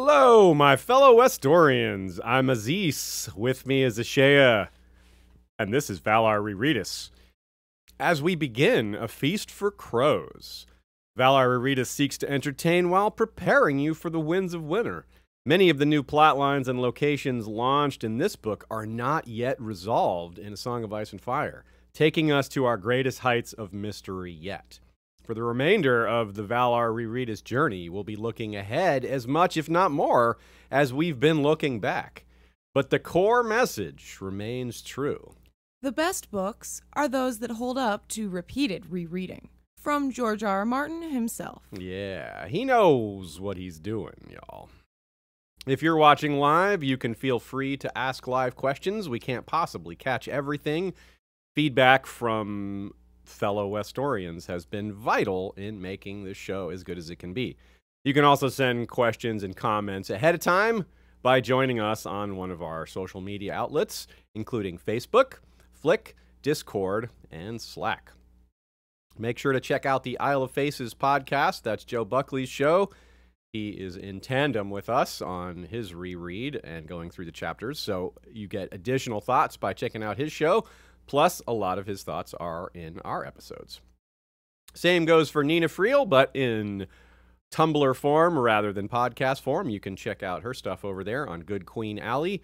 Hello, my fellow Westorians. I'm Aziz. With me is Asha. And this is Valar Reridas. As we begin a feast for crows, Valar Reridas seeks to entertain while preparing you for the winds of winter. Many of the new plotlines and locations launched in this book are not yet resolved in A Song of Ice and Fire, taking us to our greatest heights of mystery yet. For the remainder of the Valar Reridas journey, we'll be looking ahead as much, if not more, as we've been looking back. But the core message remains true. The best books are those that hold up to repeated rereading. From George R. R. Martin himself. Yeah, he knows what he's doing, y'all. If you're watching live, you can feel free to ask live questions. We can't possibly catch everything. Feedback from fellow Westorians has been vital in making this show as good as it can be. You can also send questions and comments ahead of time by joining us on one of our social media outlets, including Facebook, Flick, Discord, and Slack. Make sure to check out the Isle of Faces podcast. That's Joe Buckley's show. He is in tandem with us on his reread and going through the chapters, so you get additional thoughts by checking out his show, plus a lot of his thoughts are in our episodes. Same goes for Nina Friel, but in Tumblr form rather than podcast form. You can check out her stuff over there on Good Queen Alley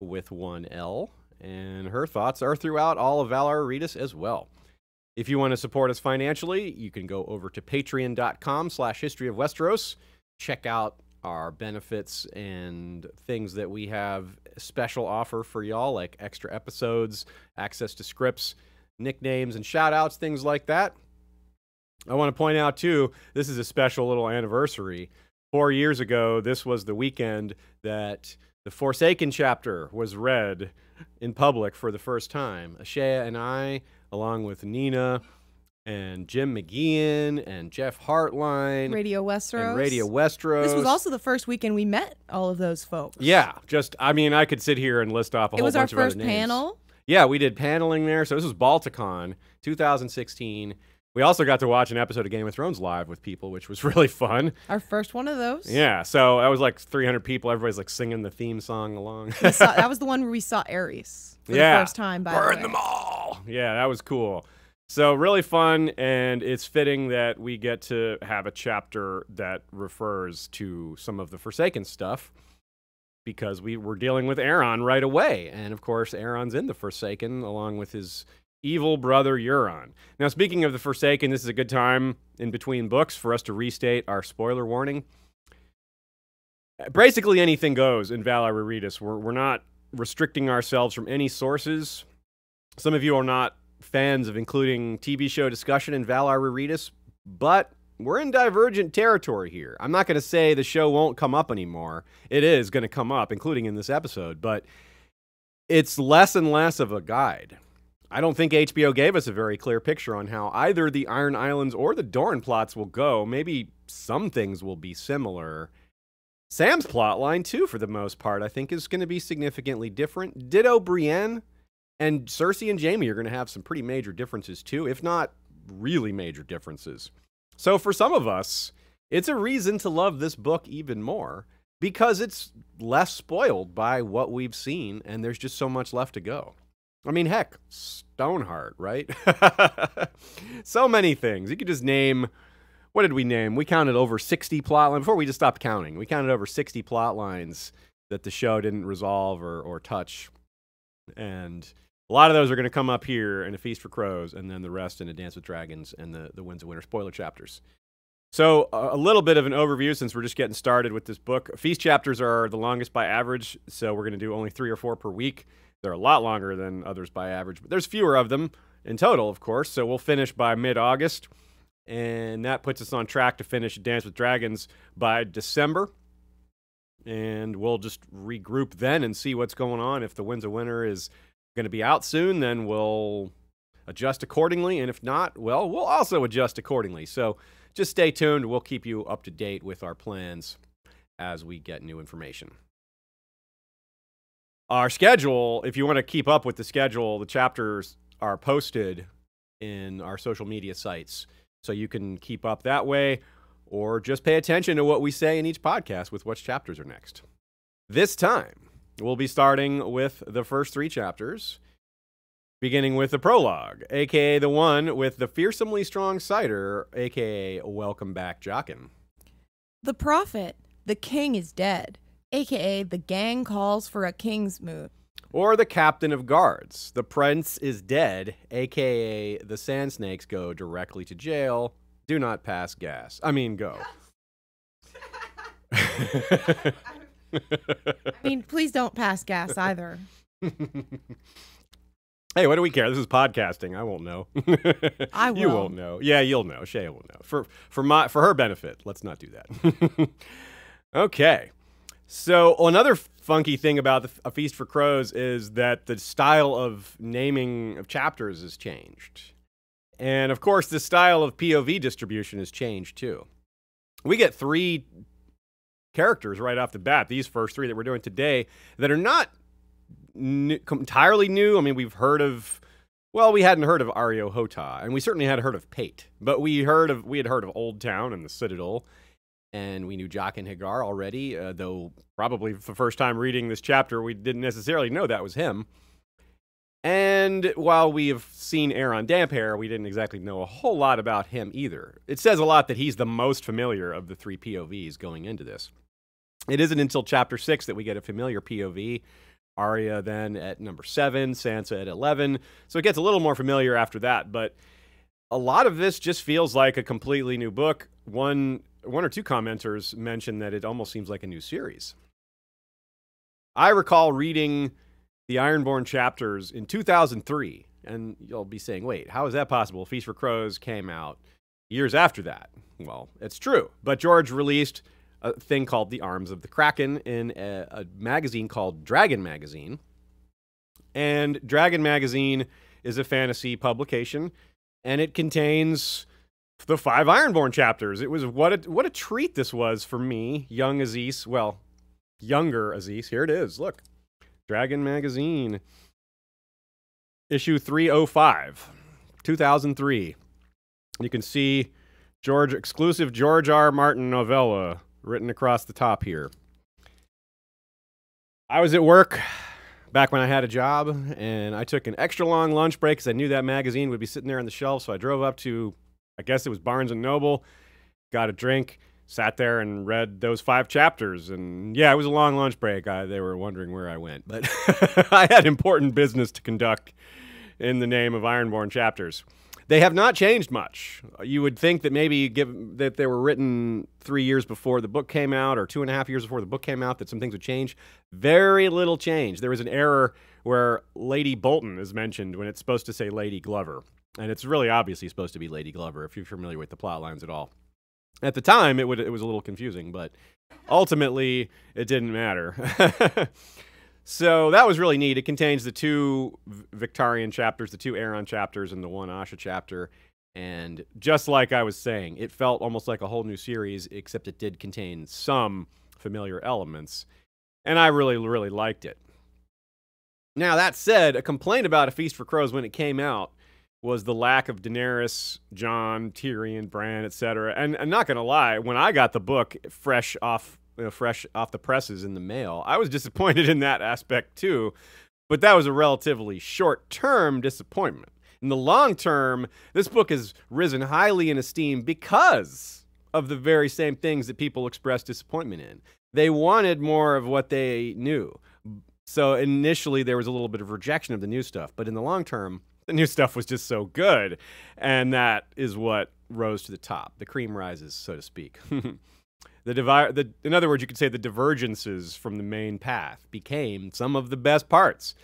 with one L, and her thoughts are throughout all of Valar Reridas as well. If you want to support us financially, you can go over to patreon.com/historyofwesteros. Check out our benefits and things that we have special offer for y'all, like extra episodes, access to scripts, nicknames, and shout-outs, things like that. I want to point out, too, this is a special little anniversary. 4 years ago, this was the weekend that the Forsaken chapter was read in public for the first time. Asha and I, along with Nina and Jim McGeehan and Jeff Hartline. Radio Westeros. And Radio Westeros. This was also the first weekend we met all of those folks. Yeah. Just, I mean, I could sit here and list off a whole bunch of other names. It was our first panel. Yeah, we did paneling there. So this was Balticon 2016. We also got to watch an episode of Game of Thrones live with people, which was really fun. Our first one of those. Yeah, so that was like 300 people. Everybody's like singing the theme song along. That was the one where we saw Aerys for the first time. Burn them all. Yeah, that was cool. So really fun, and it's fitting that we get to have a chapter that refers to some of the Forsaken stuff, because we were dealing with Aeron right away. And of course, Aeron's in the Forsaken along with his evil brother Euron. Now, speaking of the Forsaken, this is a good time in between books for us to restate our spoiler warning. Basically, anything goes in Valar Reridas. We're not restricting ourselves from any sources. Some of you are not fans of including TV show discussion in Valar Reridas, but we're in divergent territory here. I'm not going to say the show won't come up anymore. It is going to come up, including in this episode, but it's less and less of a guide. I don't think HBO gave us a very clear picture on how either the Iron Islands or the Doran plots will go. Maybe some things will be similar. Sam's plotline, too, for the most part, I think is going to be significantly different. Ditto Brienne, and Cersei and Jaime are going to have some pretty major differences, too, if not really major differences. So for some of us, it's a reason to love this book even more, because it's less spoiled by what we've seen, and there's just so much left to go. I mean, heck, Stoneheart, right? So many things. You could just name, what did we name? We counted over 60 plot lines. Before we just stopped counting, we counted over 60 plot lines that the show didn't resolve or touch. And a lot of those are going to come up here in A Feast for Crows, and then the rest in A Dance with Dragons and the Winds of Winter spoiler chapters. So a little bit of an overview, since we're just getting started with this book. Feast chapters are the longest by average, so we're going to do only 3 or 4 per week. They're a lot longer than others by average, but there's fewer of them in total, of course, so we'll finish by mid-August, and that puts us on track to finish Dance with Dragons by December, and we'll just regroup then and see what's going on. If the Winds of Winter is going to be out soon, then we'll adjust accordingly, and if not, well, we'll also adjust accordingly, so just stay tuned. We'll keep you up to date with our plans as we get new information. Our schedule, if you want to keep up with the schedule, the chapters are posted in our social media sites, so you can keep up that way. or just pay attention to what we say in each podcast with which chapters are next. This time, we'll be starting with the first three chapters, beginning with the prologue, a.k.a. the one with the fearsomely strong cider, a.k.a. Welcome Back, Jaqen. The prophet, the king is dead, a.k.a. the gang calls for a king's moot. Or the captain of guards, the prince is dead, a.k.a. the sand snakes go directly to jail, do not pass gas. I mean, go. I mean, please don't pass gas either. Hey, what do we care? This is podcasting. I won't know. I will. You won't know. Yeah, you'll know. Shay will know. For her benefit, let's not do that. Okay. So another funky thing about A Feast for Crows is that the style of naming of chapters has changed. And, of course, the style of POV distribution has changed, too. We get three characters right off the bat, these first three that we're doing today, that are not entirely new. I mean, we've heard of, well, we hadn't heard of Areo Hotah, and we certainly had heard of Pate, but we had heard of Old Town and the Citadel, and we knew Jaqen H'ghar already, though probably for the first time reading this chapter, we didn't necessarily know that was him. And while we have seen Aeron Damphair, we didn't exactly know a whole lot about him either. It says a lot that he's the most familiar of the three POVs going into this. It isn't until chapter 6 that we get a familiar POV. Arya then at number 7, Sansa at 11. So it gets a little more familiar after that, but a lot of this just feels like a completely new book. One or two commenters mentioned that it almost seems like a new series. I recall reading the Ironborn chapters in 2003, and you'll be saying, wait, how is that possible? Feast for Crows came out years after that. Well, it's true, but George released a thing called The Arms of the Kraken in a magazine called Dragon Magazine. And Dragon Magazine is a fantasy publication, and it contains the 5 Ironborn chapters. It was what a treat this was for me, young Aziz. Well, younger Aziz. Here it is. Look. Dragon Magazine. Issue 305. 2003. You can see exclusive George R. Martin novella written across the top here. I was at work back when I had a job, and I took an extra long lunch break because I knew that magazine would be sitting there on the shelf, so I drove up to, I guess it was Barnes & Noble, got a drink, sat there and read those 5 chapters, and yeah, it was a long lunch break. They were wondering where I went, but I had important business to conduct in the name of Ironborn chapters. They have not changed much. You would think that maybe that they were written 3 years before the book came out or 2.5 years before the book came out that some things would change. Very little change. There was an error where Lady Bolton is mentioned when it's supposed to say Lady Glover. And it's really obviously supposed to be Lady Glover if you're familiar with the plot lines at all. At the time, it was a little confusing, but ultimately it didn't matter. So that was really neat. It contains the 2 Victarion chapters, the 2 Aeron chapters, and the 1 Asha chapter. And just like I was saying, it felt almost like a whole new series, except it did contain some familiar elements. And I really, really liked it. Now, that said, a complaint about A Feast for Crows when it came out was the lack of Daenerys, Jon, Tyrion, Bran, etc. And I'm not going to lie, when I got the book fresh off the presses in the mail, I was disappointed in that aspect too, but that was a relatively short-term disappointment. In the long term, this book has risen highly in esteem because of the very same things that people expressed disappointment in. They wanted more of what they knew. So initially there was a little bit of rejection of the new stuff, but in the long term, the new stuff was just so good, and that is what rose to the top. The cream rises, so to speak. In other words, you could say the divergences from the main path became some of the best parts.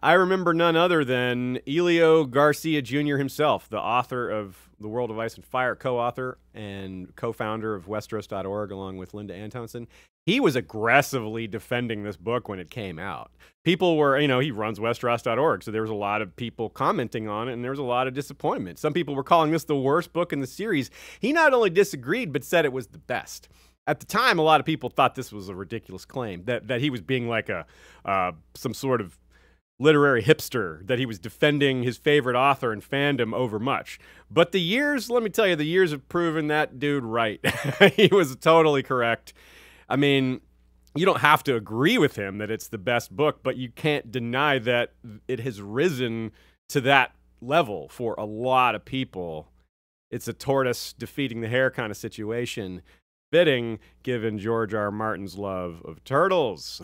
I remember none other than Elio Garcia Jr. himself, the author of The World of Ice and Fire, co-author and co-founder of Westeros.org, along with Linda Antonsen. He was aggressively defending this book when it came out. People were, you know, he runs Westeros.org, so there was a lot of people commenting on it, and there was a lot of disappointment. Some people were calling this the worst book in the series. He not only disagreed, but said it was the best. At the time, a lot of people thought this was a ridiculous claim, that he was being like some sort of literary hipster that he was defending his favorite author and fandom over much. But the years, let me tell you, the years have proven that dude right. He was totally correct. I mean, you don't have to agree with him that it's the best book, but you can't deny that it has risen to that level for a lot of people. It's a tortoise defeating the hare kind of situation. Fitting, given George R. R. Martin's love of turtles.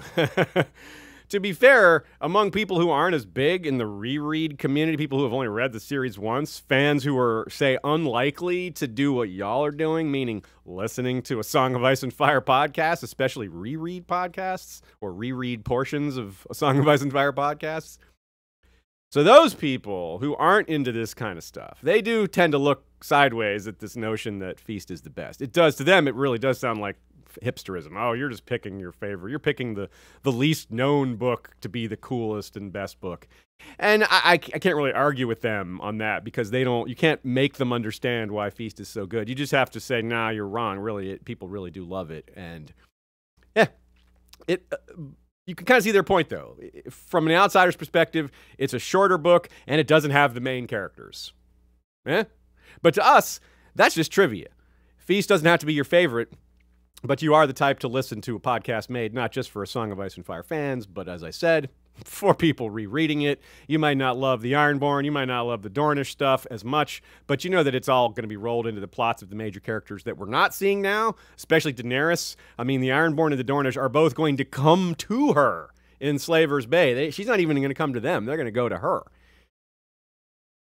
To be fair, among people who aren't as big in the reread community, people who have only read the series once, fans who are, say, unlikely to do what y'all are doing, meaning listening to a Song of Ice and Fire podcast, especially reread podcasts or reread portions of a Song of Ice and Fire podcasts. So those people who aren't into this kind of stuff, they do tend to look sideways at this notion that Feast is the best. It does to them, it really does sound like hipsterism. Oh, you're just picking your favorite. You're picking the least known book to be the coolest and best book. And I can't really argue with them on that, because they don't, you can't make them understand why Feast is so good. You just have to say, nah, you're wrong. Really, people really do love it. And yeah, you can kind of see their point, though. From an outsider's perspective, it's a shorter book and it doesn't have the main characters. Eh? But to us, that's just trivia. Feast doesn't have to be your favorite. But you are the type to listen to a podcast made not just for a Song of Ice and Fire fans, but as I said, for people rereading it. You might not love the Ironborn, you might not love the Dornish stuff as much, but you know that it's all going to be rolled into the plots of the major characters that we're not seeing now, especially Daenerys. I mean, the Ironborn and the Dornish are both going to come to her in Slaver's Bay. She's not even going to come to them. They're going to go to her.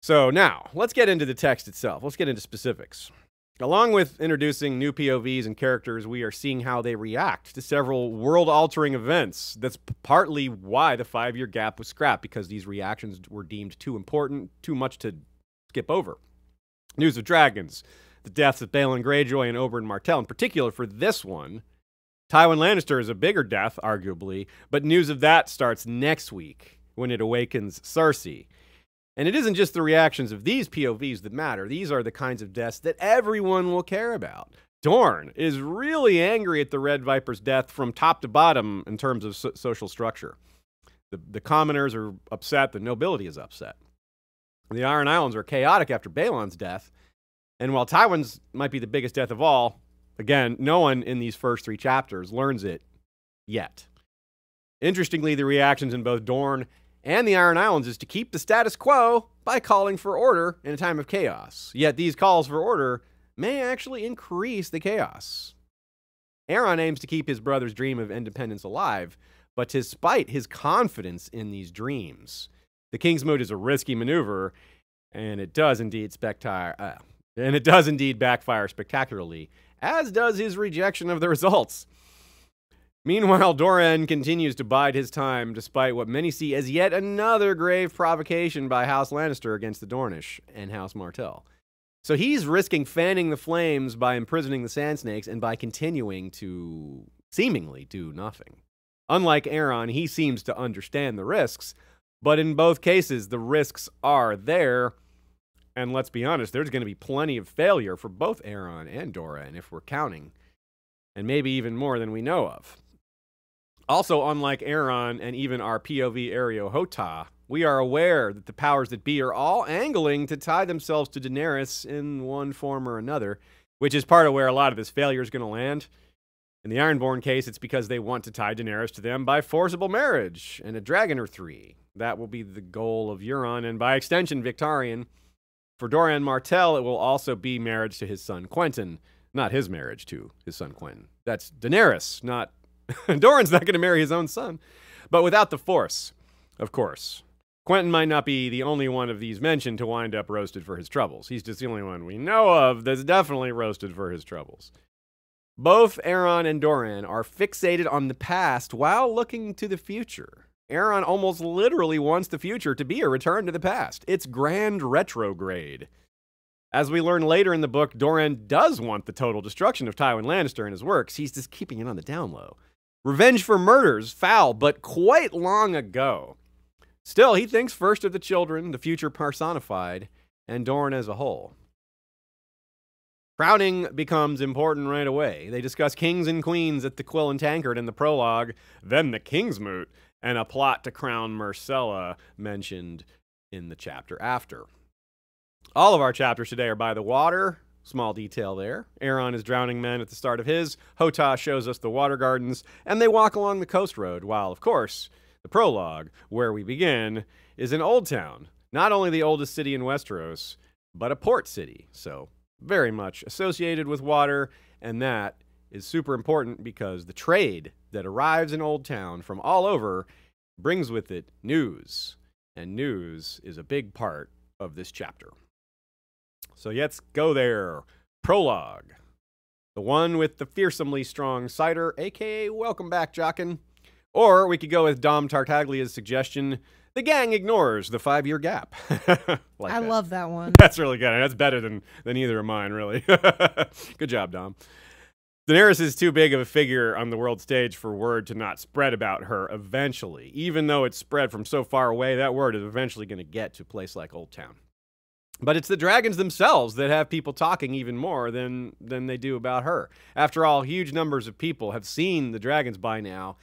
So now, let's get into the text itself. Let's get into specifics. Along with introducing new POVs and characters, we are seeing how they react to several world-altering events. That's partly why the 5-year gap was scrapped, because these reactions were deemed too important, too much to skip over. News of dragons, the deaths of Balon Greyjoy and Oberyn Martell. In particular, for this one, Tywin Lannister is a bigger death, arguably, but news of that starts next week when it awakens Cersei. And it isn't just the reactions of these POVs that matter. These are the kinds of deaths that everyone will care about. Dorne is really angry at the Red Viper's death from top to bottom in terms of social structure. The commoners are upset. The nobility is upset. The Iron Islands are chaotic after Balon's death. And while Tywin's might be the biggest death of all, again, no one in these first three chapters learns it yet. Interestingly, the reactions in both Dorne and the Iron Islands is to keep the status quo by calling for order in a time of chaos. Yet these calls for order may actually increase the chaos. Aeron aims to keep his brother's dream of independence alive, but despite his confidence in these dreams, the King's Moot is a risky maneuver, and it does indeed backfire spectacularly, as does his rejection of the results. Meanwhile, Doran continues to bide his time, despite what many see as yet another grave provocation by House Lannister against the Dornish and House Martell. So he's risking fanning the flames by imprisoning the Sand Snakes and by continuing to seemingly do nothing. Unlike Aeron, he seems to understand the risks, but in both cases, the risks are there. And let's be honest, there's going to be plenty of failure for both Aeron and Doran, if we're counting, and maybe even more than we know of. Also, unlike Aeron and even our POV Areo Hotah, we are aware that the powers that be are all angling to tie themselves to Daenerys in one form or another, which is part of where a lot of this failure is going to land. In the Ironborn case, it's because they want to tie Daenerys to them by forcible marriage and a dragon or three. That will be the goal of Euron and, by extension, Victarion. For Doran Martell, it will also be marriage to his son Quentyn, not his marriage to his son Quentyn. That's Daenerys, not... Doran's not going to marry his own son, but without the force, of course. Quentyn might not be the only one of these mentioned to wind up roasted for his troubles. He's just the only one we know of that's definitely roasted for his troubles. Both Aeron and Doran are fixated on the past while looking to the future. Aeron almost literally wants the future to be a return to the past. It's grand retrograde. As we learn later in the book, Doran does want the total destruction of Tywin Lannister and his works. He's just keeping it on the down low. Revenge for murders, foul, but quite long ago. Still, he thinks first of the children, the future personified, and Doran as a whole. Crowning becomes important right away. They discuss kings and queens at the Quill and Tankard in the prologue, then the King's Moot, and a plot to crown Myrcella mentioned in the chapter after. All of our chapters today are by the water. Small detail there. Aeron is drowning men at the start of his. Hotah shows us the water gardens, and they walk along the coast road, while, of course, the prologue, where we begin, is in Old Town. Not only the oldest city in Westeros, but a port city. So, very much associated with water, and that is super important because the trade that arrives in Old Town from all over brings with it news, and news is a big part of this chapter. So let's go there. Prologue. The one with the fearsomely strong cider, a.k.a. Welcome back, Jaqen. Or we could go with Dom Tartaglia's suggestion, the gang ignores the 5-year gap. I love that one. That's really good. That's better than either of mine, really. Good job, Dom. Daenerys is too big of a figure on the world stage for word to not spread about her eventually. Even though it's spread from so far away, that word is eventually going to get to a place like Old Town. But it's the dragons themselves that have people talking even more than they do about her. After all, huge numbers of people have seen the dragons by now.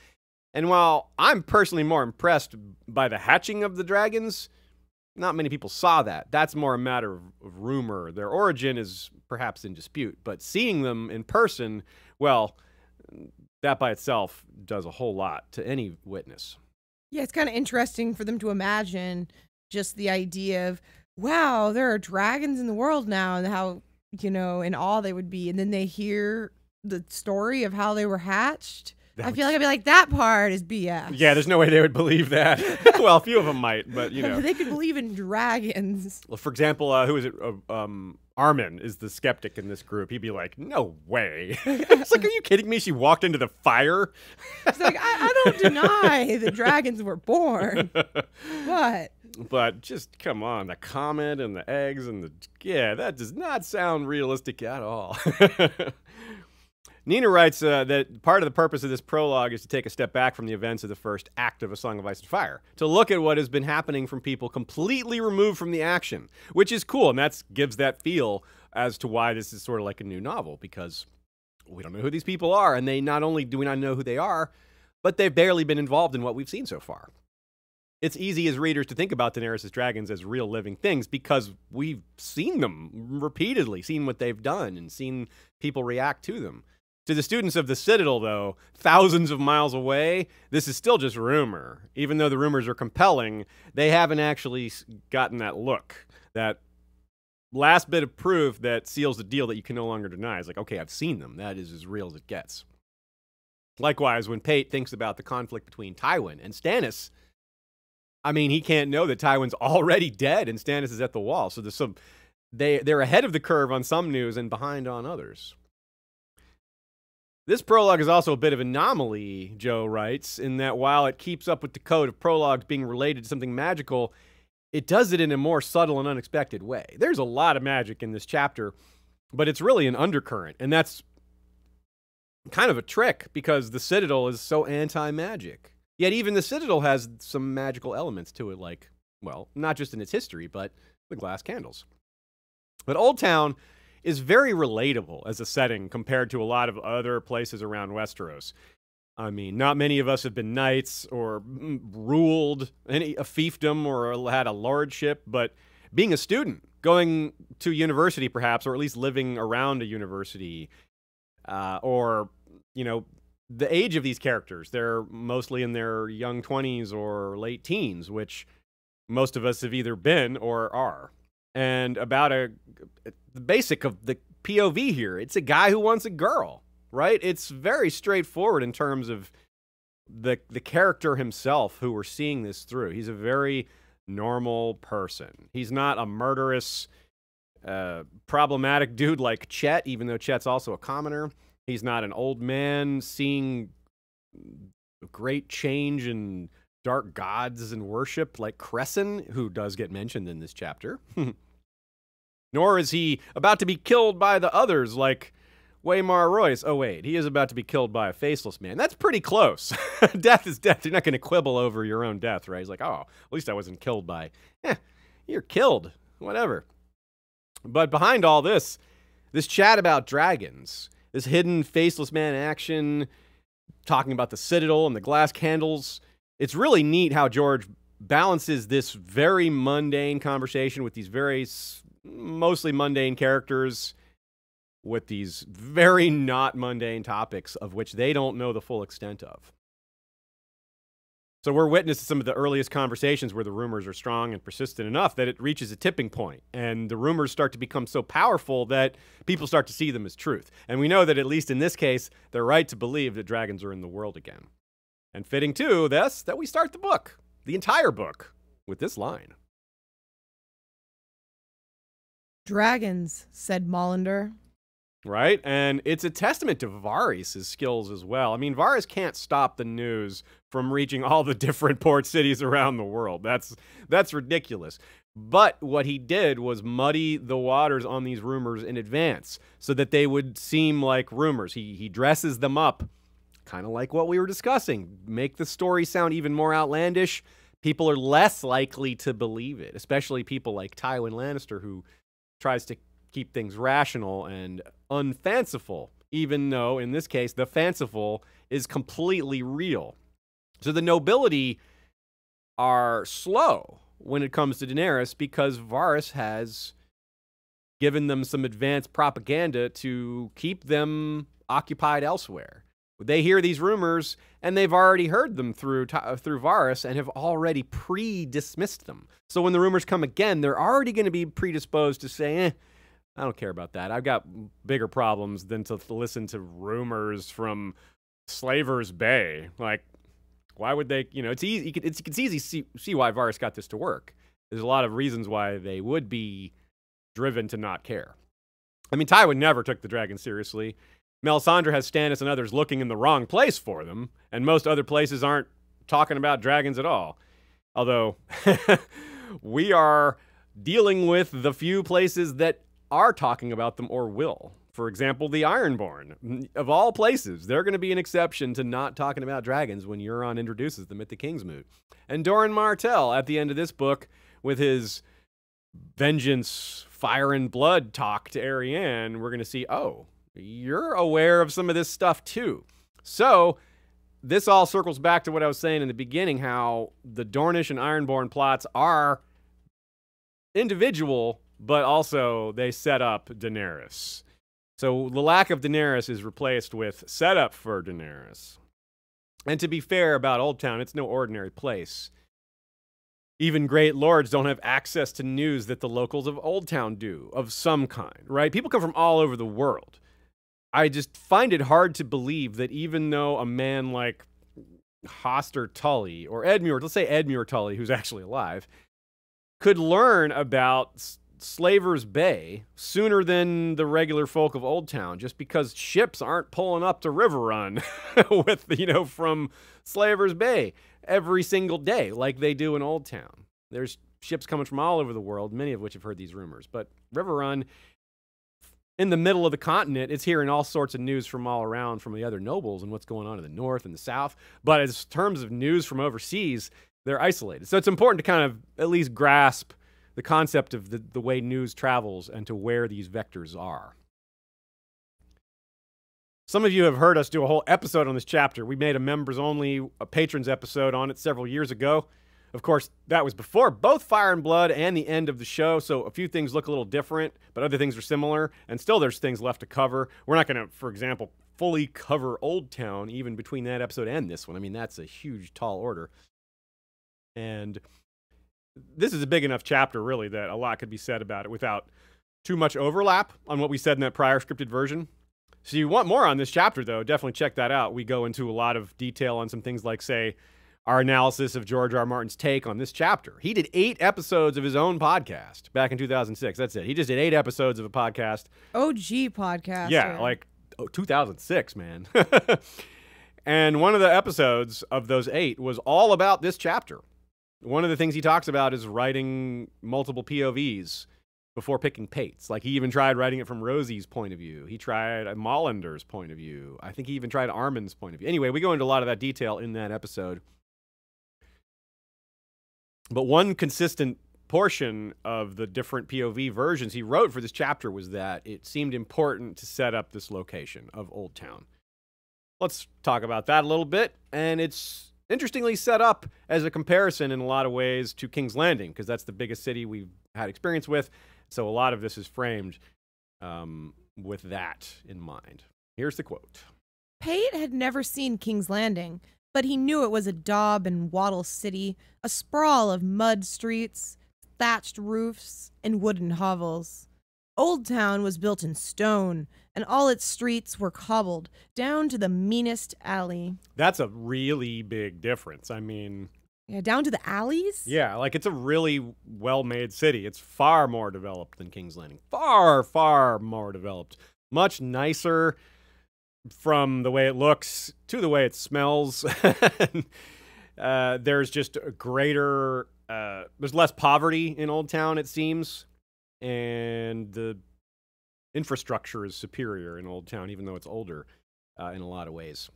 And while I'm personally more impressed by the hatching of the dragons, not many people saw that. That's more a matter of rumor. Their origin is perhaps in dispute. But seeing them in person, well, that by itself does a whole lot to any witness. Yeah, it's kind of interesting for them to imagine just the idea of, wow, there are dragons in the world now, and how, you know, in awe they would be. And then they hear the story of how they were hatched. I feel like I'd be like, that part is BS. Yeah, there's no way they would believe that. Well, a few of them might, but, you know. They could believe in dragons. Well, for example, who is it? Armen is the skeptic in this group. He'd be like, no way. It's like, are you kidding me? She walked into the fire? It's like, I don't deny that dragons were born, but... But just come on, the comet and the eggs and the... Yeah, that does not sound realistic at all. Nina writes that part of the purpose of this prologue is to take a step back from the events of the first act of A Song of Ice and Fire, to look at what has been happening from people completely removed from the action, which is cool, and that gives that feel as to why this is sort of like a new novel, because we don't know who these people are, and they not only do we not know who they are, but they've barely been involved in what we've seen so far. It's easy as readers to think about Daenerys' dragons as real living things because we've seen them repeatedly, seen what they've done, and seen people react to them. To the students of the Citadel, though, thousands of miles away, this is still just rumor. Even though the rumors are compelling, they haven't actually gotten that look, that last bit of proof that seals the deal that you can no longer deny. It's like, okay, I've seen them. That is as real as it gets. Likewise, when Pate thinks about the conflict between Tywin and Stannis, I mean, he can't know that Tywin's already dead and Stannis is at the wall. So there's some, they're ahead of the curve on some news and behind on others. This prologue is also a bit of an anomaly, Joe writes, in that while it keeps up with the code of prologues being related to something magical, it does it in a more subtle and unexpected way. There's a lot of magic in this chapter, but it's really an undercurrent, and that's kind of a trick because the Citadel is so anti-magic. Yet even the Citadel has some magical elements to it, like, well, not just in its history, but the glass candles. But Old Town is very relatable as a setting compared to a lot of other places around Westeros. I mean, not many of us have been knights or ruled a fiefdom or had a lordship, but being a student, going to university perhaps, or at least living around a university, or, you know, the age of these characters, they're mostly in their young 20s or late teens, which most of us have either been or are. And about the basic of the POV here, it's a guy who wants a girl, right? It's very straightforward in terms of the character himself who we're seeing this through. He's a very normal person. He's not a murderous, problematic dude like Chet, even though Chet's also a commoner. He's not an old man seeing great change in dark gods and worship like Cresson, who does get mentioned in this chapter. Nor is he about to be killed by the others like Waymar Royce. Oh, wait, he is about to be killed by a faceless man. That's pretty close. Death is death. You're not going to quibble over your own death, right? He's like, oh, at least I wasn't killed by... you're killed. Whatever. But behind all this, this chat about dragons... This hidden faceless man action, talking about the Citadel and the glass candles, it's really neat how George balances this very mundane conversation with these very mostly mundane characters with these very not mundane topics of which they don't know the full extent of. So we're witness to some of the earliest conversations where the rumors are strong and persistent enough that it reaches a tipping point, and the rumors start to become so powerful that people start to see them as truth. And we know that, at least in this case, they're right to believe that dragons are in the world again. And fitting to this, that we start the book, the entire book, with this line. "Dragons," said Mollander. Right? And it's a testament to Varys' skills as well. I mean, Varys can't stop the news from reaching all the different port cities around the world. That's ridiculous. But what he did was muddy the waters on these rumors in advance so that they would seem like rumors. He dresses them up, kind of like what we were discussing. Make the story sound even more outlandish. People are less likely to believe it, especially people like Tywin Lannister, who tries to keep things rational and unfanciful, even though, in this case, the fanciful is completely real. So the nobility are slow when it comes to Daenerys because Varys has given them some advanced propaganda to keep them occupied elsewhere. They hear these rumors, and they've already heard them through Varys and have already pre-dismissed them. So when the rumors come again, they're already going to be predisposed to say, eh, I don't care about that. I've got bigger problems than to listen to rumors from Slaver's Bay. Like, why would they, you know, it's easy. It's easy to see why Varys got this to work. There's a lot of reasons why they would be driven to not care. I mean, Tywin never took the dragon seriously. Melisandre has Stannis and others looking in the wrong place for them, and most other places aren't talking about dragons at all. Although, we are dealing with the few places that are talking about them or will. For example, the Ironborn. Of all places, they're going to be an exception to not talking about dragons when Euron introduces them at the Kingsmoot. And Doran Martell, at the end of this book, with his vengeance, fire and blood talk to Arianne, we're going to see, oh, you're aware of some of this stuff too. So this all circles back to what I was saying in the beginning, how the Dornish and Ironborn plots are individual, but also they set up Daenerys. So the lack of Daenerys is replaced with setup for Daenerys. And to be fair about Old Town, it's no ordinary place. Even great lords don't have access to news that the locals of Old Town do, of some kind, right? People come from all over the world. I just find it hard to believe that even though a man like Hoster Tully or Edmure, let's say Edmure Tully, who's actually alive, could learn about Slaver's Bay sooner than the regular folk of Old Town, just because ships aren't pulling up to River Run with, you know, from Slaver's Bay every single day like they do in Old Town. There's ships coming from all over the world, many of which have heard these rumors, but River Run, in the middle of the continent, it's hearing all sorts of news from all around from the other nobles and what's going on in the north and the south. But in terms of news from overseas, they're isolated. So it's important to kind of at least grasp the concept of the way news travels and to where these vectors are. Some of you have heard us do a whole episode on this chapter. We made a members-only, a patrons episode on it several years ago. Of course, that was before both Fire and Blood and the end of the show, so a few things look a little different, but other things are similar, and still there's things left to cover. We're not going to, for example, fully cover Old Town even between that episode and this one. I mean, that's a huge, tall order. And this is a big enough chapter, really, that a lot could be said about it without too much overlap on what we said in that prior scripted version. So you want more on this chapter, though, definitely check that out. We go into a lot of detail on some things like, say, our analysis of George R. R. Martin's take on this chapter. He did 8 episodes of his own podcast back in 2006. That's it. He just did 8 episodes of a podcast. OG podcast. Yeah, like 2006, man. And one of the episodes of those 8 was all about this chapter. One of the things he talks about is writing multiple POVs before picking Pate's. Like, he even tried writing it from Rosie's point of view. He tried Mollander's point of view. I think he even tried Armen's point of view. Anyway, we go into a lot of that detail in that episode. But one consistent portion of the different POV versions he wrote for this chapter was that it seemed important to set up this location of Old Town. Let's talk about that a little bit. And it's interestingly set up as a comparison in a lot of ways to King's Landing, because that's the biggest city we've had experience with. So a lot of this is framed with that in mind. Here's the quote. Pate had never seen King's Landing, but he knew it was a daub and wattle city, a sprawl of mud streets, thatched roofs, and wooden hovels. Old Town was built in stone, and all its streets were cobbled, down to the meanest alley. That's a really big difference. I mean... yeah, down to the alleys? Yeah, like it's a really well-made city. It's far more developed than King's Landing. Far, far more developed. Much nicer from the way it looks to the way it smells. There's just a greater... there's less poverty in Old Town, it seems. And the infrastructure is superior in Old Town, even though it's older in a lot of ways.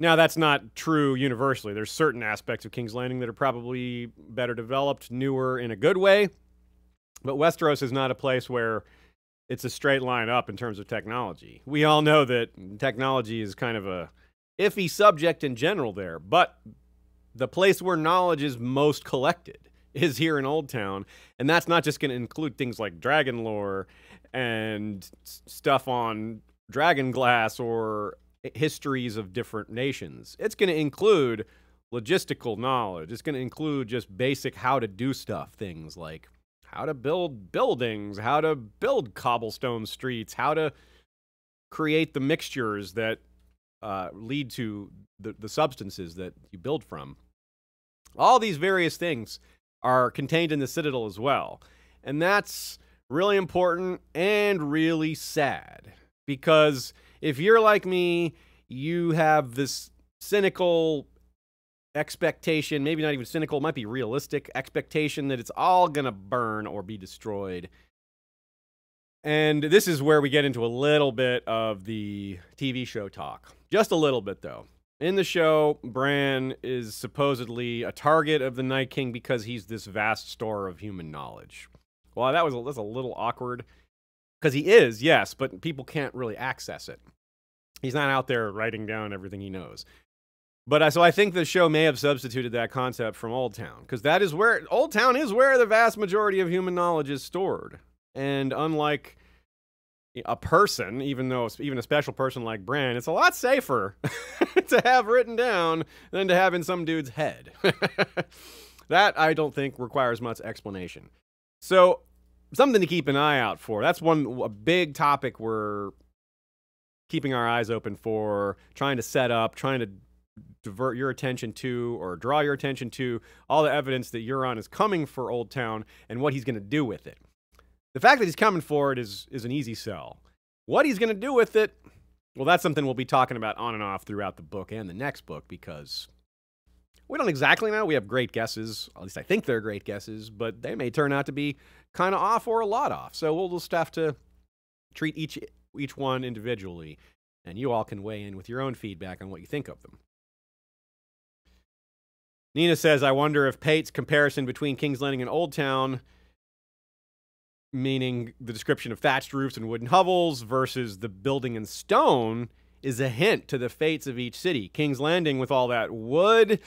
Now, that's not true universally. There's certain aspects of King's Landing that are probably better developed, newer in a good way. But Westeros is not a place where it's a straight line up in terms of technology. We all know that technology is kind of a iffy subject in general there, but the place where knowledge is most collected is here in Old Town, and that's not just going to include things like dragon lore and stuff on dragon glass or histories of different nations. It's going to include logistical knowledge. It's going to include just basic how to do stuff, things like how to build buildings, how to build cobblestone streets, how to create the mixtures that lead to the substances that you build from. All these various things are contained in the Citadel as well. And that's really important and really sad, because if you're like me, you have this cynical expectation, maybe not even cynical, it might be realistic expectation that it's all going to burn or be destroyed. And this is where we get into a little bit of the TV show talk. Just a little bit, though. In the show, Bran is supposedly a target of the Night King because he's this vast store of human knowledge. Well, that's a little awkward, because he is, yes, but people can't really access it. He's not out there writing down everything he knows. But so I think the show may have substituted that concept from Old Town, because that is where Old Town is where the vast majority of human knowledge is stored. And unlike a person, even though even a special person like Bran, it's a lot safer to have written down than to have in some dude's head. That, I don't think, requires much explanation. So, something to keep an eye out for. That's a big topic we're keeping our eyes open for, trying to set up, trying to divert your attention to, or draw your attention to, all the evidence that Euron is coming for Old Town and what he's going to do with it. The fact that he's coming for it is an easy sell. What he's going to do with it, well, that's something we'll be talking about on and off throughout the book and the next book, because we don't exactly know. We have great guesses. At least I think they're great guesses, but they may turn out to be kind of off or a lot off. So we'll just have to treat each one individually, and you all can weigh in with your own feedback on what you think of them. Nina says, I wonder if Pate's comparison between King's Landing and Old Town, meaning the description of thatched roofs and wooden hovels versus the building in stone, is a hint to the fates of each city. King's Landing, with all that wood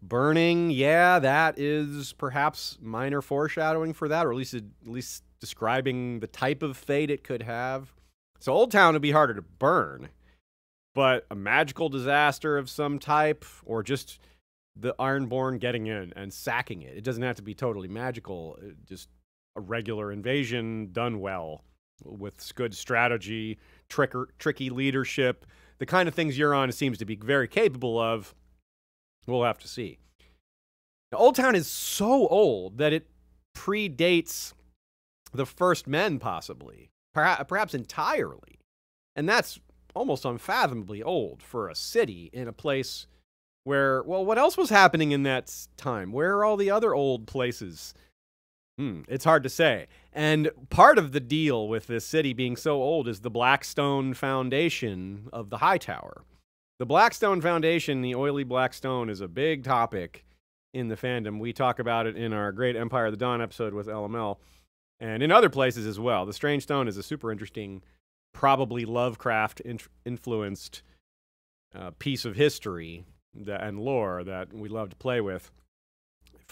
burning, yeah, that is perhaps minor foreshadowing for that, or at least describing the type of fate it could have. So Old Town would be harder to burn, but a magical disaster of some type, or just the Ironborn getting in and sacking it. It doesn't have to be totally magical, just a regular invasion done well with good strategy, tricky leadership, the kind of things Euron seems to be very capable of. We'll have to see. Now, Old Town is so old that it predates the First Men, possibly, perhaps entirely. And that's almost unfathomably old for a city in a place where, well, what else was happening in that time? Where are all the other old places? It's hard to say. And part of the deal with this city being so old is the Blackstone Foundation of the High Tower. The Blackstone Foundation, the oily Blackstone, is a big topic in the fandom. We talk about it in our Great Empire of the Dawn episode with LML, and in other places as well. The Strange Stone is a super interesting, probably Lovecraft-influenced piece of history and lore that we love to play with.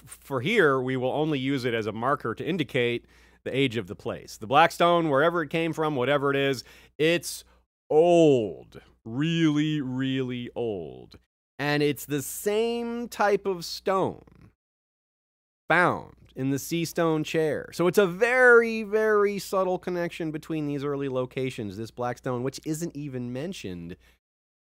For here, we will only use it as a marker to indicate the age of the place. The Blackstone, wherever it came from, whatever it is, it's old. Really, really old. And it's the same type of stone found in the sea stone chair. So it's a very, very subtle connection between these early locations. This Blackstone, which isn't even mentioned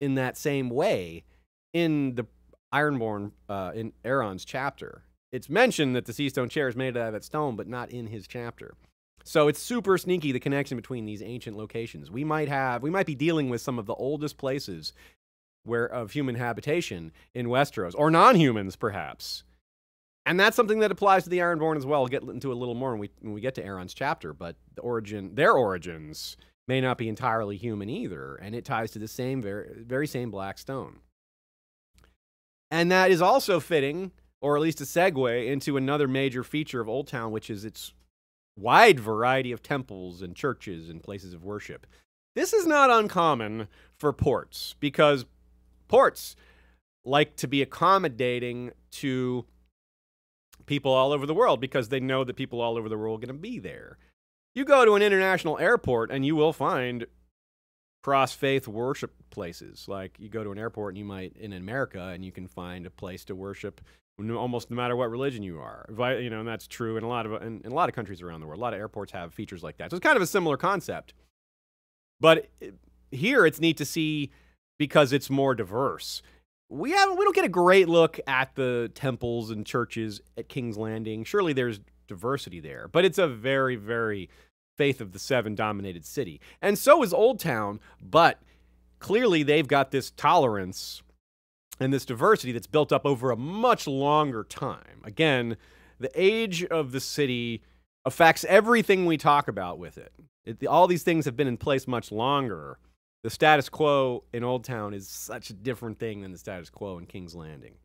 in that same way in the Ironborn, in Aeron's chapter. It's mentioned that the sea stone chair is made out of that stone, but not in his chapter. So it's super sneaky, the connection between these ancient locations. We might be dealing with some of the oldest places where of human habitation in Westeros, or non-humans perhaps. And that's something that applies to the Ironborn as well. We'll get into a little more when we get to Aeron's chapter, but their origins may not be entirely human either, and it ties to the same very same black stone. And that is also fitting, or at least a segue, into another major feature of Old Town, which is its wide variety of temples and churches and places of worship. This is not uncommon for ports, because ports like to be accommodating to people all over the world, because they know that people all over the world are going to be there. You go to an international airport and you will find cross-faith worship places. Like, you go to an airport and you might, in America, and you can find a place to worship almost no matter what religion you are. You know, and that's true in a lot of countries around the world. A lot of airports have features like that. So it's kind of a similar concept. But here it's neat to see because it's more diverse. We don't get a great look at the temples and churches at King's Landing. Surely there's diversity there, but it's a very, very Faith of the Seven dominated city. And so is Old Town, but clearly they've got this tolerance and this diversity that's built up over a much longer time. Again, the age of the city affects everything we talk about with it. All these things have been in place much longer. The status quo in Old Town is such a different thing than the status quo in King's Landing.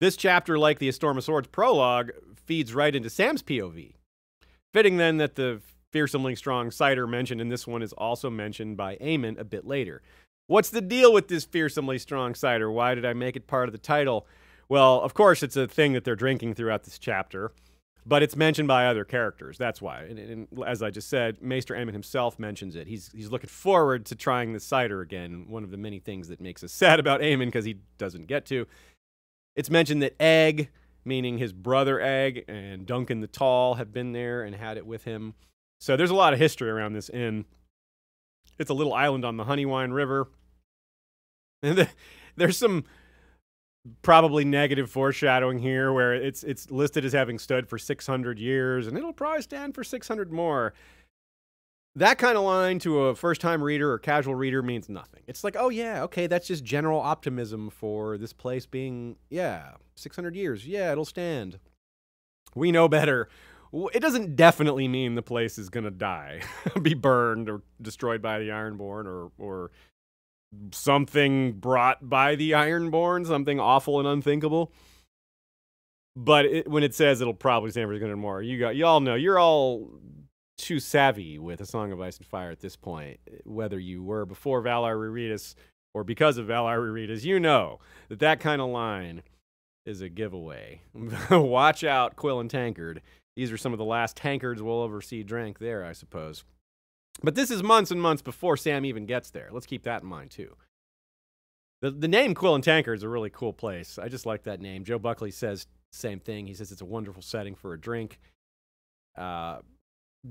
This chapter, like the A Storm of Swords prologue, feeds right into Sam's POV. Fitting then that the fearsomely strong cider mentioned in this one is also mentioned by Aemon a bit later. What's the deal with this fearsomely strong cider? Why did I make it part of the title? Well, of course, it's a thing that they're drinking throughout this chapter, but it's mentioned by other characters. That's why. And as I just said, Maester Aemon himself mentions it. He's looking forward to trying the cider again, one of the many things that makes us sad about Aemon because he doesn't get to. It's mentioned that Egg, meaning his brother Egg, and Duncan the Tall have been there and had it with him. So there's a lot of history around this inn. It's a little island on the Honeywine River. And there's some probably negative foreshadowing here where it's listed as having stood for 600 years, and it'll probably stand for 600 more. That kind of line to a first-time reader or casual reader means nothing. It's like, oh, yeah, okay, that's just general optimism for this place being, yeah, 600 years. Yeah, it'll stand. We know better. It doesn't definitely mean the place is going to die, be burned or destroyed by the Ironborn or something brought by the Ironborn, something awful and unthinkable. But when it says it'll probably stand for 600 more, y'all know, you're all too savvy with A Song of Ice and Fire at this point. Whether you were before Valar Reridas or because of Valar Reridas, you know that that kind of line is a giveaway. Watch out, Quill and Tankard. These are some of the last tankards we'll ever see drank there, I suppose. But this is months and months before Sam even gets there. Let's keep that in mind, too. The name Quill and Tankard is a really cool place. I just like that name. Joe Buckley says the same thing. He says it's a wonderful setting for a drink.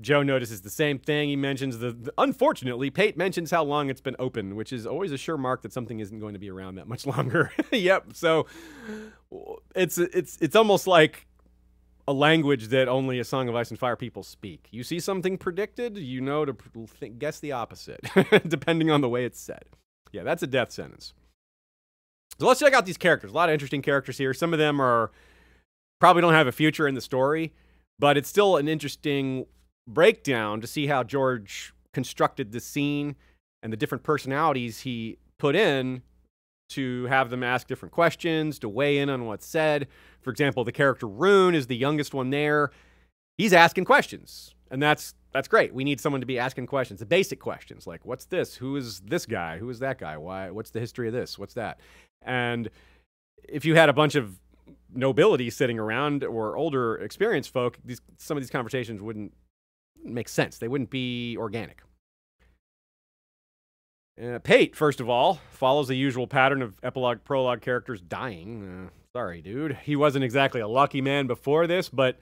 Joe notices the same thing. He mentions unfortunately, Pate mentions how long it's been open, which is always a sure mark that something isn't going to be around that much longer. Yep. So it's almost like a language that only A Song of Ice and Fire people speak. You see something predicted, you know to guess the opposite, depending on the way it's said. Yeah, that's a death sentence. So let's check out these characters. A lot of interesting characters here. Some of them are probably don't have a future in the story, but it's still an interesting breakdown to see how George constructed the scene and the different personalities he put in to have them ask different questions, to weigh in on what's said. For example, the character Rune is the youngest one there. He's asking questions And that's great. We need someone to be asking questions, the basic questions, like, what's this? Who is this guy? Who is that guy? Why? What's the history of this? What's that? And if you had a bunch of nobility sitting around or older experienced folk, some of these conversations wouldn't make sense. They wouldn't be organic. Pate, first of all, follows the usual pattern of epilogue, prologue characters dying. Sorry, dude. He wasn't exactly a lucky man before this, but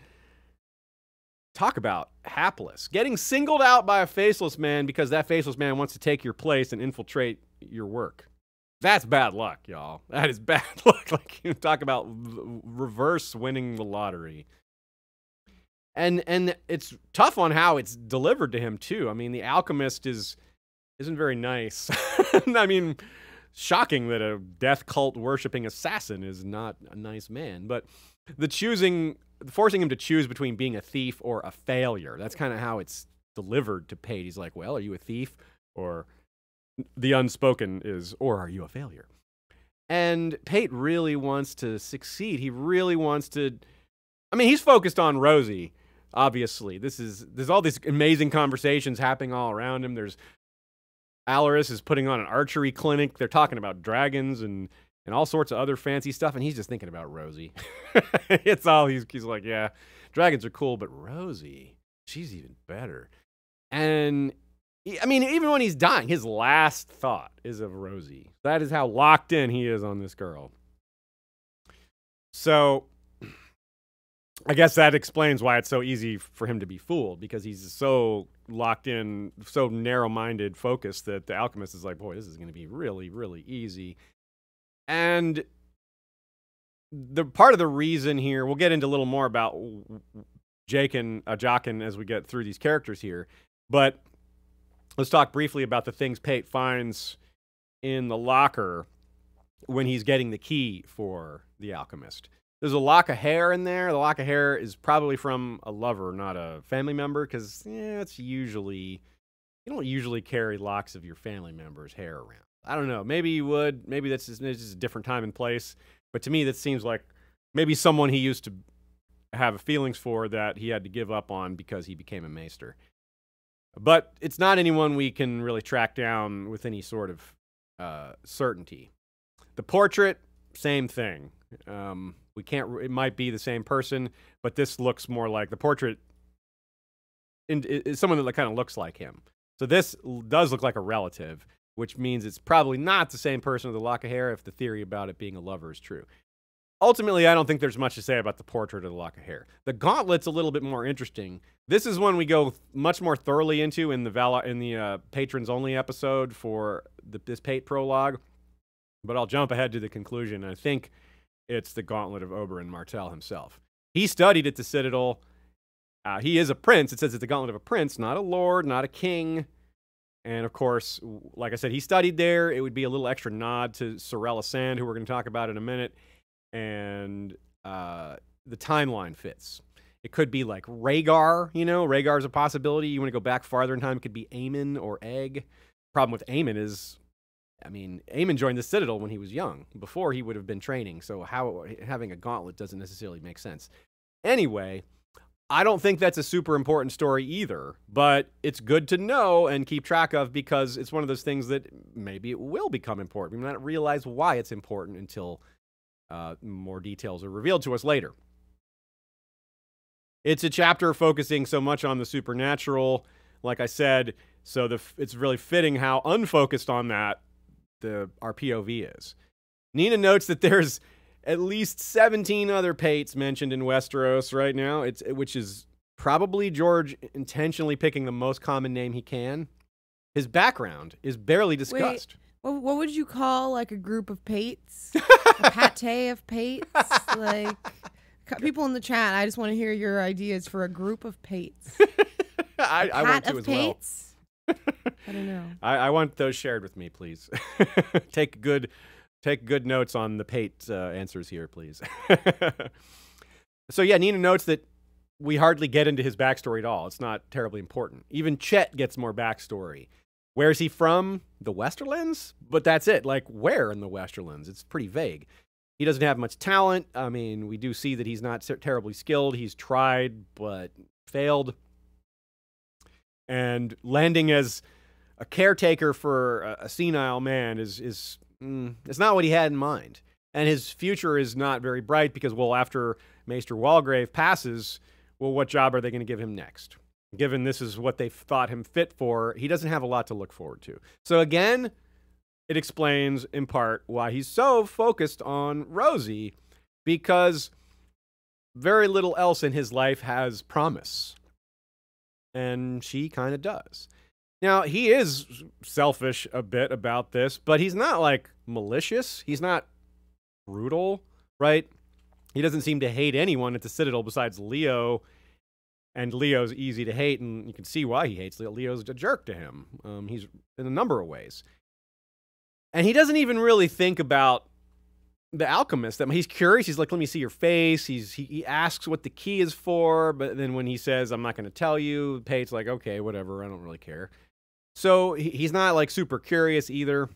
talk about hapless. Getting singled out by a faceless man because that faceless man wants to take your place and infiltrate your work. That's bad luck, y'all. That is bad luck. Like, you talk about reverse winning the lottery. And it's tough on how it's delivered to him, too. I mean, the alchemist isn't very nice. I mean, shocking that a death cult worshipping assassin is not a nice man, but the forcing him to choose between being a thief or a failure, that's kind of how it's delivered to Pate. He's like, well, are you a thief? Or the unspoken is, or are you a failure? And Pate really wants to succeed. He really wants to, I mean, he's focused on Rosie, obviously. There's all these amazing conversations happening all around him. There's Alleras is putting on an archery clinic. They're talking about dragons and all sorts of other fancy stuff, and he's just thinking about Rosie. It's all he's like, yeah, dragons are cool, but Rosie, she's even better. And I mean, even when he's dying, his last thought is of Rosie. That is how locked in he is on this girl. So I guess that explains why it's so easy for him to be fooled, because he's so locked in, so narrow-minded, focused, that the alchemist is like, boy, this is going to be really, really easy. And the part of the reason here, we'll get into a little more about Jaqen as we get through these characters here, but let's talk briefly about the things Pate finds in the locker when he's getting the key for the alchemist. There's a lock of hair in there. The lock of hair is probably from a lover, not a family member, because it's usually, you don't usually carry locks of your family member's hair around. I don't know. Maybe you would. Maybe that's just a different time and place. But to me, that seems like maybe someone he used to have feelings for that he had to give up on because he became a maester. But it's not anyone we can really track down with any sort of certainty. The portrait, same thing. We can't, it might be the same person, but this looks more like the portrait is someone that kind of looks like him. So this does look like a relative, which means it's probably not the same person with the lock of hair if the theory about it being a lover is true. Ultimately, I don't think there's much to say about the portrait or the lock of hair. The gauntlet's a little bit more interesting. This is one we go much more thoroughly into in the patrons-only episode for this Pate prologue, but I'll jump ahead to the conclusion. I think it's the gauntlet of Oberyn Martell himself. He studied at the Citadel. He is a prince. It says it's the gauntlet of a prince, not a lord, not a king. And, of course, like I said, he studied there. It would be a little extra nod to Sarella Sand, who we're going to talk about in a minute. And the timeline fits. It could be like Rhaegar, you know. Rhaegar's a possibility. You want to go back farther in time. It could be Aemon or Egg. Problem with Aemon is, I mean, Aemon joined the Citadel when he was young, before he would have been training, so how having a gauntlet doesn't necessarily make sense. Anyway, I don't think that's a super important story either, but it's good to know and keep track of because it's one of those things that maybe it will become important. We may not realize why it's important until more details are revealed to us later. It's a chapter focusing so much on the supernatural, like I said, so it's really fitting how unfocused on that our POV is. Nina notes that there's at least 17 other Pates mentioned in Westeros right now, which is probably George intentionally picking the most common name he can. His background is barely discussed. Wait, what would you call like a group of Pates? A pate of Pates? Like, people in the chat, I just want to hear your ideas for a group of Pates. I want to as well. I don't know. I want those shared with me, please. Take good notes on the Pate answers here, please. So yeah, Nina notes that we hardly get into his backstory at all. It's not terribly important. Even Chet gets more backstory. Where is he from? The Westerlands? But that's it. Like, where in the Westerlands? It's pretty vague. He doesn't have much talent. I mean, we do see that he's not terribly skilled. He's tried, but failed. and landing as a caretaker for a senile man is it's not what he had in mind. And his future is not very bright because, well, after Maester Walgrave passes, well, what job are they going to give him next? Given this is what they thought him fit for, he doesn't have a lot to look forward to. So again, it explains in part why he's so focused on Rosie, because very little else in his life has promise. And she kind of does. Now, he is selfish a bit about this, but he's not, like, malicious. He's not brutal, right? He doesn't seem to hate anyone at the Citadel besides Leo. And Leo's easy to hate, and you can see why he hates Leo. Leo's a jerk to him. He's in a number of ways. And he doesn't even really think about the alchemist. I mean, he's curious. He's like, let me see your face. He asks what the key is for, but then when he says, I'm not going to tell you, Pate's like, okay, whatever. I don't really care. So he's not, like, super curious either.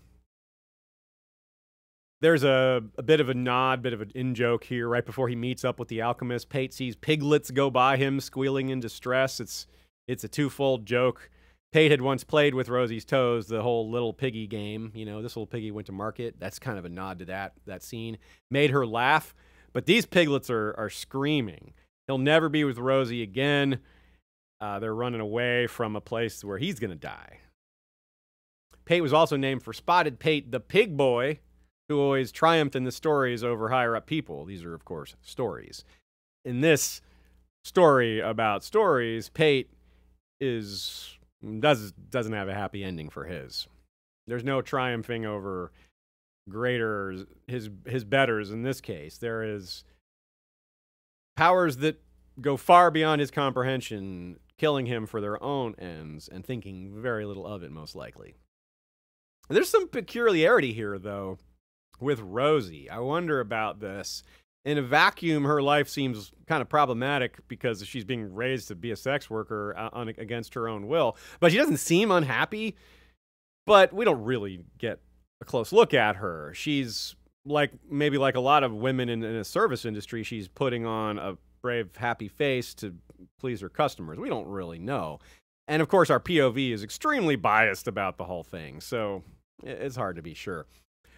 There's a bit of a nod, bit of an in-joke here right before he meets up with the alchemist. Pate sees piglets go by him, squealing in distress. It's a twofold joke. Pate had once played with Rosie's toes, the whole little piggy game. You know, this little piggy went to market. That's kind of a nod to that scene. Made her laugh, but these piglets are screaming. He'll never be with Rosie again. They're running away from a place where he's going to die. Pate was also named for Spotted Pate the Pig Boy, who always triumphed in the stories over higher-up people. These are, of course, stories. In this story about stories, Pate doesn't have a happy ending for his. There's no triumphing over greater, his betters in this case. There is powers that go far beyond his comprehension, killing him for their own ends and thinking very little of it, most likely. There's some peculiarity here, though, with Rosie. I wonder about this. In a vacuum, her life seems kind of problematic because she's being raised to be a sex worker against her own will. But she doesn't seem unhappy, but we don't really get a close look at her. She's like, maybe like a lot of women in a service industry, she's putting on a brave, happy face to please her customers. We don't really know. And of course, our POV is extremely biased about the whole thing, so it's hard to be sure.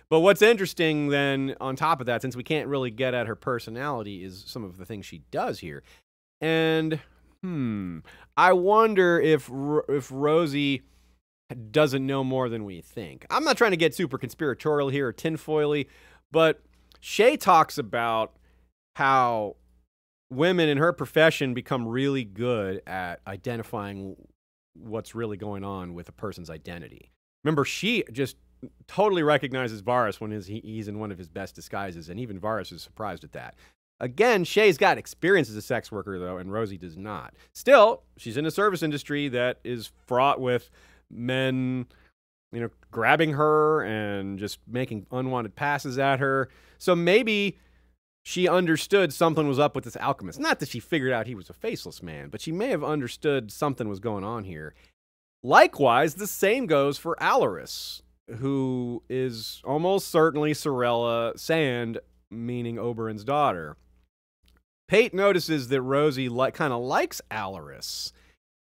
But what's interesting then, on top of that, since we can't really get at her personality, is some of the things she does here. And, I wonder if Rosie doesn't know more than we think. I'm not trying to get super conspiratorial here or tinfoily, but Shay talks about how women in her profession become really good at identifying what's really going on with a person's identity. Remember, she just totally recognizes Varys when he's in one of his best disguises, and even Varys is surprised at that. Again, Shay's got experience as a sex worker, though, and Rosie does not. Still, she's in a service industry that is fraught with men, you know, grabbing her and just making unwanted passes at her. So maybe she understood something was up with this alchemist. Not that she figured out he was a faceless man, but she may have understood something was going on here. Likewise, the same goes for Alleras, who is almost certainly Sarella Sand, meaning Oberyn's daughter. Pate notices that Rosie kind of likes Alleras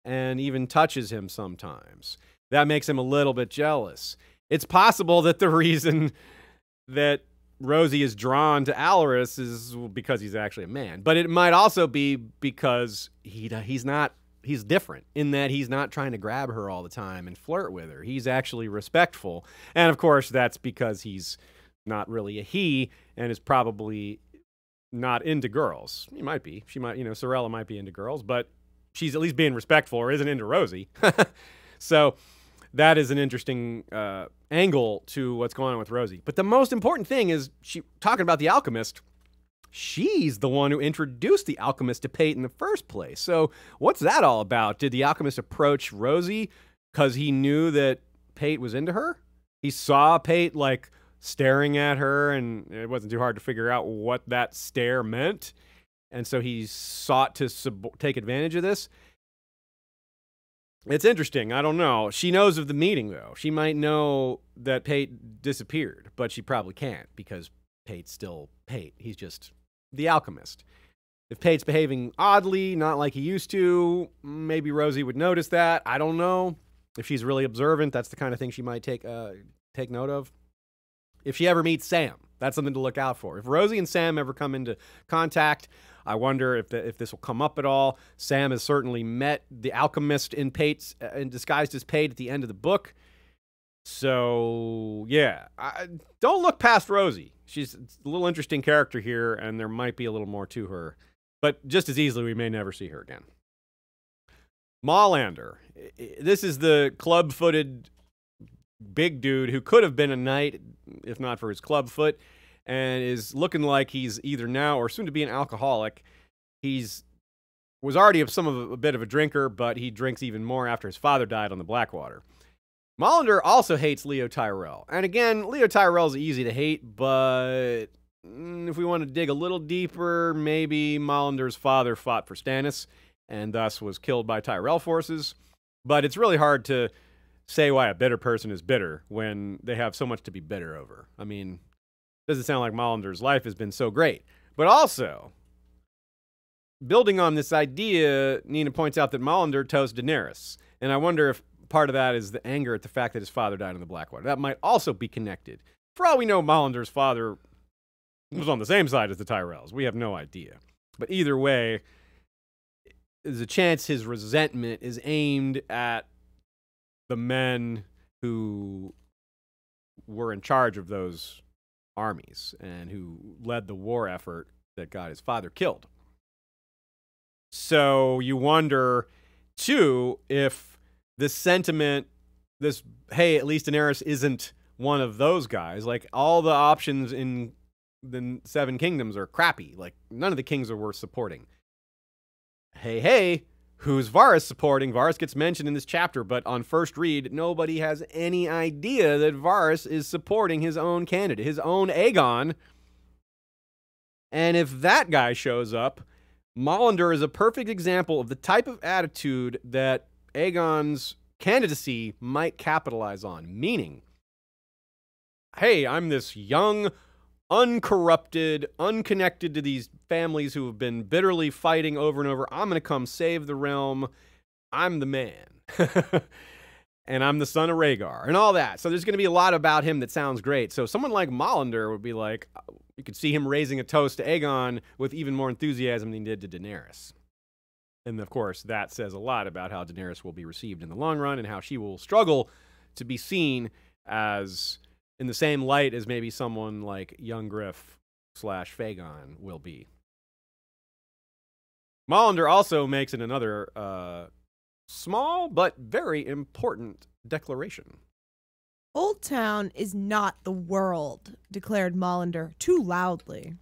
and even touches him sometimes. That makes him a little bit jealous. It's possible that the reason that Rosie is drawn to Alleras is because he's actually a man, but it might also be because he's different in that he's not trying to grab her all the time and flirt with her. He's actually respectful. And of course, that's because he's not really a he and is probably not into girls. He might be. She might, you know, Sarella might be into girls, but she's at least being respectful or isn't into Rosie. So that is an interesting angle to what's going on with Rosie. But the most important thing is, talking about the alchemist, she's the one who introduced the alchemist to Pate in the first place. So what's that all about? Did the alchemist approach Rosie because he knew that Pate was into her? He saw Pate, like, staring at her, and it wasn't too hard to figure out what that stare meant. And so he sought to take advantage of this. It's interesting. I don't know. She knows of the meeting, though. She might know that Pate disappeared, but she probably can't because Pate's still Pate. He's just the alchemist. If Pate's behaving oddly, not like he used to, maybe Rosie would notice that. I don't know. If she's really observant, that's the kind of thing she might take note of. If she ever meets Sam, that's something to look out for. If Rosie and Sam ever come into contact, I wonder if this will come up at all. Sam has certainly met the alchemist in Pate's, and disguised as Pate at the end of the book. So, yeah. Don't look past Rosie. She's a little interesting character here, and there might be a little more to her. But just as easily, we may never see her again. Mollander. This is the club-footed big dude who could have been a knight, if not for his club foot, and is looking like he's either now or soon to be an alcoholic. Was already a bit of a drinker, but he drinks even more after his father died on the Blackwater. Mollander also hates Leo Tyrell. And again, Leo Tyrell's easy to hate, but if we want to dig a little deeper, maybe Mollander's father fought for Stannis and thus was killed by Tyrell forces. But it's really hard to say why a bitter person is bitter when they have so much to be bitter over. I mean, it doesn't sound like Mollander's life has been so great. But also, building on this idea, Nina points out that Mollander toes Daenerys. And I wonder if part of that is the anger at the fact that his father died in the Blackwater. That might also be connected. For all we know, Mollander's father was on the same side as the Tyrells. We have no idea. But either way, there's a chance his resentment is aimed at the men who were in charge of those armies and who led the war effort that got his father killed. So you wonder, too, if this sentiment, this, hey, at least Daenerys isn't one of those guys. Like, all the options in the Seven Kingdoms are crappy. Like, none of the kings are worth supporting. Hey, who's Varys supporting? Varys gets mentioned in this chapter, but on first read, nobody has any idea that Varys is supporting his own candidate, his own Aegon. And if that guy shows up, Mollander is a perfect example of the type of attitude that Aegon's candidacy might capitalize on, meaning, hey, I'm this young, uncorrupted, unconnected to these families who have been bitterly fighting over and over. I'm going to come save the realm. I'm the man. And I'm the son of Rhaegar and all that. So there's going to be a lot about him that sounds great. So someone like Mollander would be like, you could see him raising a toast to Aegon with even more enthusiasm than he did to Daenerys. And, of course, that says a lot about how Daenerys will be received in the long run and how she will struggle to be seen as in the same light as maybe someone like Young Griff / Fagon will be. Mollander also makes in another small but very important declaration. Old Town is not the world, declared Mollander too loudly.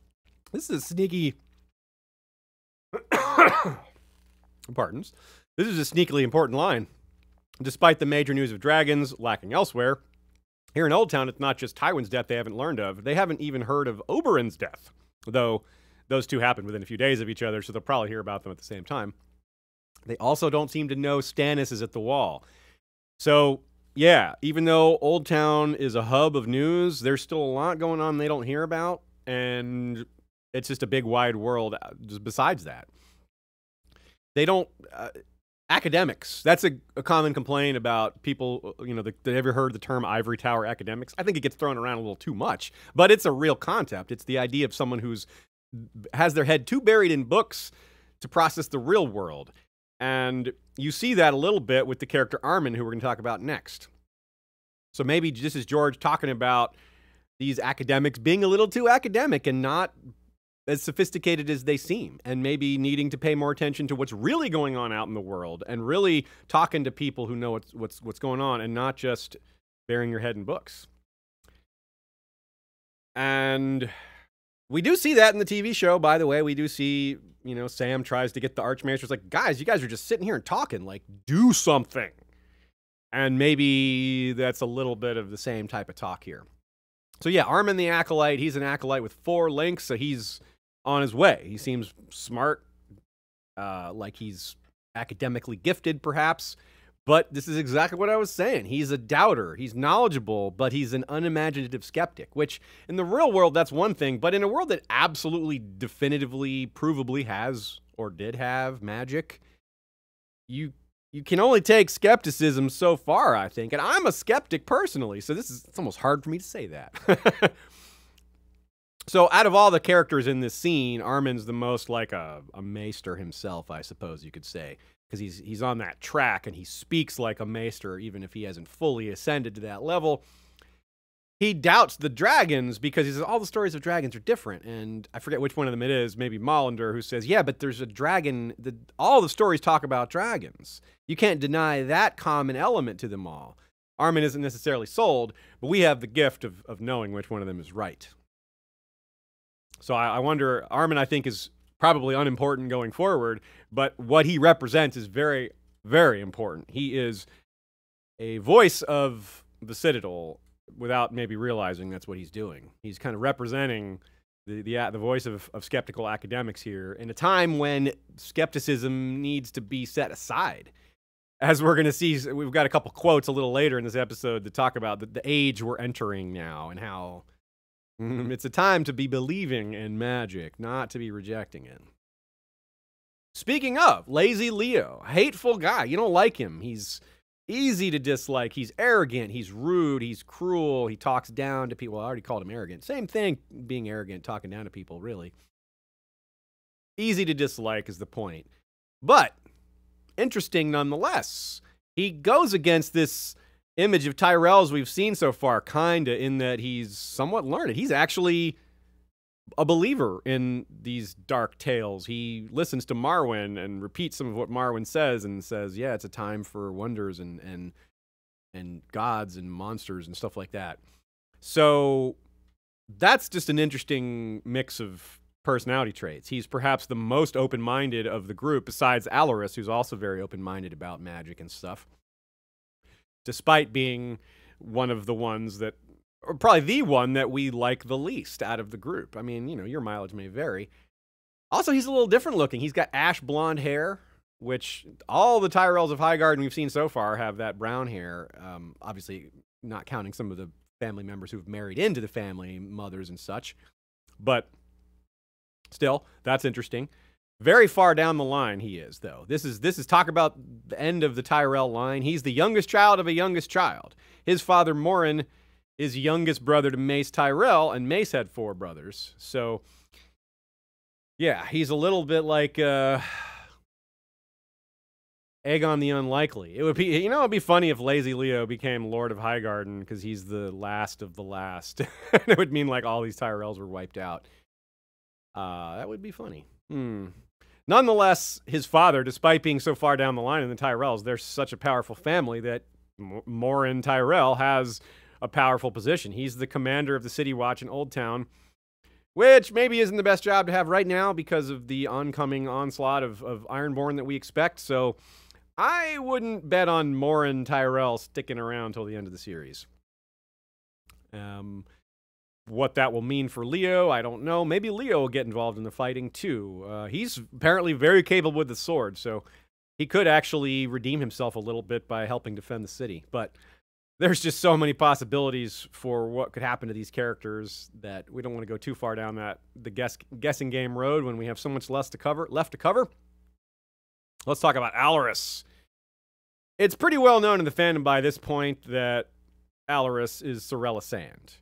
This is a sneaky... Pardons. This is a sneakily important line. Despite the major news of dragons lacking elsewhere, here in Old Town, it's not just Tywin's death they haven't learned of. They haven't even heard of Oberyn's death, though those two happened within a few days of each other, so they'll probably hear about them at the same time. They also don't seem to know Stannis is at the wall. So, yeah, even though Old Town is a hub of news, there's still a lot going on they don't hear about, and it's just a big, wide world besides that. They don't, academics, that's a common complaint about people, you know, they ever heard the term ivory tower academics? I think it gets thrown around a little too much, but it's a real concept. It's the idea of someone who's has their head too buried in books to process the real world. And you see that a little bit with the character Armen, who we're going to talk about next. So maybe this is George talking about these academics being a little too academic and not as sophisticated as they seem, and maybe needing to pay more attention to what's really going on out in the world and really talking to people who know what's going on and not just burying your head in books. And we do see that in the TV show, by the way. We do see, you know, Sam tries to get the Archmaester's like, guys, you guys are just sitting here and talking, like, do something. And maybe that's a little bit of the same type of talk here. So yeah, Armen the Acolyte, he's an acolyte with 4 links, so he's on his way. He seems smart, like he's academically gifted, perhaps, But this is exactly what I was saying. He's a doubter. He's knowledgeable, but he's an unimaginative skeptic, which in the real world, that's one thing. But in a world that absolutely, definitively, provably has or did have magic, you can only take skepticism so far, I think. And I'm a skeptic personally, so it's almost hard for me to say that. So out of all the characters in this scene, Armen's the most like a maester himself, I suppose you could say. Because he's on that track and he speaks like a maester, even if he hasn't fully ascended to that level. He doubts the dragons because he says all the stories of dragons are different. And I forget which one of them it is, maybe Mollander, who says, yeah, but there's a dragon. All the stories talk about dragons. You can't deny that common element to them all. Armen isn't necessarily sold, but we have the gift of knowing which one of them is right. So I wonder, Armen, I think, is probably unimportant going forward, but what he represents is very, very important. He is a voice of the Citadel without maybe realizing that's what he's doing. He's kind of representing the voice of skeptical academics here in a time when skepticism needs to be set aside. As we're going to see, we've got a couple quotes a little later in this episode to talk about the age we're entering now and how it's a time to be believing in magic, not to be rejecting it. Speaking of, Lazy Leo, hateful guy. You don't like him. He's easy to dislike. He's arrogant. He's rude. He's cruel. He talks down to people. I already called him arrogant. Same thing, being arrogant, talking down to people, really. Easy to dislike is the point. But interesting nonetheless. He goes against this image of Tyrell's we've seen so far, kinda, in that he's somewhat learned. He's actually a believer in these dark tales. He listens to Marwyn and repeats some of what Marwyn says and says, yeah, it's a time for wonders and gods and monsters and stuff like that. So that's just an interesting mix of personality traits. He's perhaps the most open-minded of the group, besides Alleras, who's also very open-minded about magic and stuff, despite being one of the ones that, or probably the one that we like the least out of the group. I mean, you know, your mileage may vary. Also, he's a little different looking. He's got ash blonde hair, which all the Tyrells of Highgarden we've seen so far have that brown hair, obviously not counting some of the family members who've married into the family, mothers and such. But still, that's interesting. Very far down the line he is, though. This is talk about the end of the Tyrell line. He's the youngest child of a youngest child. His father, Morin, is youngest brother to Mace Tyrell, and Mace had four brothers. So, yeah, he's a little bit like Aegon the Unlikely. It would be, you know, it'd be funny if Lazy Leo became Lord of Highgarden because he's the last of the last. It would mean like all these Tyrells were wiped out. That would be funny. Nonetheless, his father, despite being so far down the line in the Tyrells, they're such a powerful family that Morin Tyrell has a powerful position. He's the commander of the City Watch in Old Town, which maybe isn't the best job to have right now because of the oncoming onslaught of Ironborn that we expect. So I wouldn't bet on Morin Tyrell sticking around till the end of the series. What that will mean for Leo, I don't know. Maybe Leo will get involved in the fighting, too. He's apparently very capable with the sword, so he could actually redeem himself a little bit by helping defend the city. But there's just so many possibilities for what could happen to these characters that we don't want to go too far down the guessing game road when we have so much left to cover. Let's talk about Alleras. It's pretty well known in the fandom by this point that Alleras is Sarella Sand.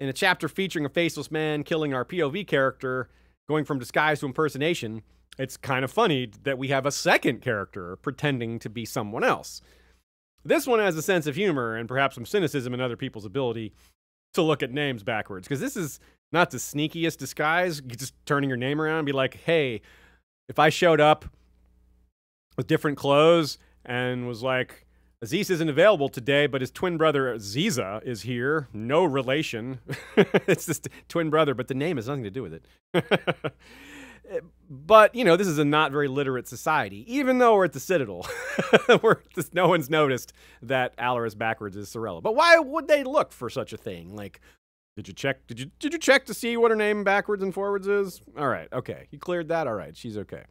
In a chapter featuring a faceless man killing our POV character, going from disguise to impersonation, it's kind of funny that we have a second character pretending to be someone else. This one has a sense of humor and perhaps some cynicism in other people's ability to look at names backwards, because this is not the sneakiest disguise. You're just turning your name around and be like, hey, if I showed up with different clothes and was like, Aziz isn't available today, but his twin brother Ziza is here. No relation. It's this twin brother, but the name has nothing to do with it. But, you know, this is a not very literate society, even though we're at the Citadel. No one's noticed that Alleras backwards is Sarella. But why would they look for such a thing? Like, did you check to see what her name backwards and forwards is? All right, okay. You cleared that? All right, she's okay.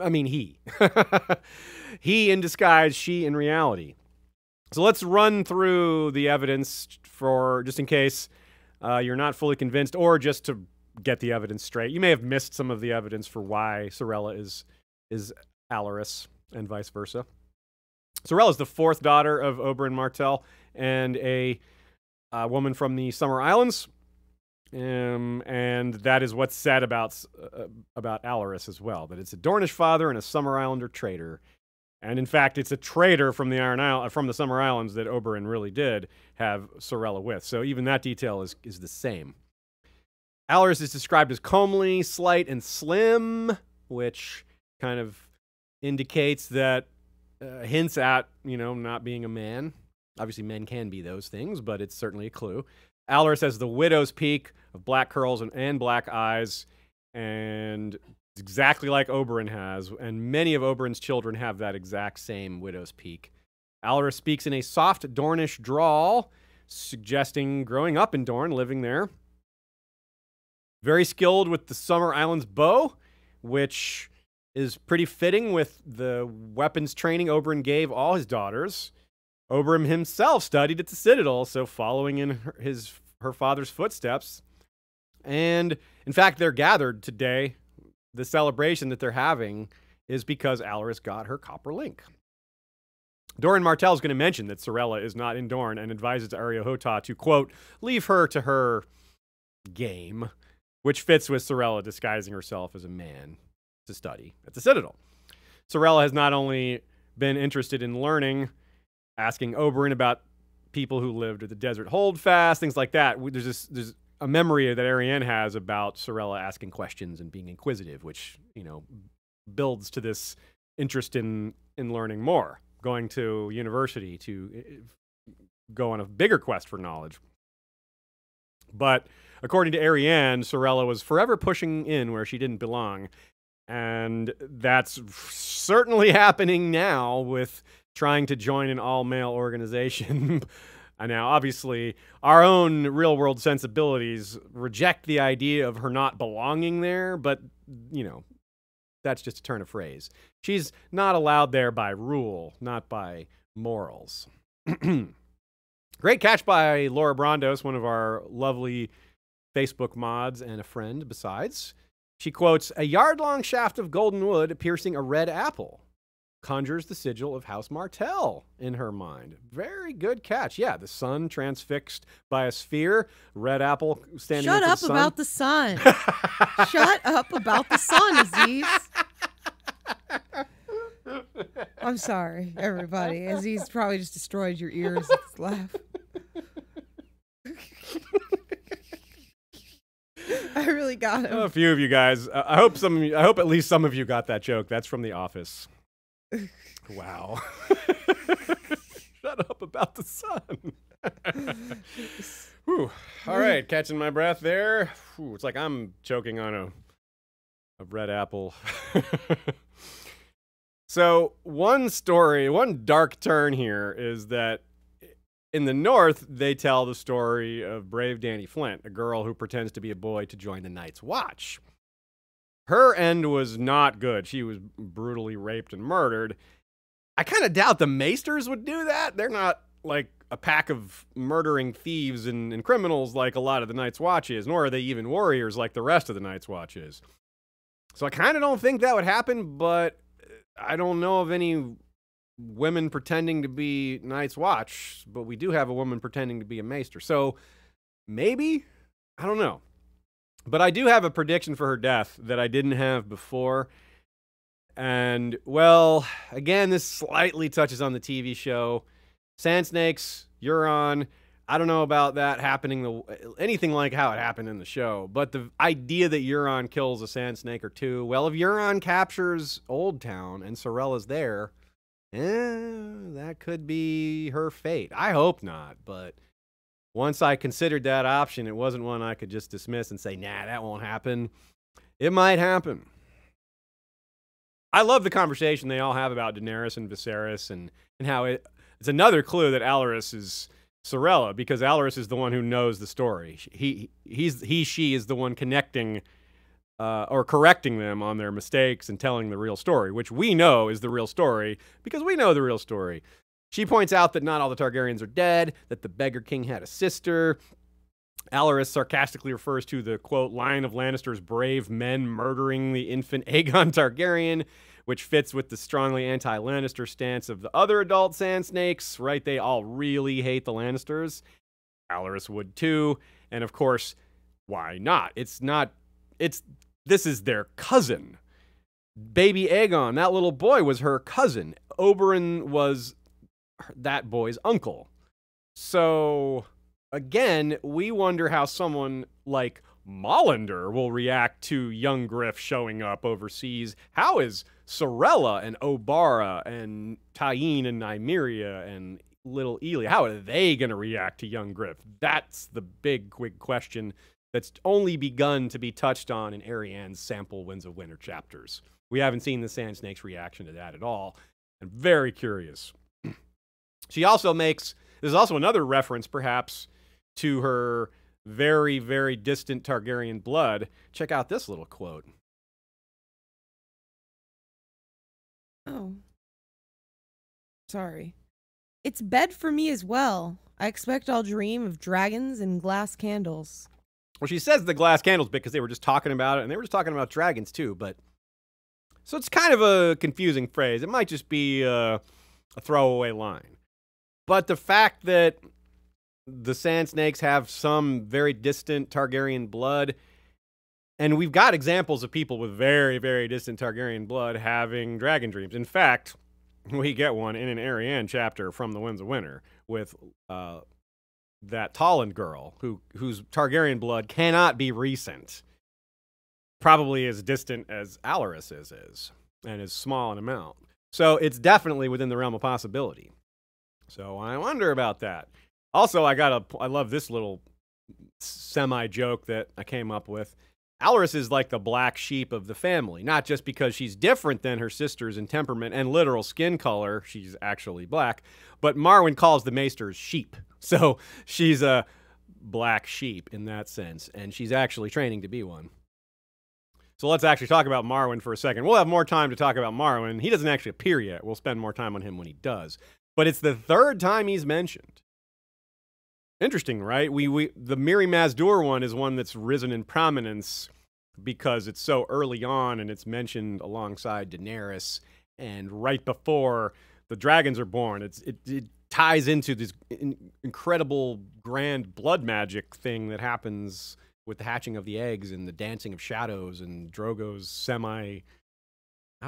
I mean, he. He in disguise, she in reality. So let's run through the evidence for, just in case you're not fully convinced, or just to get the evidence straight. You may have missed some of the evidence for why Sarella is Alleras and vice versa. Sarella is the fourth daughter of Oberyn Martell and a woman from the Summer Islands. And that is what's said about Alleras as well, that it's a Dornish father and a Summer Islander traitor. And in fact, it's a traitor from the Summer Islands that Oberyn really did have Sarella with. So even that detail is the same. Alleras is described as comely, slight, and slim, which kind of indicates that, hints at, you know, not being a man. Obviously, men can be those things, but it's certainly a clue. Alleras has the widow's peak of black curls and black eyes, and exactly like Oberyn has, and many of Oberyn's children have that exact same widow's peak. Alleras speaks in a soft Dornish drawl, suggesting growing up in Dorne, living there. Very skilled with the Summer Islands bow, which is pretty fitting with the weapons training Oberyn gave all his daughters. Oberyn himself studied at the Citadel, so following in her father's footsteps. And, in fact, they're gathered today. The celebration that they're having is because Alleras got her copper link. Doran Martell is going to mention that Sarella is not in Dorne and advises Areo Hotah to, quote, leave her to her game, which fits with Sarella disguising herself as a man to study at the Citadel. Sarella has not only been interested in learning, asking Oberyn about people who lived at the Desert Holdfast, things like that. There's a memory that Arianne has about Sarella asking questions and being inquisitive, which, you know, builds to this interest in learning more, going to university to go on a bigger quest for knowledge. But according to Arianne, Sarella was forever pushing in where she didn't belong, and that's certainly happening now with trying to join an all-male organization. Now, obviously, our own real-world sensibilities reject the idea of her not belonging there, but, you know, that's just a turn of phrase. She's not allowed there by rule, not by morals. Great catch by Laura Brondos, one of our lovely Facebook mods and a friend besides. She quotes, "A yard-long shaft of golden wood piercing a red apple conjures the sigil of House Martell in her mind." Very good catch. Yeah, the sun transfixed by a sphere, red apple standing Shut up the sun. About the sun. Shut up about the sun, Aziz. I'm sorry, everybody. Aziz probably just destroyed your ears with his laugh. I really got him. A few of you guys. I hope at least some of you got that joke. That's from The Office. Wow. Shut up about the sun. Whew. All right, catching my breath there. Whew, it's like I'm choking on a red apple. So one dark turn here is that in the North, they tell the story of brave Danny Flint, a girl who pretends to be a boy to join the Night's Watch. Her end was not good. She was brutally raped and murdered. I kind of doubt the Maesters would do that. They're not like a pack of murdering thieves and criminals like a lot of the Night's Watch is, nor are they even warriors like the rest of the Night's Watch is. So I kind of don't think that would happen, but I don't know of any women pretending to be Night's Watch, but we do have a woman pretending to be a Maester. So maybe, I don't know. But I do have a prediction for her death that I didn't have before. And, well, again, this slightly touches on the TV show. Sand Snakes, Euron. I don't know about that happening, anything like how it happened in the show. But the idea that Euron kills a Sand Snake or two, well, if Euron captures Old Town and Sarella's there, that could be her fate. I hope not, but once I considered that option, it wasn't one I could just dismiss and say, nah, that won't happen. It might happen. I love the conversation they all have about Daenerys and Viserys and how it's another clue that Alleras is Sarella, because Alleras is the one who knows the story. She is the one connecting or correcting them on their mistakes and telling the real story, which we know is the real story because we know the real story. She points out that not all the Targaryens are dead, that the Beggar King had a sister. Alleras sarcastically refers to the, quote, line of Lannister's brave men murdering the infant Aegon Targaryen, which fits with the strongly anti-Lannister stance of the other adult Sand Snakes, right? They all really hate the Lannisters. Alleras would too. And of course, why not? This is their cousin. Baby Aegon, that little boy, was her cousin. Oberyn was that boy's uncle. So again, we wonder how someone like Mollander will react to young Griff showing up overseas. How is Sarella and Obara and Tyene and Nymeria and little Elia, how are they going to react to young Griff? That's the big, quick question that's only begun to be touched on in Arianne's sample Winds of Winter chapters. We haven't seen the Sand Snake's reaction to that at all. I'm very curious. She also makes... There's also another reference, perhaps, to her very, very distant Targaryen blood. Check out this little quote. Oh. Sorry. It's bed for me as well. I expect I'll dream of dragons and glass candles. Well, she says the glass candles because they were just talking about it, and they were just talking about dragons, too, but... So it's kind of a confusing phrase. It might just be a throwaway line. But the fact that the Sand Snakes have some very distant Targaryen blood, and we've got examples of people with very, very distant Targaryen blood having dragon dreams. In fact, we get one in an Arianne chapter from the Winds of Winter with that Tallinn girl whose Targaryen blood cannot be recent. Probably as distant as Alleras is, and is small in amount. So it's definitely within the realm of possibility. So I wonder about that. Also, I love this little semi-joke that I came up with. Alleras is like the black sheep of the family, not just because she's different than her sisters in temperament and literal skin color, she's actually black, but Marwyn calls the Maesters sheep. So she's a black sheep in that sense, and she's actually training to be one. So let's actually talk about Marwyn for a second. We'll have more time to talk about Marwyn. He doesn't actually appear yet. We'll spend more time on him when he does. But it's the third time he's mentioned. Interesting, right? The Miri Mazdur one is one that's risen in prominence because it's so early on and it's mentioned alongside Daenerys and right before the dragons are born. It ties into this incredible grand blood magic thing that happens with the hatching of the eggs and the dancing of shadows and Drogo's I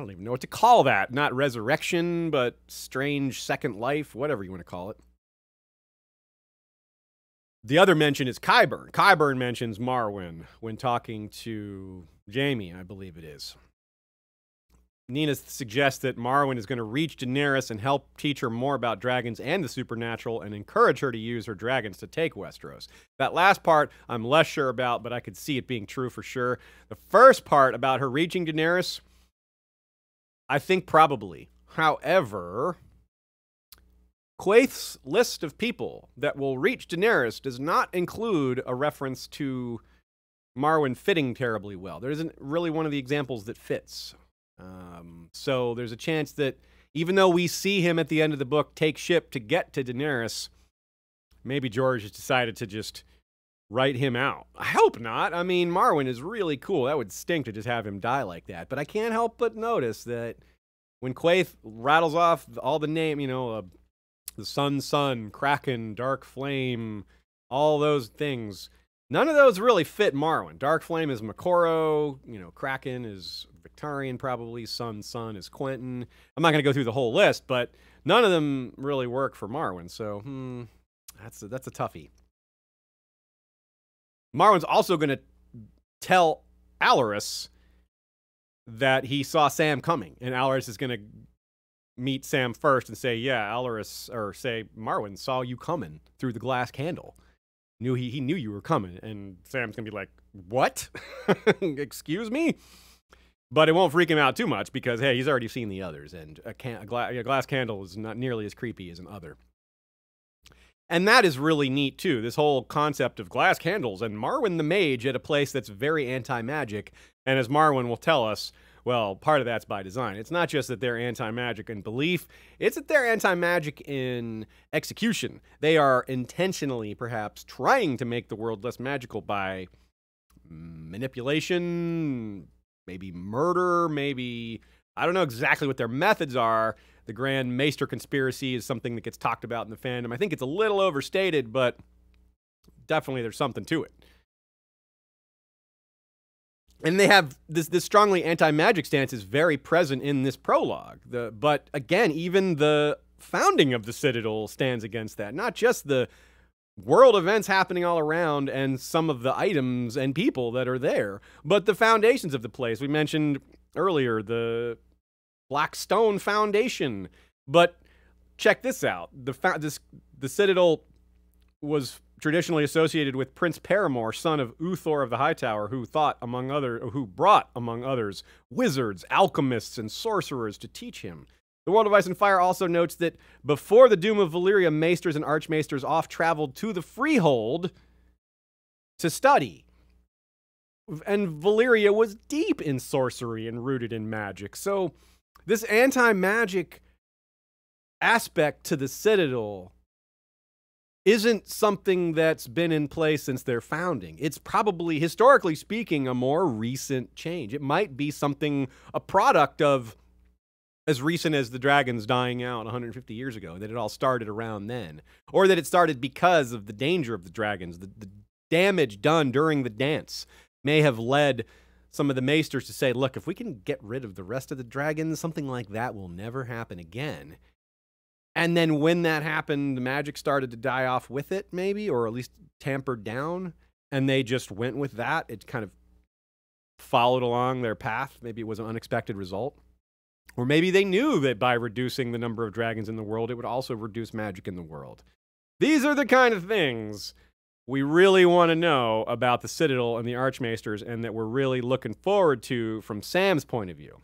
don't even know what to call that. Not resurrection, but strange second life, whatever you want to call it. The other mention is Qyburn. Qyburn mentions Marwyn when talking to Jaime, I believe it is. Nina suggests that Marwyn is going to reach Daenerys and help teach her more about dragons and the supernatural and encourage her to use her dragons to take Westeros. That last part I'm less sure about, but I could see it being true for sure. The first part about her reaching Daenerys... I think probably. However, Quaith's list of people that will reach Daenerys does not include a reference to Marwyn fitting terribly well. There isn't really one of the examples that fits. So there's a chance that even though we see him at the end of the book take ship to get to Daenerys, maybe George has decided to just write him out. I hope not. I mean, Marwyn is really cool. That would stink to just have him die like that. But I can't help but notice that when Quaith rattles off all the name, you know, the Sun, Kraken, Dark Flame, all those things, none of those really fit Marwyn. Dark Flame is Makoro, you know, Kraken is Victarion probably, Sun is Quentyn. I'm not going to go through the whole list, but none of them really work for Marwyn. So, that's a toughie. Marwyn's also going to tell Alleras that he saw Sam coming, and Alleras is going to meet Sam first and say, yeah, Marwyn saw you coming through the glass candle. He knew you were coming, and Sam's going to be like, what? Excuse me? But it won't freak him out too much because, hey, he's already seen the others, and a glass candle is not nearly as creepy as an other. And that is really neat, too, this whole concept of glass candles and Marwyn the Mage at a place that's very anti-magic And as Marwyn will tell us, well, part of that's by design. It's not just that they're anti-magic in belief, it's that they're anti-magic in execution. They are intentionally, perhaps, trying to make the world less magical by manipulation, maybe murder, maybe... I don't know exactly what their methods are. The Grand Maester conspiracy is something that gets talked about in the fandom. I think it's a little overstated, but definitely there's something to it. And they have this strongly anti-magic stance is very present in this prologue. But again, even the founding of the Citadel stands against that. Not just the world events happening all around and some of the items and people that are there, but the foundations of the place. We mentioned earlier the Black Stone Foundation, but check this out. The Citadel was traditionally associated with Prince Paramore, son of Uthor of the Hightower, who brought among others wizards, alchemists, and sorcerers to teach him. The World of Ice and Fire also notes that before the doom of Valyria, maesters and archmaesters oft traveled to the Freehold to study. And Valyria was deep in sorcery and rooted in magic. So this anti-magic aspect to the Citadel isn't something that's been in place since their founding. It's probably, historically speaking, a more recent change. It might be something, a product of as recent as the dragons dying out 150 years ago, that it all started around then. Or that it started because of the danger of the dragons. The damage done during the dance may have led some of the maesters to say, look, if we can get rid of the rest of the dragons, something like that will never happen again. And then when that happened, the magic started to die off with it, maybe, or at least tampered down, and they just went with that. It kind of followed along their path. Maybe it was an unexpected result. Or maybe they knew that by reducing the number of dragons in the world, it would also reduce magic in the world. These are the kind of things we really want to know about the Citadel and the Archmaesters, and that we're really looking forward to from Sam's point of view.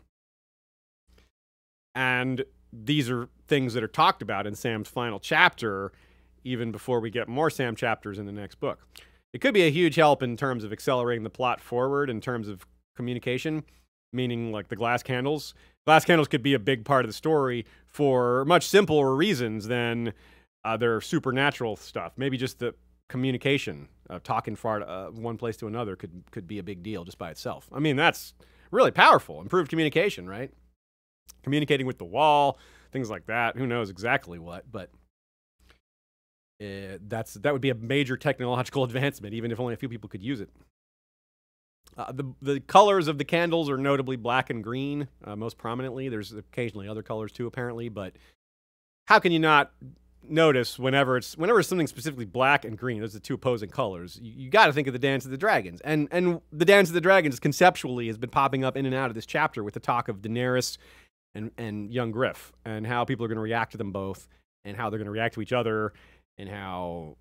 And these are things that are talked about in Sam's final chapter, even before we get more Sam chapters in the next book. It could be a huge help in terms of accelerating the plot forward, in terms of communication, meaning like the glass candles. Glass candles could be a big part of the story for much simpler reasons than their supernatural stuff. Maybe just the communication of talking from one place to another could be a big deal just by itself. I mean, that's really powerful. Improved communication, right? Communicating with the wall, things like that. Who knows exactly what, but that would be a major technological advancement, even if only a few people could use it. The colors of the candles are notably black and green, most prominently. There's occasionally other colors too, apparently, but how can you not notice whenever it's something specifically black and green, those are the two opposing colors, you got to think of the Dance of the Dragons. And the Dance of the Dragons conceptually has been popping up in and out of this chapter with the talk of Daenerys and young Griff, and how people are going to react to them both, and how they're going to react to each other, and how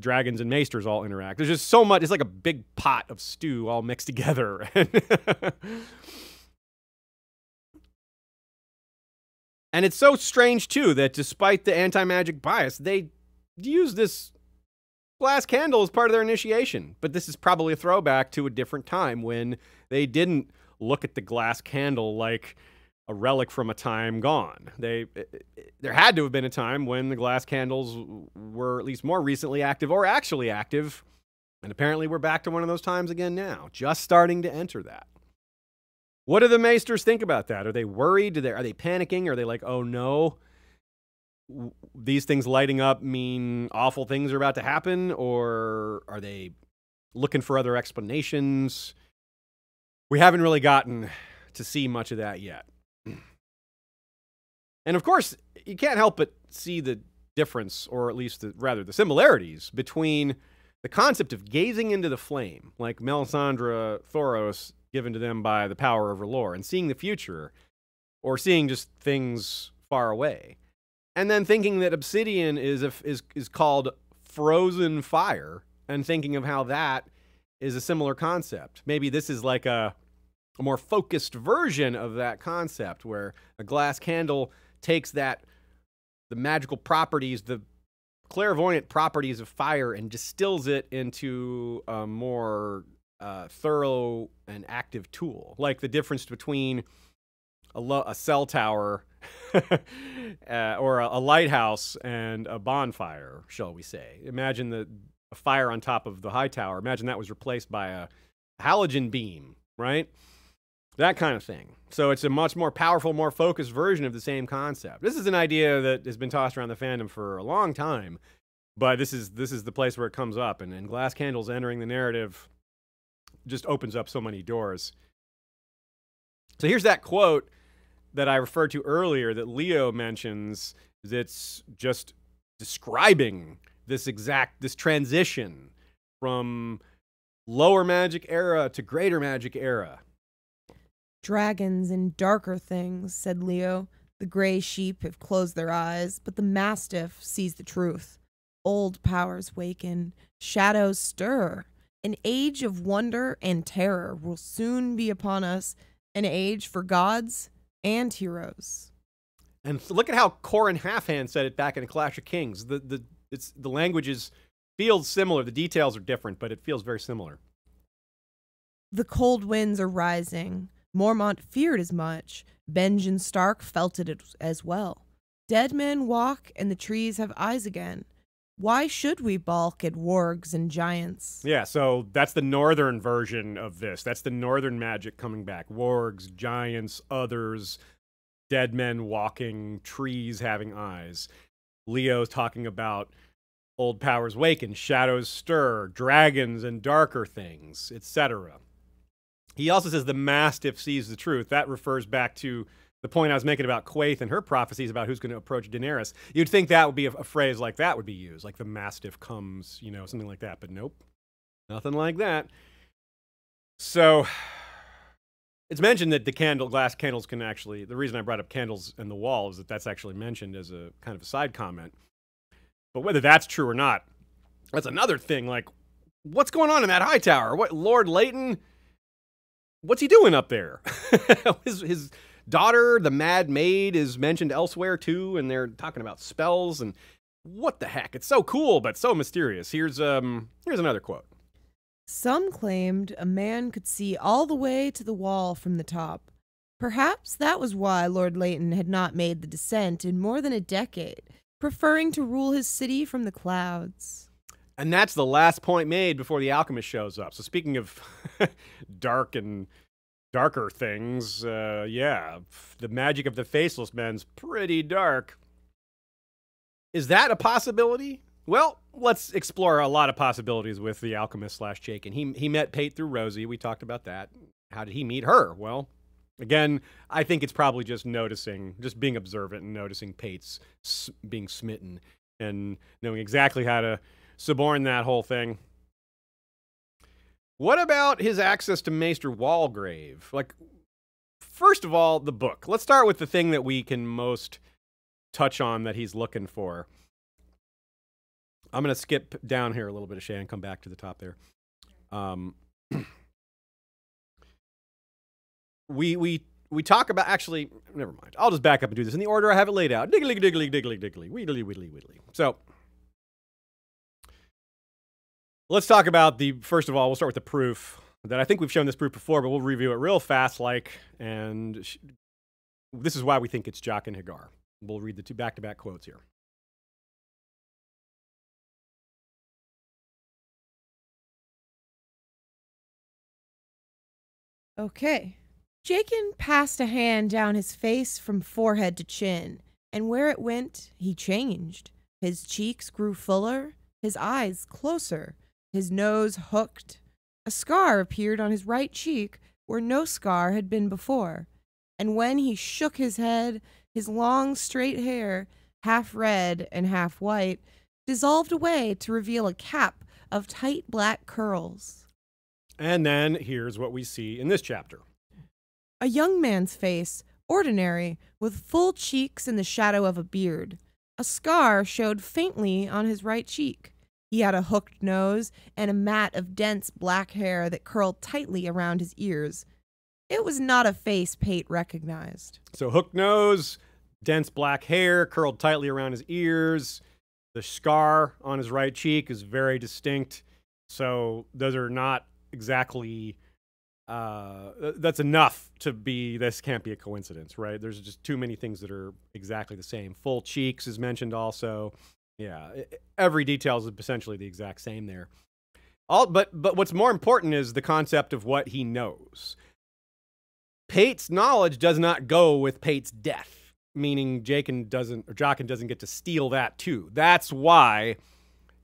dragons and maesters all interact. There's just so much. It's like a big pot of stew all mixed together. And it's so strange, too, that despite the anti-magic bias, they use this glass candle as part of their initiation. But this is probably a throwback to a different time when they didn't look at the glass candle like a relic from a time gone. There had to have been a time when the glass candles were at least more recently active or actually active. And apparently we're back to one of those times again now, just starting to enter that. What do the maesters think about that? Are they worried? Are they panicking? Are they like, oh no, these things lighting up mean awful things are about to happen? Or are they looking for other explanations? We haven't really gotten to see much of that yet. And of course, you can't help but see the difference, or at least the similarities between the concept of gazing into the flame, like Melisandre Thoros given to them by the power of her lore, and seeing the future, or seeing just things far away. And then thinking that obsidian is called frozen fire, and thinking of how that is a similar concept. Maybe this is like a more focused version of that concept, where a glass candle takes the magical properties, the clairvoyant properties of fire, and distills it into a more thorough and active tool. Like the difference between a cell tower or a lighthouse and a bonfire, shall we say. Imagine a fire on top of the high tower. Imagine that was replaced by a halogen beam, right? That kind of thing. So it's a much more powerful, more focused version of the same concept. This is an idea that has been tossed around the fandom for a long time, but this is the place where it comes up, and Glass Candles entering the narrative just opens up so many doors. So here's that quote that I referred to earlier that Leo mentions, that's just describing this transition from lower magic era to greater magic era. "Dragons and darker things," said Leo. "The gray sheep have closed their eyes, but the mastiff sees the truth. Old powers waken, shadows stir. An age of wonder and terror will soon be upon us, an age for gods and heroes." And look at how Corrin Halfhand said it back in the Clash of Kings. The language feels similar. The details are different, but it feels very similar. "The cold winds are rising. Mormont feared as much. Benjen Stark felt it as well. Dead men walk and the trees have eyes again. Why should we balk at wargs and giants?" Yeah, so that's the northern version of this. That's the northern magic coming back. Wargs, giants, others, dead men walking, trees having eyes. Leo's talking about old powers waken, shadows stir, dragons and darker things, etc. He also says the mastiff sees the truth. That refers back to the point I was making about Quaithe and her prophecies about who's going to approach Daenerys. You'd think that would be a phrase like that would be used, like the mastiff comes, you know, something like that. But nope, nothing like that. So it's mentioned that the glass candles can actually, the reason I brought up candles and the wall is that that's actually mentioned as a kind of a side comment. But whether that's true or not, that's another thing. Like, what's going on in that high tower? What, Lord Leighton? What's he doing up there? His daughter, the Mad Maid, is mentioned elsewhere too, and they're talking about spells and what the heck. It's so cool, but so mysterious. Here's another quote. "Some claimed a man could see all the way to the wall from the top. Perhaps that was why Lord Leighton had not made the descent in more than a decade, preferring to rule his city from the clouds." And that's the last point made before the alchemist shows up. So speaking of dark and darker things, yeah, the magic of the Faceless Men's pretty dark. Is that a possibility? Well, let's explore a lot of possibilities with the alchemist / Jaqen. He met Pate through Rosie. We talked about that. How did he meet her? Well, again, I think it's probably just noticing, just being observant and noticing Pate's being smitten and knowing exactly how to suborn that whole thing. What about his access to Maester Walgrave? Like, first of all, the book. Let's start with the thing that we can most touch on that he's looking for. I'm going to skip down here a little bit, Shay, and come back to the top there. We talk about, actually, never mind. I'll just back up and do this in the order I have it laid out. Diggly, diggly, diggly, diggly, wiggly, wiggly, wiggly. So let's talk about first of all, we'll start with the proof that I think we've shown this proof before, but we'll review it real fast. And this is why we think it's Jaqen H'ghar. We'll read the two back-to-back quotes here. Okay. "Jaqen passed a hand down his face from forehead to chin, and where it went, he changed. His cheeks grew fuller, his eyes closer. His nose hooked. A scar appeared on his right cheek where no scar had been before. And when he shook his head, his long straight hair, half red and half white, dissolved away to reveal a cap of tight black curls." And then here's what we see in this chapter. "A young man's face, ordinary, with full cheeks in the shadow of a beard. A scar showed faintly on his right cheek. He had a hooked nose and a mat of dense black hair that curled tightly around his ears. It was not a face Pate recognized." So hooked nose, dense black hair, curled tightly around his ears. The scar on his right cheek is very distinct. So those are not exactly that's enough to be, this can't be a coincidence, right? There's just too many things that are exactly the same. Full cheeks is mentioned also. Yeah, every detail is essentially the exact same there. All, but what's more important is the concept of what he knows. Pate's knowledge does not go with Pate's death, meaning Jaqen doesn't get to steal that too. That's why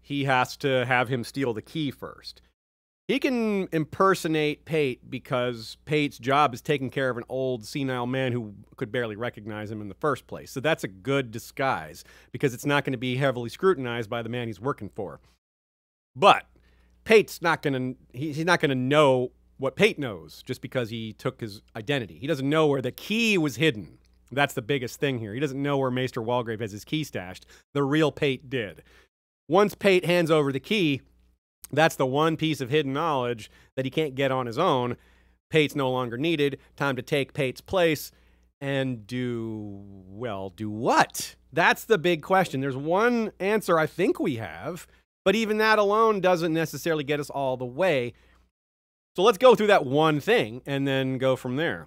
he has to have him steal the key first. He can impersonate Pate because Pate's job is taking care of an old senile man who could barely recognize him in the first place. So that's a good disguise because it's not going to be heavily scrutinized by the man he's working for. But Pate's not going to, he's not going to know what Pate knows just because he took his identity. He doesn't know where the key was hidden. That's the biggest thing here. He doesn't know where Maester Walgrave has his key stashed. The real Pate did. Once Pate hands over the key, that's the one piece of hidden knowledge that he can't get on his own. Pate's no longer needed. Time to take Pate's place and do, well, do what? That's the big question. There's one answer I think we have, but even that alone doesn't necessarily get us all the way. So let's go through that one thing and then go from there.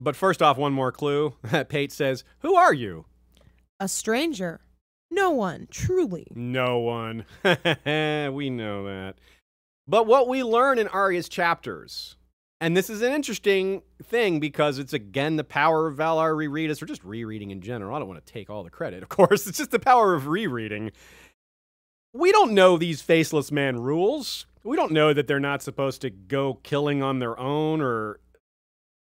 But first off, one more clue. Pate says, "Who are you?" A stranger. No one, truly. No one. We know that. But what we learn in Arya's chapters, and this is an interesting thing because it's, again, the power of Valar Reridas, or just rereading in general. I don't want to take all the credit, of course. It's just the power of rereading. We don't know these faceless man rules. We don't know that they're not supposed to go killing on their own, or...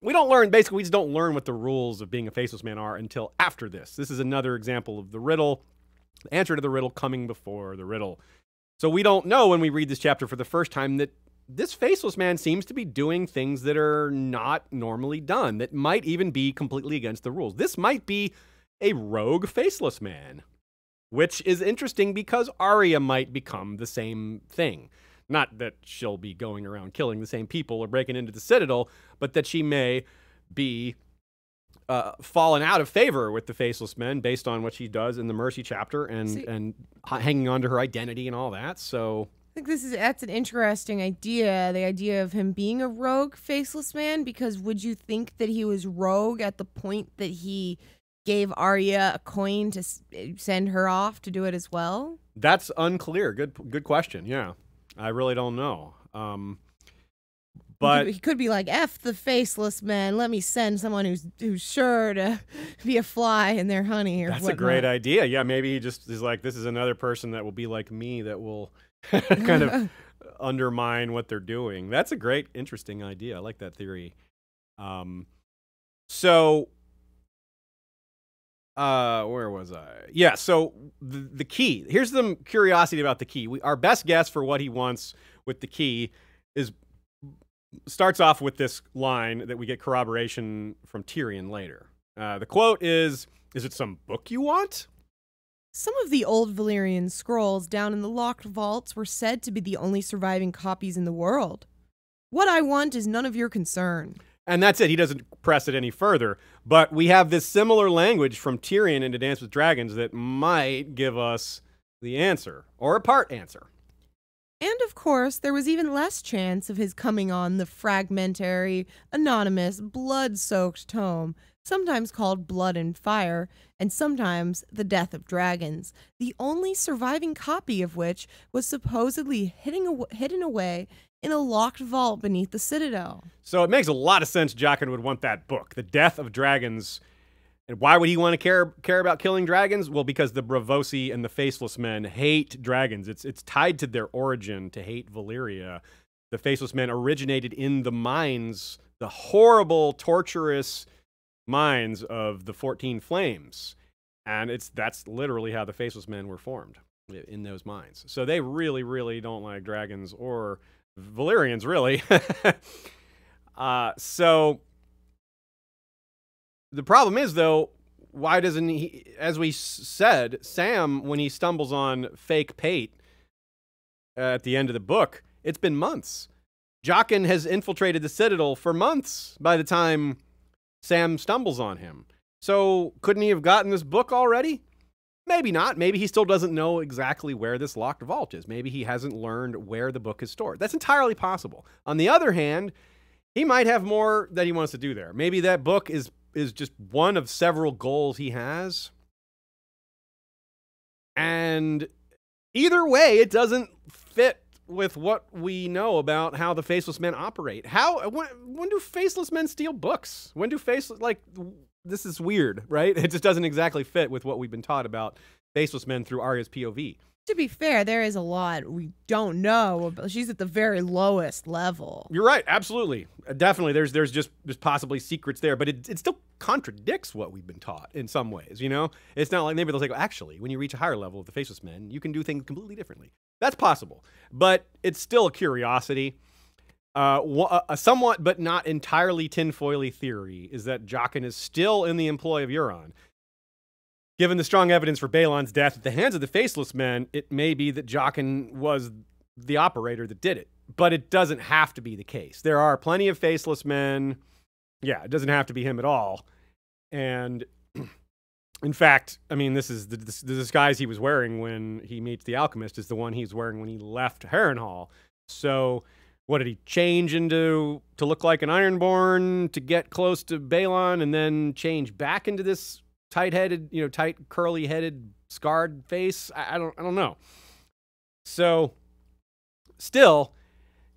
we don't learn, basically, we just don't learn what the rules of being a faceless man are until after this. This is another example of the riddle. The answer to the riddle coming before the riddle. So we don't know when we read this chapter for the first time that this faceless man seems to be doing things that are not normally done, that might even be completely against the rules. This might be a rogue faceless man, which is interesting because Arya might become the same thing. Not that she'll be going around killing the same people or breaking into the Citadel, but that she may be... fallen out of favor with the faceless men based on what she does in the Mercy chapter and hanging on to her identity and all that. So I think that's an interesting idea, the idea of him being a rogue faceless man, because would you think that he was rogue at the point that he gave Arya a coin to send her off to do it as well? That's unclear. Good question. Yeah, I really don't know. But he could be like, F the faceless men, let me send someone who's sure to be a fly in their honey or whatnot. That's a great idea. Yeah, maybe he just is like, this is another person that will be like me, that will kind of undermine what they're doing. That's a great, interesting idea. I like that theory. Where was I? Yeah, so the key. Here's the curiosity about the key. Our best guess for what he wants with the key is... starts off with this line that we get corroboration from Tyrion later. The quote is it some book you want? Some of the old Valyrian scrolls down in the locked vaults were said to be the only surviving copies in the world. What I want is none of your concern. And that's it. He doesn't press it any further. But we have this similar language from Tyrion in A Dance with Dragons that might give us the answer, or a part answer. And, of course, there was even less chance of his coming on the fragmentary, anonymous, blood-soaked tome, sometimes called Blood and Fire, and sometimes The Death of Dragons, the only surviving copy of which was supposedly hidden away in a locked vault beneath the Citadel. So it makes a lot of sense Jaqen would want that book, The Death of Dragons. And why would he want to care about killing dragons? Well, because the Bravosi and the Faceless Men hate dragons. It's tied to their origin to hate Valyria. The Faceless Men originated in the mines, the horrible, torturous mines of the 14 Flames. And that's literally how the Faceless Men were formed, in those mines. So they really, really don't like dragons or Valyrians, really. So... the problem is, though, why doesn't he, as we said, Sam, when he stumbles on fake Pate at the end of the book, it's been months. Jaqen has infiltrated the Citadel for months by the time Sam stumbles on him. So couldn't he have gotten this book already? Maybe not. Maybe he still doesn't know exactly where this locked vault is. Maybe he hasn't learned where the book is stored. That's entirely possible. On the other hand, he might have more that he wants to do there. Maybe that book is just one of several goals he has. And either way, it doesn't fit with what we know about how the Faceless Men operate. How, when do Faceless Men steal books? When do Faceless, like, this is weird, right? It just doesn't exactly fit with what we've been taught about Faceless Men through Arya's POV. To be fair, there is a lot we don't know about. She's at the very lowest level. You're right, absolutely. Definitely, there's possibly secrets there, but it still contradicts what we've been taught in some ways, you know? It's not like, maybe they'll say, well, actually, when you reach a higher level of the Faceless Men, you can do things completely differently. That's possible, but it's still a curiosity. A somewhat but not entirely tinfoily theory is that Jaqen is still in the employ of Euron. Given the strong evidence for Balon's death at the hands of the Faceless Men, it may be that Jaqen was the operator that did it. But it doesn't have to be the case. There are plenty of Faceless Men. Yeah, it doesn't have to be him at all. And in fact, I mean, this is the disguise he was wearing when he meets the alchemist is the one he's wearing when he left Harrenhal. So what did he change into to look like an Ironborn to get close to Balon and then change back into this tight-headed, you know, tight, curly-headed, scarred face? I don't know. So, still,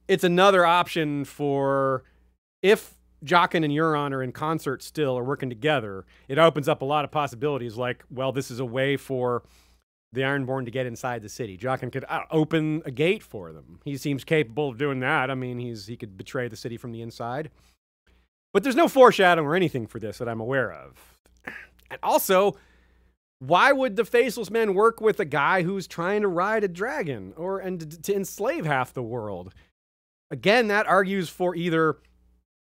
it's another option for if Jaqen and Euron are in concert still or working together, it opens up a lot of possibilities like, well, this is a way for the Ironborn to get inside the city. Jaqen could open a gate for them. He seems capable of doing that. I mean, he could betray the city from the inside. But there's no foreshadowing or anything for this that I'm aware of. And also, why would the Faceless Men work with a guy who's trying to ride a dragon and to enslave half the world? Again, that argues for either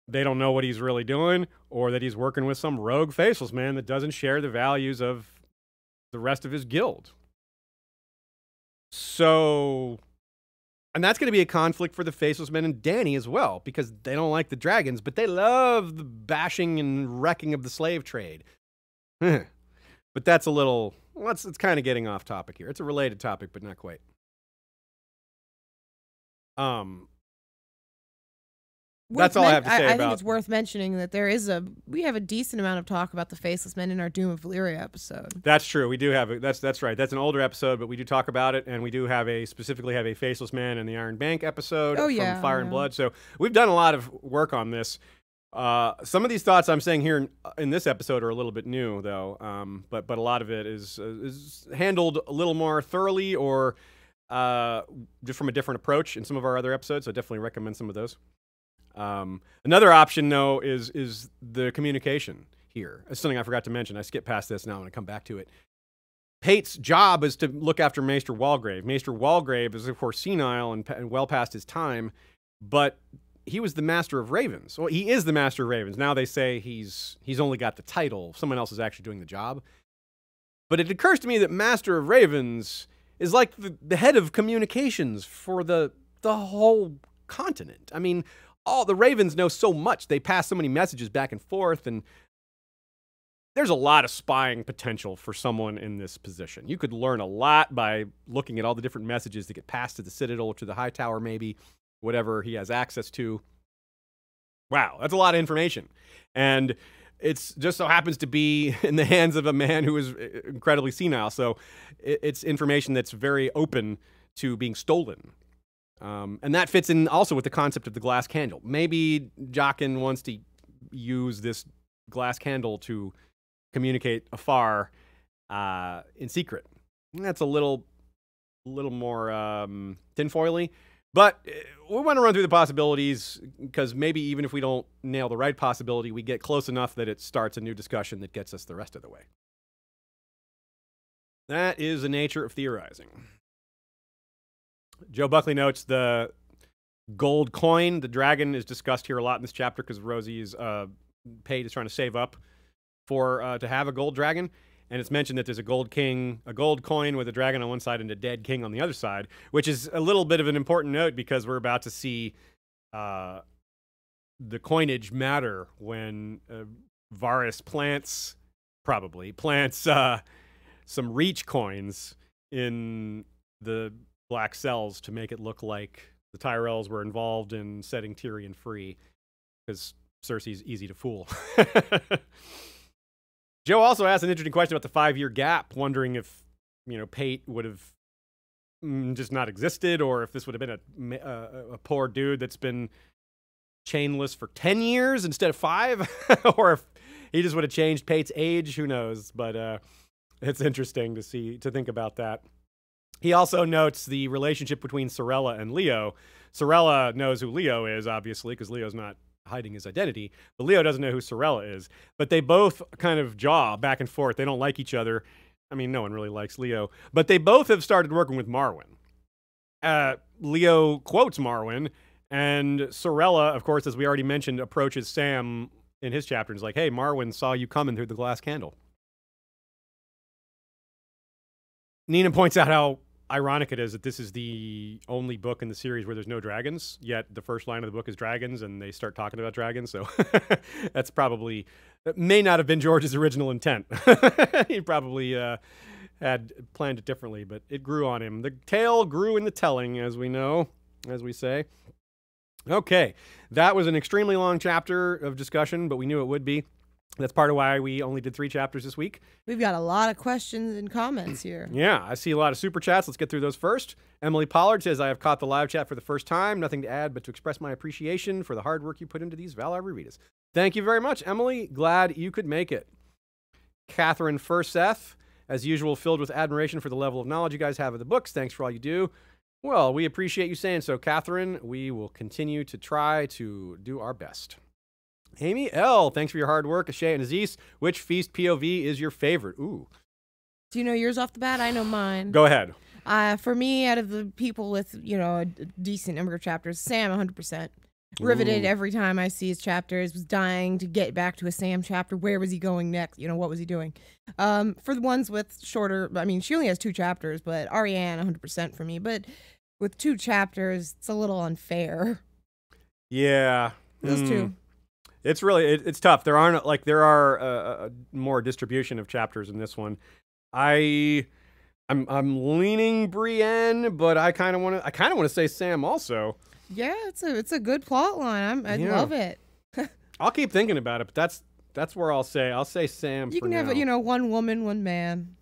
they don't know what he's really doing or that he's working with some rogue Faceless Man that doesn't share the values of the rest of his guild. So, and that's going to be a conflict for the Faceless Men and Dany as well, because they don't like the dragons, but they love the bashing and wrecking of the slave trade. But that's a little, well, it's kind of getting off topic here. It's a related topic, but not quite. That's all I have to say about. I think it's worth mentioning that we have a decent amount of talk about the Faceless Men in our Doom of Valyria episode. That's true. We do have it. That's right. That's an older episode, but we do talk about it, and we do have specifically a Faceless Man in the Iron Bank episode from Fire and Blood. So we've done a lot of work on this. Some of these thoughts I'm saying here in this episode are a little bit new, though, but a lot of it is handled a little more thoroughly or just from a different approach in some of our other episodes, so I definitely recommend some of those. Another option, though, is the communication here. It's something I forgot to mention. I skipped past this, now I'm going to come back to it. Pate's job is to look after Maester Walgrave. Maester Walgrave is, of course, senile and well past his time, but he was the master of ravens. Well, he is the master of ravens. Now they say he's only got the title. Someone else is actually doing the job. But it occurs to me that master of ravens is like the head of communications for the whole continent. I mean, all the ravens know so much. They pass so many messages back and forth, and there's a lot of spying potential for someone in this position. You could learn a lot by looking at all the different messages that get passed to the Citadel or to the High Tower, maybe. Whatever he has access to. Wow, that's a lot of information. And it's just so happens to be in the hands of a man who is incredibly senile. So it's information that's very open to being stolen. And that fits in also with the concept of the glass candle. Maybe Jaqen wants to use this glass candle to communicate afar in secret. And that's a little more tinfoily. But we want to run through the possibilities because maybe even if we don't nail the right possibility, we get close enough that it starts a new discussion that gets us the rest of the way. That is the nature of theorizing. Joe Buckley notes the gold coin. The dragon is discussed here a lot in this chapter because Rosie's Pate is trying to save up for to have a gold dragon. And it's mentioned that there's a gold coin with a dragon on one side and a dead king on the other side, which is a little bit of an important note because we're about to see the coinage matter when Varys plants some reach coins in the black cells to make it look like the Tyrells were involved in setting Tyrion free, because Cersei's easy to fool. Joe also asked an interesting question about the 5-year gap, wondering if, you know, Pate would have just not existed, or if this would have been a poor dude that's been chainless for 10 years instead of 5, or if he just would have changed Pate's age, who knows, but it's interesting to see, to think about that. He also notes the relationship between Sarella and Leo. Sarella knows who Leo is, obviously, because Leo's not hiding his identity, but Leo doesn't know who Sarella is. But they both kind of jaw back and forth. They don't like each other. I mean, no one really likes Leo, but they both have started working with Marwyn. Leo quotes Marwyn, and Sarella, of course, as we already mentioned, approaches Sam in his chapter and is like, hey, Marwyn saw you coming through the glass candle. Nina points out how ironic it is that this is the only book in the series where there's no dragons, yet the first line of the book is dragons, and they start talking about dragons, so that's probably, that may not have been George's original intent. He probably had planned it differently, but it grew on him. The tale grew in the telling, as we know, as we say. Okay, that was an extremely long chapter of discussion, but we knew it would be. That's part of why we only did 3 chapters this week. We've got a lot of questions and comments here. Yeah, I see a lot of super chats. Let's get through those first. Emily Pollard says, I have caught the live chat for the first time. Nothing to add but to express my appreciation for the hard work you put into these Valar Reridas. Thank you very much, Emily. Glad you could make it. Catherine Furseth, as usual, filled with admiration for the level of knowledge you guys have of the books. Thanks for all you do. Well, we appreciate you saying so, Catherine. We will continue to try to do our best. Amy L., thanks for your hard work. Asha and Aziz, which feast POV is your favorite? Ooh. Do you know yours off the bat? I know mine. Go ahead. For me, out of the people with, you know, a decent number of chapters, Sam, 100%. Riveted every time I see his chapters. Was dying to get back to a Sam chapter. Where was he going next? You know, what was he doing? For the ones with shorter, I mean, she only has 2 chapters, but Arianne, 100% for me. But with 2 chapters, it's a little unfair. Yeah. Those 2. It's really, it's tough. There aren't, like, there are more distribution of chapters in this one. I'm leaning Brienne, but I kind of want to say Sam also. Yeah, it's a good plot line. I love it. I'll keep thinking about it, but that's where I'll say Sam. You can have, you know, one woman, one man.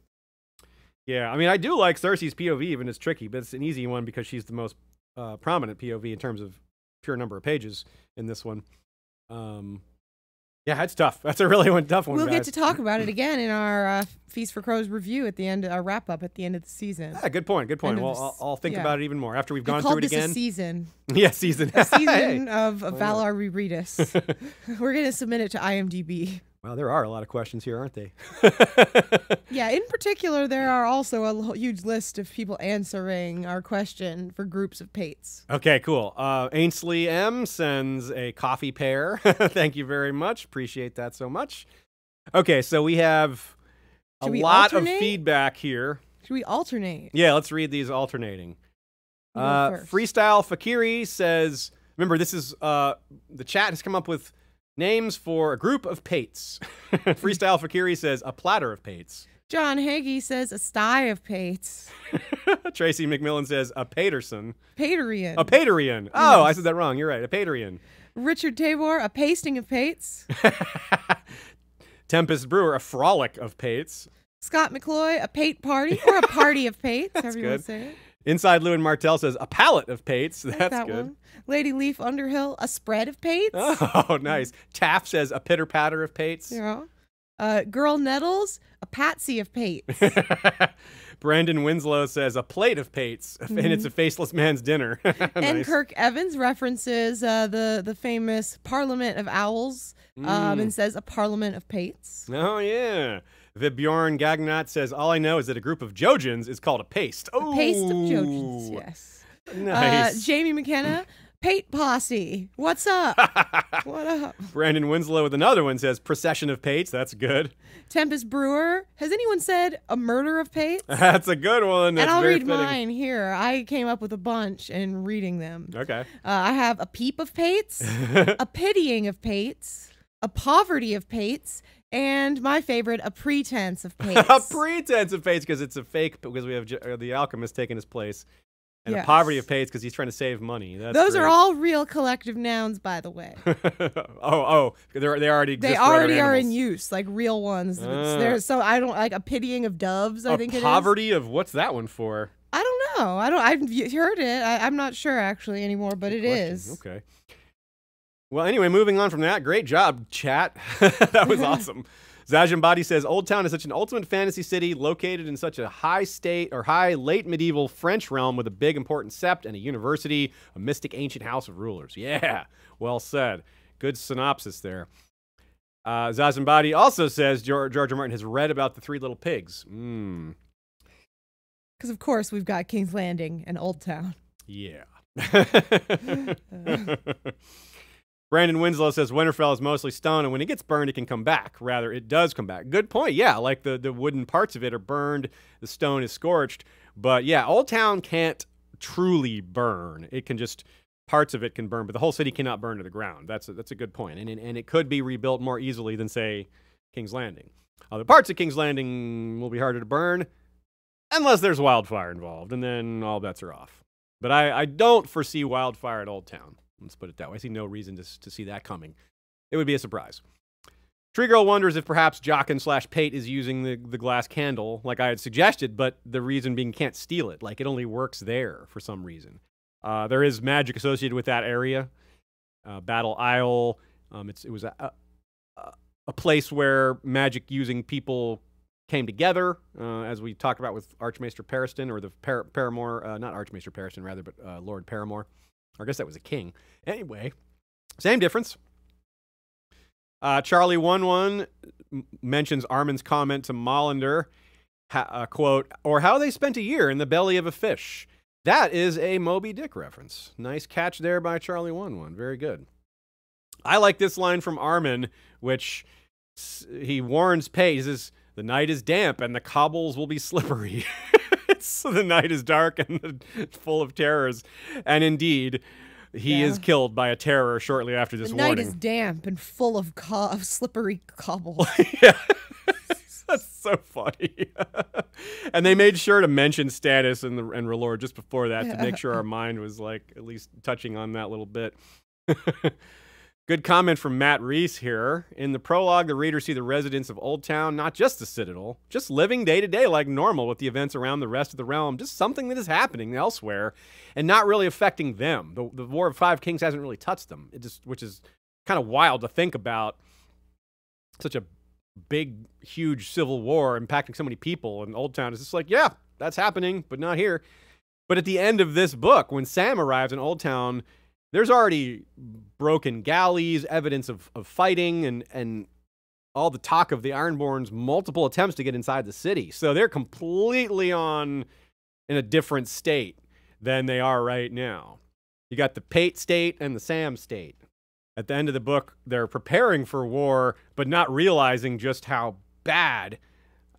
Yeah, I mean, I do like Cersei's POV, even it's tricky, but it's an easy one because she's the most prominent POV in terms of pure number of pages in this one. Yeah, it's tough. That's a really tough one. We'll get to talk about it again in our Feast for Crows review at the end, our wrap up at the end of the season. Yeah, good point. Good point. Well, I'll think about it even more after we've gone through it again. This a season. Yeah, season. A season of Valar Reridas. We're gonna submit it to IMDb. Wow, there are a lot of questions here, aren't they? Yeah, in particular, there are also a huge list of people answering our question for groups of Pates. Okay, cool. Ainsley M. sends a coffee pair. Thank you very much. Appreciate that so much. Okay, so we have a lot of feedback here. Should we alternate? Yeah, let's read these alternating. Freestyle Fakiri says, remember, this is the chat has come up with names for a group of Pates. Freestyle Fakiri says, a platter of Pates. John Hagee says, a sty of Pates. Tracy McMillan says, a Paterson. Paterian. A Paterian. Oh, yes. I said that wrong. You're right. A Paterian. Richard Tabor, a pasting of Pates. Tempest Brewer, a frolic of Pates. Scott McCloy, a Pate party or a party of Pates. That's however you want to say it. Inside Lewin Martell says, a pallet of Pates. That's like that good. One. Lady Leaf Underhill, a spread of Pates. Oh, nice. Taff says, a pitter-patter of Pates. Yeah. Girl Nettles, a patsy of Pates. Brandon Winslow says, a plate of Pates, and it's a faceless man's dinner. Nice. And Kirk Evans references the famous Parliament of Owls and says, a parliament of Pates. Oh, yeah. Vibjorn Gagnat says, all I know is that a group of Jogens is called a paste. Oh, a paste of Jogens, yes. Nice. Jamie McKenna, Pate Posse. What's up? What up? Brandon Winslow with another one says, procession of Pates. That's good. Tempest Brewer, has anyone said a murder of Pates? That's a good one. That's, and I'll read mine here. I came up with a bunch in reading them. Okay. I have a peep of Pates, a pitying of Pates, a poverty of Pates, And my favorite, a pretense of Pace. A pretense of Pace because it's a fake, because we have the alchemist taking his place. And yes. A poverty of Pates because he's trying to save money. That's those great. Are all real collective nouns, by the way. oh, they already exist. They already are in use, like real ones. So I don't like a pitying of doves. I think it is. Poverty of what's that one for? I don't know. I've heard it. I'm not sure actually anymore, but it is. Okay. Well, anyway, moving on from that. Great job, chat. That was awesome. Zajambati says, Old Town is such an ultimate fantasy city located in such a high late medieval French realm with a big important sept and a university, a mystic ancient house of rulers. Yeah, well said. Good synopsis there. Zazambati also says, George R. Martin has read about the Three Little Pigs. Mm. Because, of course, we've got King's Landing and Old Town. Yeah. Brandon Winslow says Winterfell is mostly stone, and when it gets burned, it can come back. Rather, it does come back. Good point. Yeah, like the wooden parts of it are burned, the stone is scorched. But yeah, Old Town can't truly burn. It can just, parts of it can burn, but the whole city cannot burn to the ground. That's a good point. And it could be rebuilt more easily than, say, King's Landing. Other parts of King's Landing will be harder to burn, unless there's wildfire involved, and then all bets are off. But I don't foresee wildfire at Old Town. Let's put it that way. I see no reason to see that coming. It would be a surprise. Tree Girl wonders if perhaps Jaqen / Pate is using the glass candle, like I had suggested, but the reason being can't steal it. Like, it only works there for some reason. There is magic associated with that area. Battle Isle. It was a place where magic-using people came together, as we talked about with Archmaester Periston, or the Paramore, not Archmaester Periston, rather, but Lord Paramore. I guess that was a king. Anyway, same difference. Charlie11 mentions Armen's comment to Mollander, quote, or how they spent a year in the belly of a fish. That is a Moby Dick reference. Nice catch there by Charlie11. Very good. I like this line from Armen, which he warns Pate. He says, the night is damp and the cobbles will be slippery. So the night is dark and full of terrors, and indeed, he is killed by a terror shortly after this warning. The night is damp and full of slippery cobble. Yeah, that's so funny. And they made sure to mention Stannis and R'hllor just before that to make sure our mind was like at least touching on that little bit. Good comment from Matt Reese here. In the prologue, the readers see the residents of Old Town, not just the Citadel, just living day to day like normal with the events around the rest of the realm, just something that is happening elsewhere and not really affecting them. The War of Five Kings hasn't really touched them, which is kind of wild to think about. Such a big, huge civil war impacting so many people in Old Town. It's just like, yeah, that's happening, but not here. But at the end of this book, when Sam arrives in Old Town, there's already broken galleys, evidence of fighting, and all the talk of the Ironborn's multiple attempts to get inside the city. So they're completely in a different state than they are right now. You got the Pate state and the Sam state. At the end of the book, they're preparing for war, but not realizing just how bad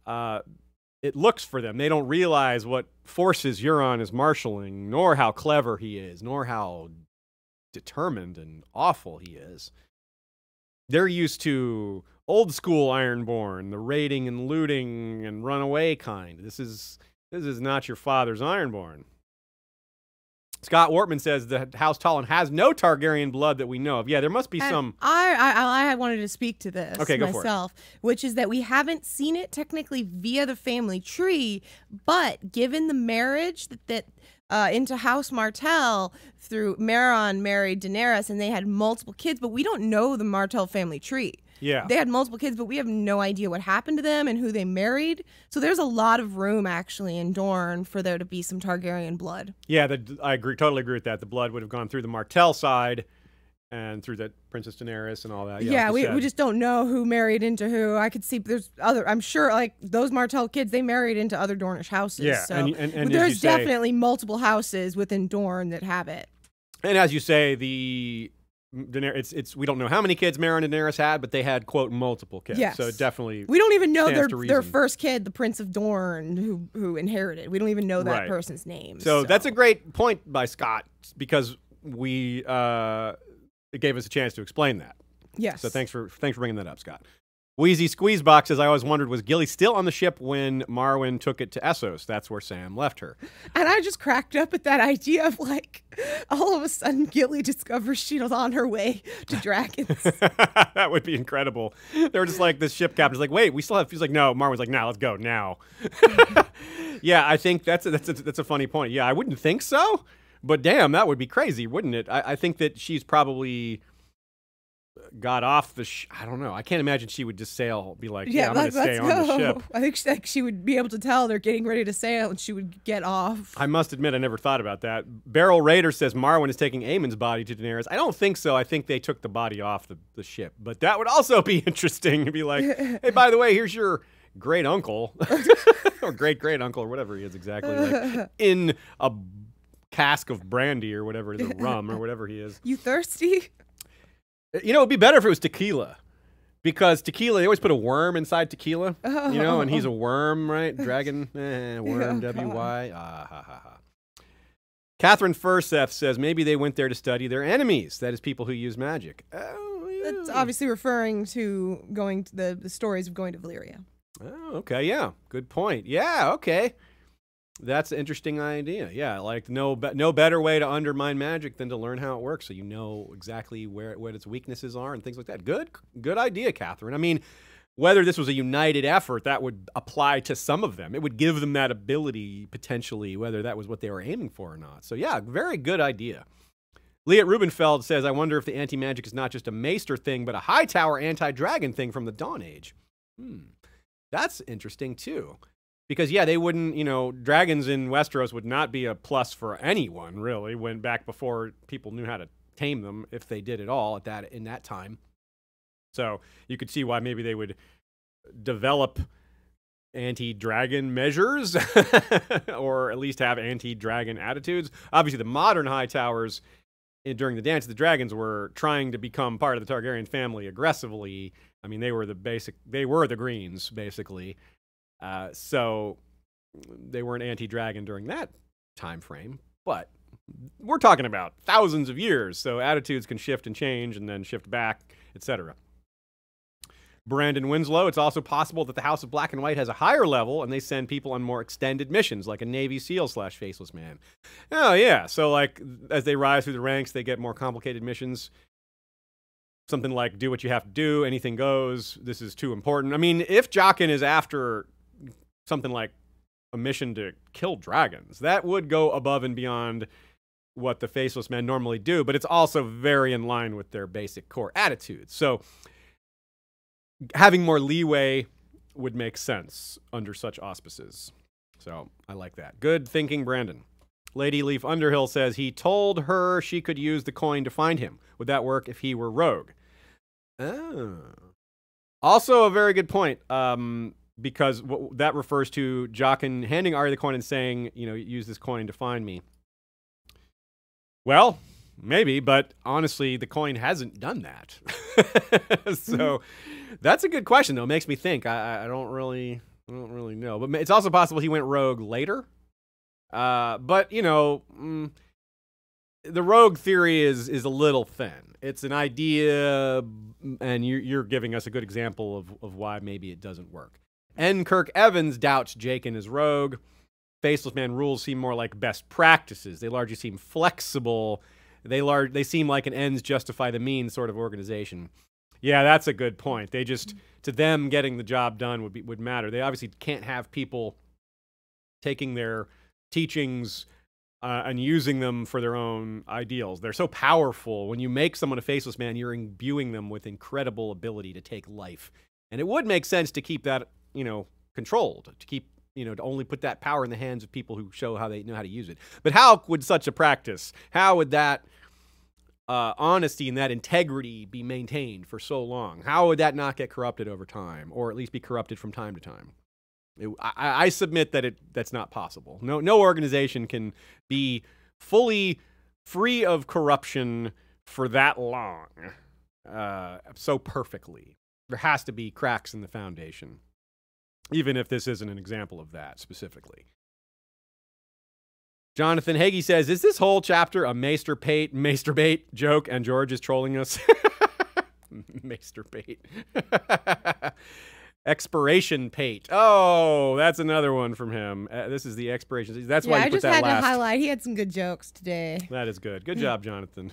it looks for them. They don't realize what forces Euron is marshaling, nor how clever he is, nor how determined and awful he is. They're used to old school Ironborn, the raiding and looting and runaway kind. This is not your father's Ironborn. Scott Wortman says the House Talon has no Targaryen blood that we know of. Yeah, there must be some. I wanted to speak to this myself, which is that we haven't seen it technically via the family tree, but given the marriage that into House Martell through Meron married Daenerys, and they had multiple kids, but we don't know the Martell family tree. Yeah. They had multiple kids, but we have no idea what happened to them and who they married. So there's a lot of room, actually, in Dorne for there to be some Targaryen blood. Yeah, I agree, totally agree with that. The blood would have gone through the Martell side and through that Princess Daenerys and all that. Yeah, like we just don't know who married into who. I could see there's other, I'm sure, like, those Martell kids, they married into other Dornish houses. Yeah, so and there's definitely multiple houses within Dorne that have it. And as you say, the Daenerys, we don't know how many kids Meron and Daenerys had, but they had, quote, multiple kids. Yes. So definitely, we don't even know their first kid, the Prince of Dorne, who inherited. We don't even know that person's name. So that's a great point by Scott, because we, it gave us a chance to explain that. Yes. So thanks for bringing that up, Scott. Wheezy Squeeze Box says, I always wondered, was Gilly still on the ship when Marwyn took it to Essos? That's where Sam left her. And I just cracked up at that idea of, like, all of a sudden Gilly discovers she was on her way to dragons. That would be incredible. They were just like, this ship captain's like, wait, we still have... He's like, no, Marwyn's like, no, let's go now. Yeah, I think that's a funny point. Yeah, I wouldn't think so, but damn, that would be crazy, wouldn't it? I think that she's probably... got off the ship. I don't know. I can't imagine she would just sail, be like, yeah, I'm going to stay on the ship. I think she would be able to tell they're getting ready to sail and she would get off. I must admit, I never thought about that. Beryl Raider says Marwyn is taking Aemon's body to Daenerys. I don't think so. I think they took the body off the ship. But that would also be interesting to be like, hey, by the way, here's your great uncle or great great uncle or whatever he is exactly, like, in a cask of brandy or whatever it is, or rum or whatever he is. You thirsty? You know, it'd be better if it was tequila, because tequila, they always put a worm inside tequila, you know, and he's a worm, right? Dragon, worm, yeah, W-Y, ah, ha, ha, ha. Catherine Furseth says, maybe they went there to study their enemies, that is, people who use magic. Oh, yeah. That's obviously referring to going to the stories of going to Valyria. Oh, okay, yeah, good point. Yeah, okay. That's an interesting idea. Yeah, like no better way to undermine magic than to learn how it works, so you know exactly what its weaknesses are and things like that. Good idea, Catherine. I mean, whether this was a united effort, that would apply to some of them. It would give them that ability potentially, whether that was what they were aiming for or not. So yeah, very good idea. Leah Rubenfeld says, I wonder if the anti-magic is not just a Maester thing, but a Hightower anti-dragon thing from the Dawn Age. Hmm, that's interesting too. Because, yeah, they wouldn't, you know, dragons in Westeros would not be a plus for anyone, really, when back before people knew how to tame them, if they did at all, in that time. So you could see why maybe they would develop anti-dragon measures or at least have anti-dragon attitudes. Obviously, the modern Hightowers during the Dance of the Dragons were trying to become part of the Targaryen family aggressively. I mean, they were the Greens, basically. So they weren't anti-dragon during that time frame, but we're talking about thousands of years, so attitudes can shift and change and then shift back, etc. Brandon Winslow, it's also possible that the House of Black and White has a higher level and they send people on more extended missions, like a Navy SEAL / Faceless Man. Oh, yeah. So, like, as they rise through the ranks, they get more complicated missions. Something like, do what you have to do, anything goes, this is too important. I mean, if Jaqen is after something like a mission to kill dragons, that would go above and beyond what the Faceless Men normally do, but it's also very in line with their basic core attitudes. So having more leeway would make sense under such auspices. So I like that. Good thinking, Brandon. Lady Leaf Underhill says he told her she could use the coin to find him. Would that work if he were rogue? Oh. Also a very good point, because that refers to Jaqen handing Arya the coin and saying, you know, use this coin to find me. Well, maybe, but honestly, the coin hasn't done that. So that's a good question, though. It makes me think. I don't really know. But it's also possible he went rogue later. But, you know, the rogue theory is a little thin. It's an idea, and you're giving us a good example of why maybe it doesn't work. N. Kirk Evans doubts Jaqen is rogue. Faceless Man rules seem more like best practices. They largely seem flexible. They seem like an ends justify the means sort of organization. Yeah, that's a good point. They just, to them, getting the job done would matter. They obviously can't have people taking their teachings and using them for their own ideals. They're so powerful. When you make someone a Faceless Man, you're imbuing them with incredible ability to take life. And it would make sense to keep that, you know, controlled, to keep, you know, to only put that power in the hands of people who show how they know how to use it. But how would such a practice, how would that honesty and that integrity be maintained for so long? How would that not get corrupted over time, or at least be corrupted from time to time? I submit that that's not possible. No organization can be fully free of corruption for that long, so perfectly. There has to be cracks in the foundation, even if this isn't an example of that specifically. Jonathan Hagee says, is this whole chapter a Maester bait joke and George is trolling us? Maester Pate. Expiration Pate. Oh, that's another one from him. This is the expiration. That's why you put that last. I just had to highlight. He had some good jokes today. That is good. Good job, Jonathan.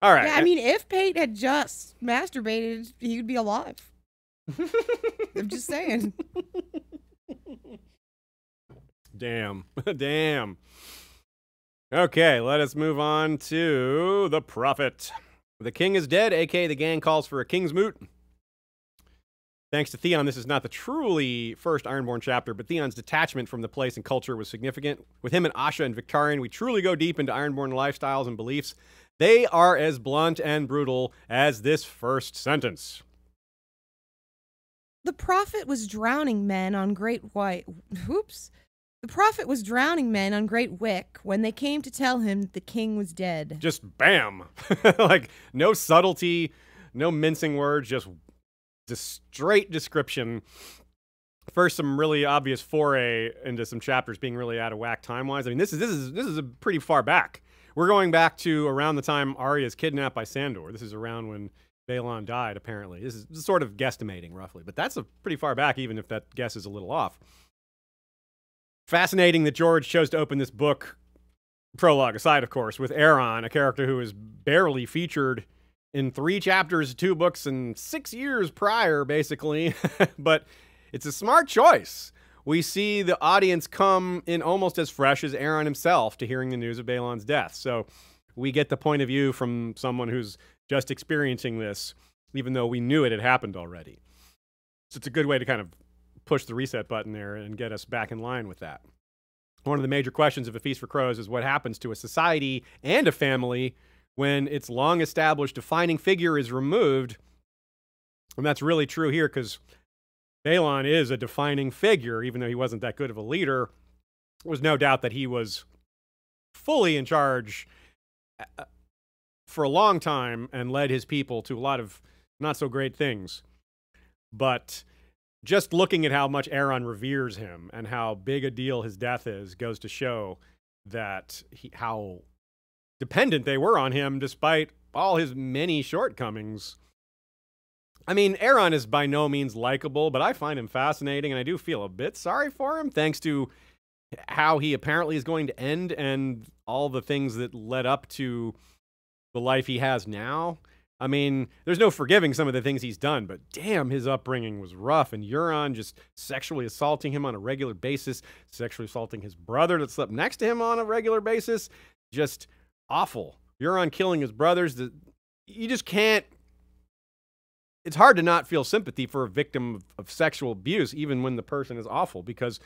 All right. Yeah, I mean, if Pate had just masturbated, he would be alive. I'm just saying. Damn. Damn. Okay, let us move on to the prophet. The king is dead, aka the gang calls for a king's moot. Thanks to Theon, this is not the truly first Ironborn chapter, but Theon's detachment from the place and culture was significant. With him and Asha and Victarion, we truly go deep into Ironborn lifestyles and beliefs. They are as blunt and brutal as this first sentence. The prophet was drowning men on Great White. Whoops. The prophet was drowning men on Great Wick when they came to tell him that the king was dead. Just bam. Like, no subtlety, no mincing words, just straight description. First, some really obvious foray into some chapters being really out of whack time-wise. I mean, this is a pretty far back. We're going back to around the time Arya is kidnapped by Sandor. This is around when Balon died, apparently. This is sort of guesstimating, roughly. But that's a pretty far back, even if that guess is a little off. Fascinating that George chose to open this book, prologue aside, of course, with Aeron, a character who is barely featured in 3 chapters, 2 books, and 6 years prior, basically. But it's a smart choice. We see the audience come in almost as fresh as Aeron himself to hearing the news of Balon's death. So we get the point of view from someone who's just experiencing this, even though we knew it had happened already. So it's a good way to kind of push the reset button there and get us back in line with that. One of the major questions of A Feast for Crows is what happens to a society and a family when its long-established defining figure is removed. And that's really true here because Balon is a defining figure, even though he wasn't that good of a leader. There was no doubt that he was fully in charge for a long time and led his people to a lot of not-so-great things. But just looking at how much Aeron reveres him and how big a deal his death is goes to show that how dependent they were on him despite all his many shortcomings. I mean, Aeron is by no means likable, but I find him fascinating, and I do feel a bit sorry for him thanks to how he apparently is going to end and all the things that led up to the life he has now. I mean, there's no forgiving some of the things he's done, but damn, his upbringing was rough. And Euron just sexually assaulting him on a regular basis, sexually assaulting his brother that slept next to him on a regular basis. Just awful. Euron killing his brothers. You just can't. It's hard to not feel sympathy for a victim of sexual abuse, even when the person is awful, because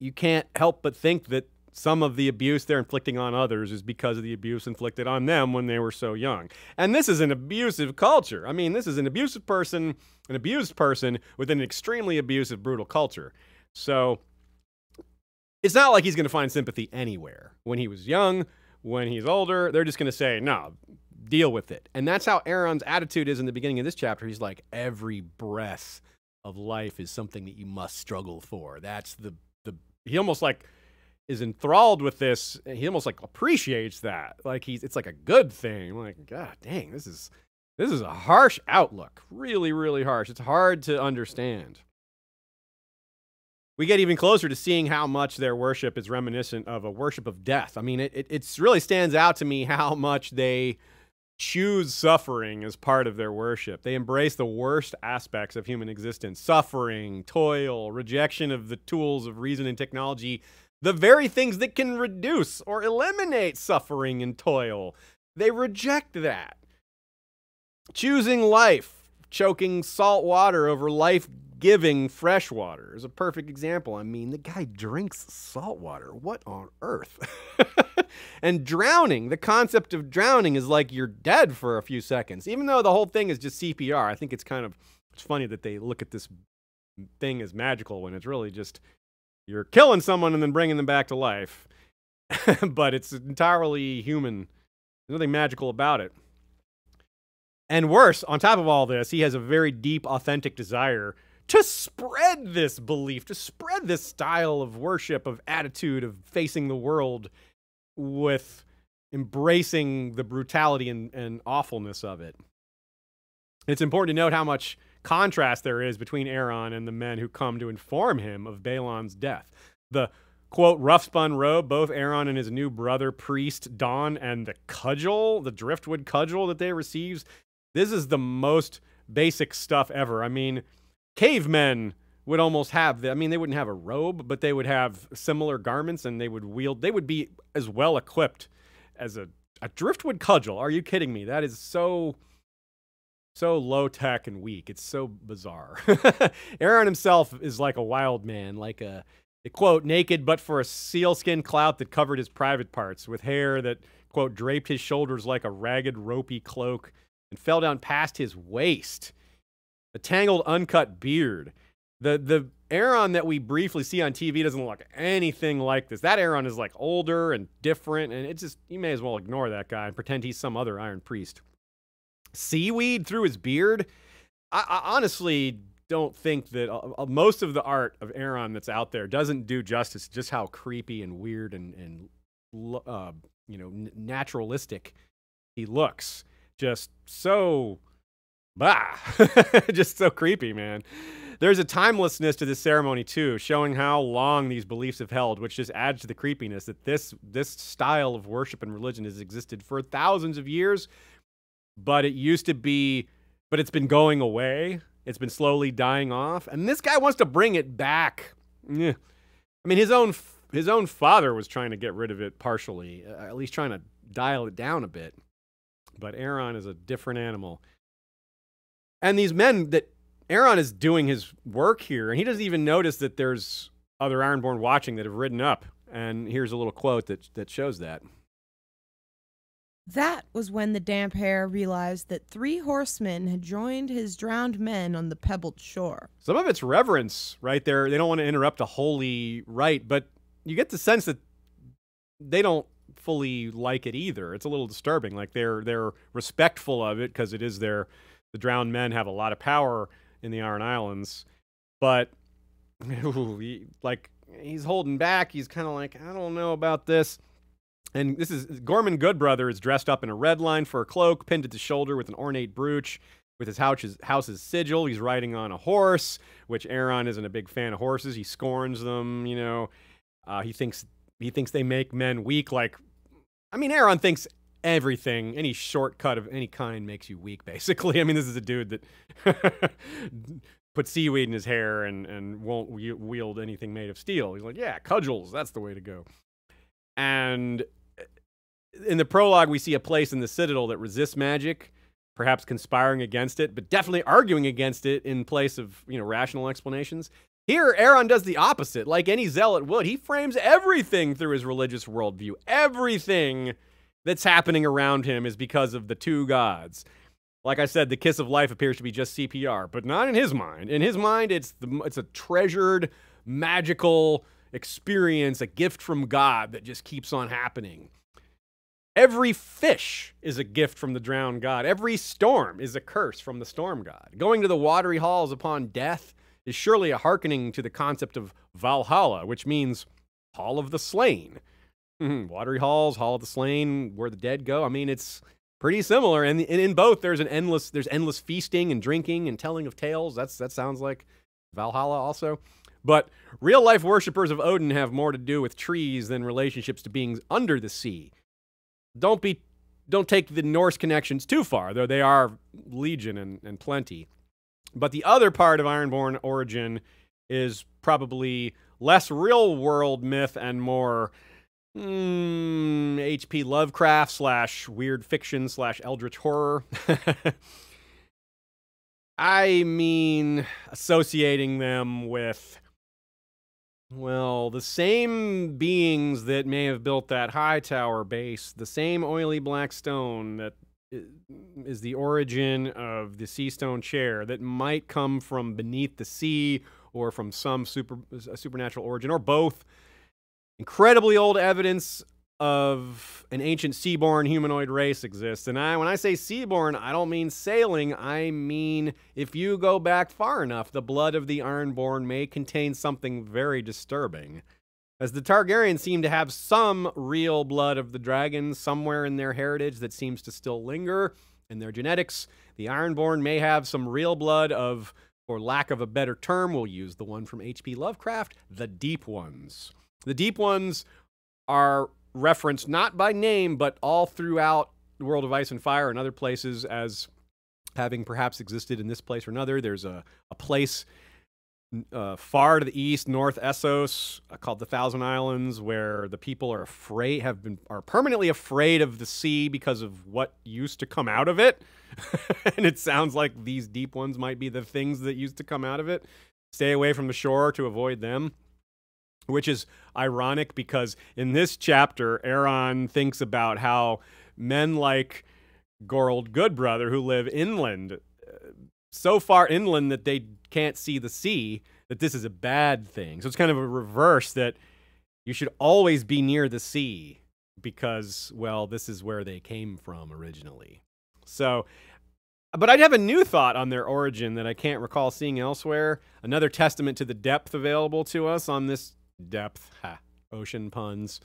you can't help but think that some of the abuse they're inflicting on others is because of the abuse inflicted on them when they were so young. And this is an abusive culture. I mean, this is an abusive person, an abused person with an extremely abusive, brutal culture. So it's not like he's going to find sympathy anywhere. When he was young, when he's older, they're just going to say, no, deal with it. And that's how Aeron's attitude is in the beginning of this chapter. He's like, every breath of life is something that you must struggle for. That's he almost like is enthralled with this. He almost like appreciates that. Like it's like a good thing. Like, God dang, this is a harsh outlook. Really, really harsh. It's hard to understand. We get even closer to seeing how much their worship is reminiscent of a worship of death. I mean, it's really stands out to me how much they choose suffering as part of their worship. They embrace the worst aspects of human existence. Suffering, toil, rejection of the tools of reason and technology, the very things that can reduce or eliminate suffering and toil. They reject that. Choosing life, choking salt water over life-giving fresh water is a perfect example. I mean, the guy drinks salt water. What on earth? And drowning, the concept of drowning is like you're dead for a few seconds. Even though the whole thing is just CPR, I think it's funny that they look at this thing as magical when it's really just you're killing someone and then bringing them back to life. But it's entirely human. There's nothing magical about it. And worse, on top of all this, he has a very deep, authentic desire to spread this belief, to spread this style of worship, of attitude, of facing the world with embracing the brutality and awfulness of it. It's important to note how much contrast there is between Aeron and the men who come to inform him of Balon's death. The, quote, rough-spun robe both Aeron and his new brother, priest, don, and the cudgel, the driftwood cudgel that they receive, this is the most basic stuff ever. I mean, cavemen would almost have, I mean, they wouldn't have a robe, but they would have similar garments, and they would wield, they would be as well equipped as a driftwood cudgel. Are you kidding me? That is so low tech and weak. It's so bizarre. Aeron himself is like a wild man, like a, quote, naked but for a sealskin clout that covered his private parts, with hair that, quote, draped his shoulders like a ragged, ropey cloak and fell down past his waist. A tangled, uncut beard. The Aeron that we briefly see on TV doesn't look anything like this. That Aeron is like older and different, and it's just, you may as well ignore that guy and pretend he's some other Iron Priest. Seaweed through his beard? I honestly don't think that most of the art of Aeron that's out there doesn't do justice to just how creepy and weird and you know, naturalistic he looks. Just so, bah, just so creepy, man. There's a timelessness to this ceremony, too, showing how long these beliefs have held, which just adds to the creepiness that this style of worship and religion has existed for thousands of years, but it used to be, but it's been going away. It's been slowly dying off, and this guy wants to bring it back. I mean, his own father was trying to get rid of it partially, at least trying to dial it down a bit, but Aeron is a different animal. And these men that... Aeron is doing his work here, and he doesn't even notice that there's other Ironborn watching that have ridden up. And here's a little quote that shows that. That was when the Damphair realized that three horsemen had joined his drowned men on the pebbled shore. Some of it's reverence right there. They don't want to interrupt a holy rite, but you get the sense that they don't fully like it either. It's a little disturbing. Like they're respectful of it because it is their... The drowned men have a lot of power in the Iron Islands, but like he's holding back. He's kind of like, I don't know about this. And this is Gorman Goodbrother is dressed up in a red line for a cloak, pinned at the shoulder with an ornate brooch, with his house's sigil. He's riding on a horse, which Aeron isn't a big fan of horses. He scorns them, you know. He thinks they make men weak. Like, I mean, Aeron thinks everything, any shortcut of any kind, makes you weak, basically. I mean, this is a dude that put seaweed in his hair and won't wield anything made of steel. He's like, yeah, cudgels, that's the way to go. And in the prologue, we see a place in the Citadel that resists magic, perhaps conspiring against it, but definitely arguing against it in place of, you know, rational explanations. Here, Aeron does the opposite. Like any zealot would, he frames everything through his religious worldview. Everything that's happening around him is because of the two gods. Like I said, the kiss of life appears to be just CPR, but not in his mind. In his mind, it's a treasured, magical experience, a gift from God that just keeps on happening. Every fish is a gift from the drowned god. Every storm is a curse from the storm god. Going to the watery halls upon death is surely a hearkening to the concept of Valhalla, which means Hall of the Slain. Watery halls, Hall of the Slain, where the dead go. I mean, it's pretty similar, and in both there's endless feasting and drinking and telling of tales. That sounds like Valhalla also. But real life worshippers of Odin have more to do with trees than relationships to beings under the sea. Don't take the Norse connections too far, though they are legion and plenty. But the other part of Ironborn origin is probably less real world myth and more H.P. Lovecraft / weird fiction / eldritch horror. I mean, associating them with, well, the same beings that may have built that high tower base, the same oily black stone that is the origin of the sea stone chair that might come from beneath the sea or from some supernatural origin or both. Incredibly old evidence of an ancient seaborne humanoid race exists. And when I say seaborne, I don't mean sailing. I mean, if you go back far enough, the blood of the Ironborn may contain something very disturbing. as the Targaryens seem to have some real blood of the dragon somewhere in their heritage that seems to still linger in their genetics. The Ironborn may have some real blood of, for lack of a better term, we'll use the one from H.P. Lovecraft, the Deep Ones. The Deep Ones are referenced not by name, but all throughout the World of Ice and Fire and other places as having perhaps existed in this place or another. There's a place far to the east, North Essos, called the Thousand Islands, where the people are afraid, are permanently afraid of the sea because of what used to come out of it. And it sounds like these Deep Ones might be the things that used to come out of it. Stay away from the shore to avoid them. Which is ironic because in this chapter, Aeron thinks about how men like Gorald Goodbrother, who live inland, so far inland that they can't see the sea, that this is a bad thing. So it's kind of a reverse, that you should always be near the sea because, well, this is where they came from originally. So, but I'd have a new thought on their origin that I can't recall seeing elsewhere. Another testament to the depth available to us on this depth. Ha, ocean puns.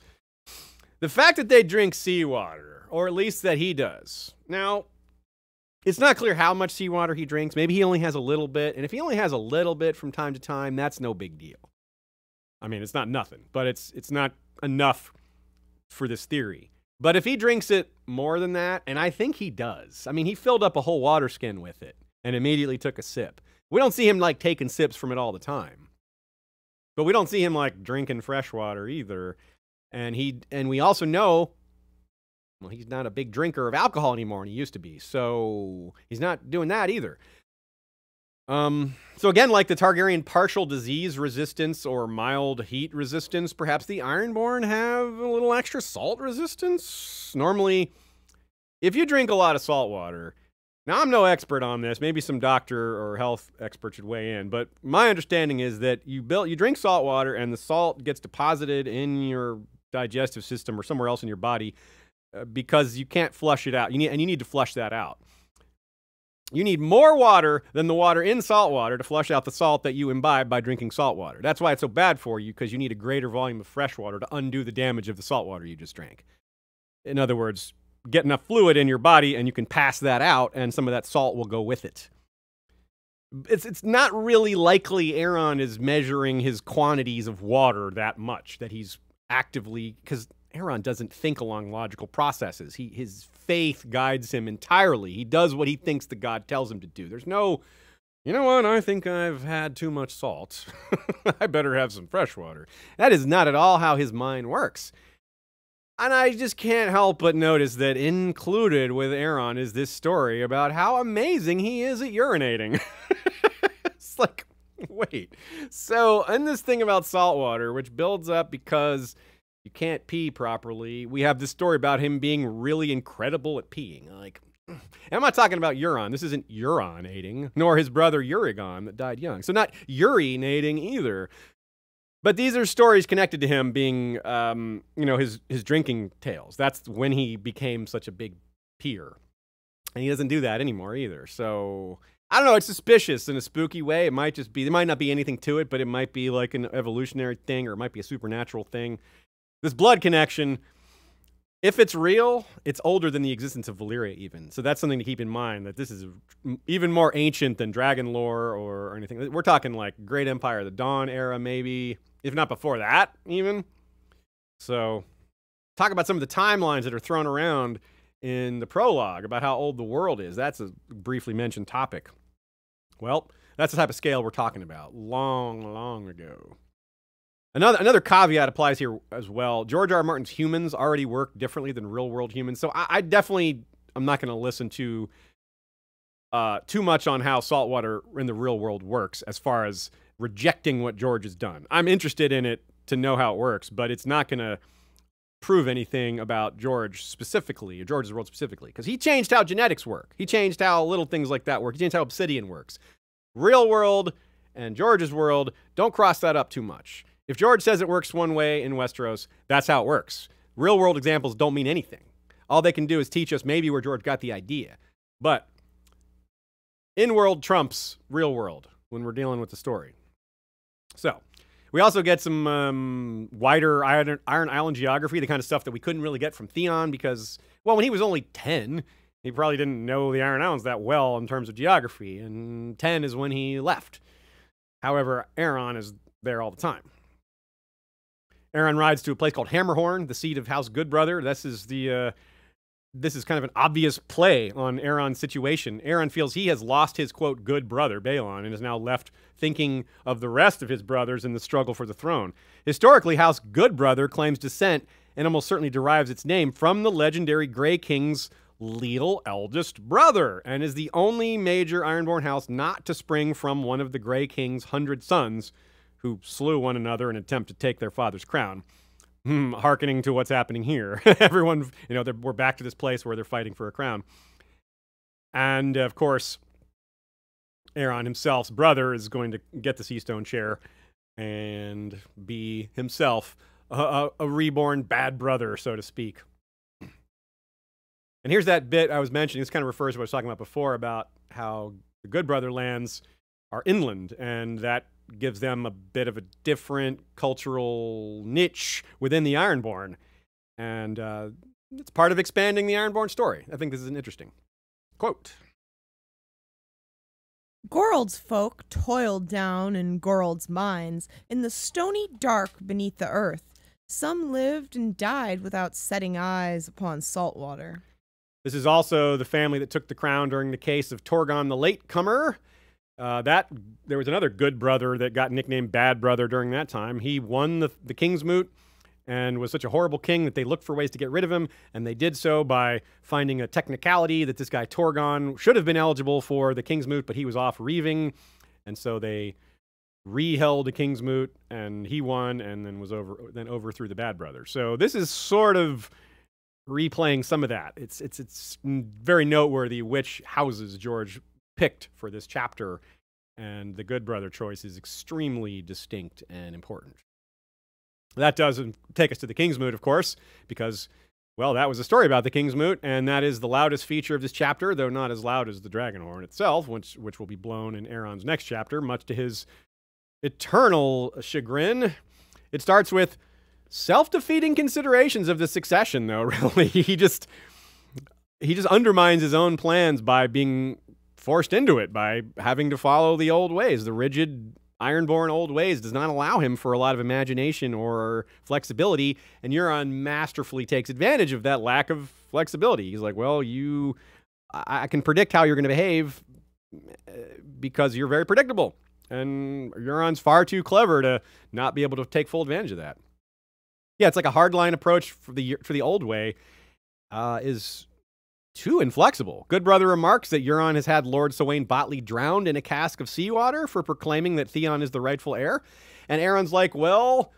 The fact that they drink seawater, or at least that he does. Now, it's not clear how much seawater he drinks. Maybe he only has a little bit. And if he only has a little bit from time to time, that's no big deal. I mean, it's not nothing, but it's not enough for this theory. But if he drinks it more than that, and I think he does. I mean, he filled up a whole water skin with it and immediately took a sip. We don't see him, like, taking sips from it all the time. But we don't see him, like, drinking fresh water either. And we also know... well, he's not a big drinker of alcohol anymore, and he used to be, so he's not doing that either. So again, like the Targaryen partial disease resistance or mild heat resistance, perhaps the Ironborn have a little extra salt resistance? Normally, if you drink a lot of salt water, now I'm no expert on this, maybe some doctor or health expert should weigh in, but my understanding is that you drink salt water and the salt gets deposited in your digestive system or somewhere else in your body, because you can't flush it out. You need to flush that out. You need more water than the water in salt water to flush out the salt that you imbibe by drinking salt water. That's why it's so bad for you, because you need a greater volume of fresh water to undo the damage of the salt water you just drank. In other words, get enough fluid in your body and you can pass that out, and some of that salt will go with it. It's not really likely Aeron is measuring his quantities of water that much, that he's actively... because Aeron doesn't think along logical processes. His faith guides him entirely. He does what he thinks the god tells him to do. There's no, you know what, I think I've had too much salt. I better have some fresh water. That is not at all how his mind works. And I just can't help but notice that included with Aeron is this story about how amazing he is at urinating. It's like, wait. So, and this thing about salt water, which builds up because... you can't pee properly. We have this story about him being really incredible at peeing. Like, and I'm not talking about Euron. This isn't urinating, nor his brother Eurygon that died young. So not urinating either. But these are stories connected to him being, you know, his drinking tales. That's when he became such a big peer. And he doesn't do that anymore either. So, I don't know. It's suspicious in a spooky way. It might just be, there might not be anything to it, but it might be like an evolutionary thing, or it might be a supernatural thing. This blood connection, if it's real, it's older than the existence of Valyria even. So that's something to keep in mind, that this is even more ancient than dragon lore or anything. We're talking like Great Empire of the Dawn era maybe, if not before that even. So talk about some of the timelines that are thrown around in the prologue about how old the world is. That's a briefly mentioned topic. Well, that's the type of scale we're talking about. Long, long ago. Another caveat applies here as well. George R. R. Martin's humans already work differently than real-world humans, so I definitely am not going to listen to too much on how saltwater in the real world works as far as rejecting what George has done. I'm interested in it to know how it works, but it's not going to prove anything about George specifically, or George's world specifically, because he changed how genetics work. He changed how little things like that work. He changed how obsidian works. Real world and George's world, don't cross that up too much. If George says it works one way in Westeros, that's how it works. Real-world examples don't mean anything. All they can do is teach us maybe where George got the idea. But in-world trumps real-world when we're dealing with the story. So, We also get some wider Iron Island geography, the kind of stuff that we couldn't really get from Theon because, well, when he was only 10, he probably didn't know the Iron Islands that well in terms of geography, and 10 is when he left. However, Aeron is there all the time. Aeron rides to a place called Hammerhorn, the seat of House Goodbrother. This is kind of an obvious play on Aeron's situation. Aeron feels he has lost his, quote, good brother, Balon, and is now left thinking of the rest of his brothers in the struggle for the throne. Historically, House Goodbrother claims descent and almost certainly derives its name from the legendary Grey King's legal eldest brother, and is the only major Ironborn house not to spring from one of the Grey King's 100 sons who slew one another in an attempt to take their father's crown. Hearkening to what's happening here. Everyone, you know, we're back to this place where they're fighting for a crown. And, of course, Aeron himself's brother is going to get the Seastone chair and be himself a reborn bad brother, so to speak. And here's that bit I was mentioning. This kind of refers to what I was talking about before about how the Good Brother lands are inland, and that gives them a bit of a different cultural niche within the Ironborn. And it's part of expanding the Ironborn story. I think this is an interesting quote. Gorold's folk toiled down in Gorold's mines, in the stony dark beneath the earth. Some lived and died without setting eyes upon salt water. This is also the family that took the crown during the case of Torgon the Latecomer. There was another good brother that got nicknamed Bad Brother during that time. He won the King's Moot and was such a horrible king that they looked for ways to get rid of him, and they did so by finding a technicality that this guy Torgon should have been eligible for the King's Moot, but he was off reaving, and so they re-held the King's Moot, and he won, and then overthrew the Bad Brother. So this is sort of replaying some of that. It's very noteworthy which houses George picked for this chapter, and the Good Brother choice is extremely distinct and important. That does take us to the King's Moot, of course, because, well, that was a story about the King's Moot, and that is the loudest feature of this chapter, though not as loud as the dragon horn itself, which will be blown in Aeron's next chapter, much to his eternal chagrin. It starts with self-defeating considerations of the succession, though, really. He just undermines his own plans by being forced into it, by having to follow the old ways. The rigid Ironborn old ways does not allow him for a lot of imagination or flexibility, and Euron masterfully takes advantage of that lack of flexibility. He's like, well, I can predict how you're going to behave because you're very predictable, and Euron's far too clever to not be able to take full advantage of that. Yeah, it's like a hardline approach for the old way is too inflexible. Good Brother remarks that Euron has had Lord Sylwain Botley drowned in a cask of seawater for proclaiming that Theon is the rightful heir. And Aeron's like, well,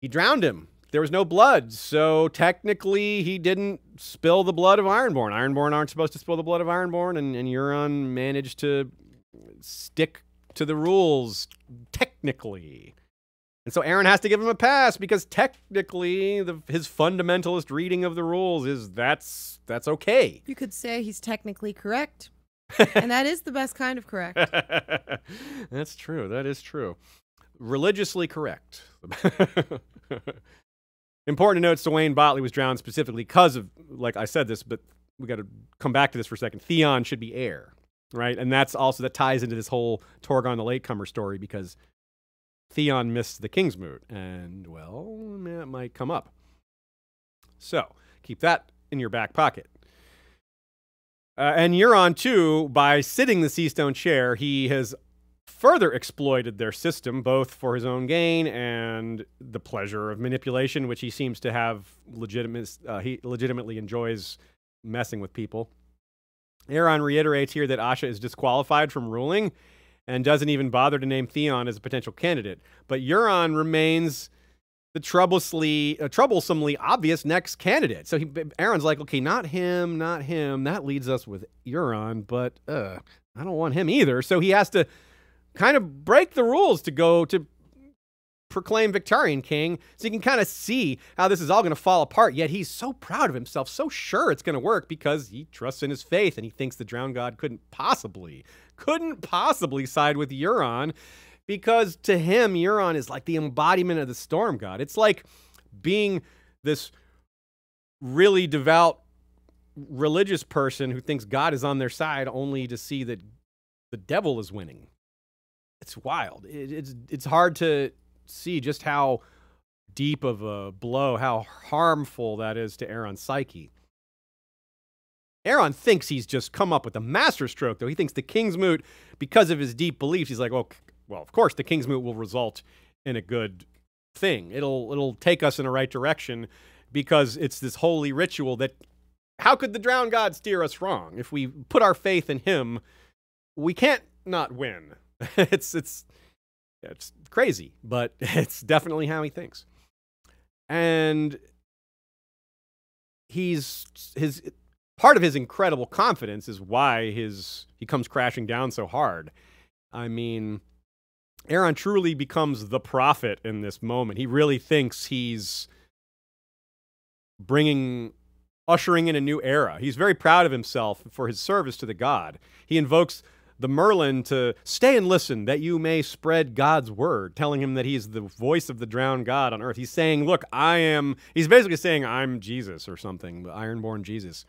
he drowned him. There was no blood, so technically he didn't spill the blood of Ironborn. Ironborn aren't supposed to spill the blood of Ironborn, and Euron managed to stick to the rules, technically. And so Aeron has to give him a pass because technically his fundamentalist reading of the rules is that's okay. You could say he's technically correct. And that is the best kind of correct. That's true. That is true. Religiously correct. Important to note, Sylwain Botley was drowned specifically because of, like I said this, but we got to come back to this for a second. Theon should be heir, right? And that's also, that ties into this whole Torgon the Latecomer story because Theon missed the King's Moot, and, well, that might come up. So, keep that in your back pocket. And Euron, too, by sitting the Seastone chair, he has further exploited their system, both for his own gain and the pleasure of manipulation, which he seems to have legitimately enjoys messing with people. Aeron reiterates here that Asha is disqualified from ruling, and doesn't even bother to name Theon as a potential candidate. But Euron remains the troublesomely obvious next candidate. So Aeron's like, okay, not him, not him. That leads us with Euron, but I don't want him either. So he has to kind of break the rules to go to proclaim Victarion king. So you can kind of see how this is all going to fall apart, yet he's so proud of himself, so sure it's going to work because he trusts in his faith and he thinks the drowned god couldn't possibly side with Euron. because to him, Euron is like the embodiment of the storm god. It's like being this really devout religious person who thinks God is on their side only to see that the devil is winning. It's wild. It's hard to see just how deep of a blow, how harmful that is to Aeron's psyche. Aeron thinks he's just come up with a masterstroke, though. He thinks the King's Moot, because of his deep beliefs, he's like, oh, well, of course, the King's Moot will result in a good thing. It'll take us in the right direction because it's this holy ritual that, how could the drowned god steer us wrong? If we put our faith in him, we can't not win. It's crazy, but it's definitely how he thinks. And part of his incredible confidence is why he comes crashing down so hard. I mean, Aeron truly becomes the prophet in this moment. He really thinks he's ushering in a new era. He's very proud of himself for his service to the god. He invokes the Merlin to stay and listen that you may spread God's word, telling him that he's the voice of the drowned god on earth. He's saying, look, he's basically saying, I'm Jesus or something, Ironborn Jesus.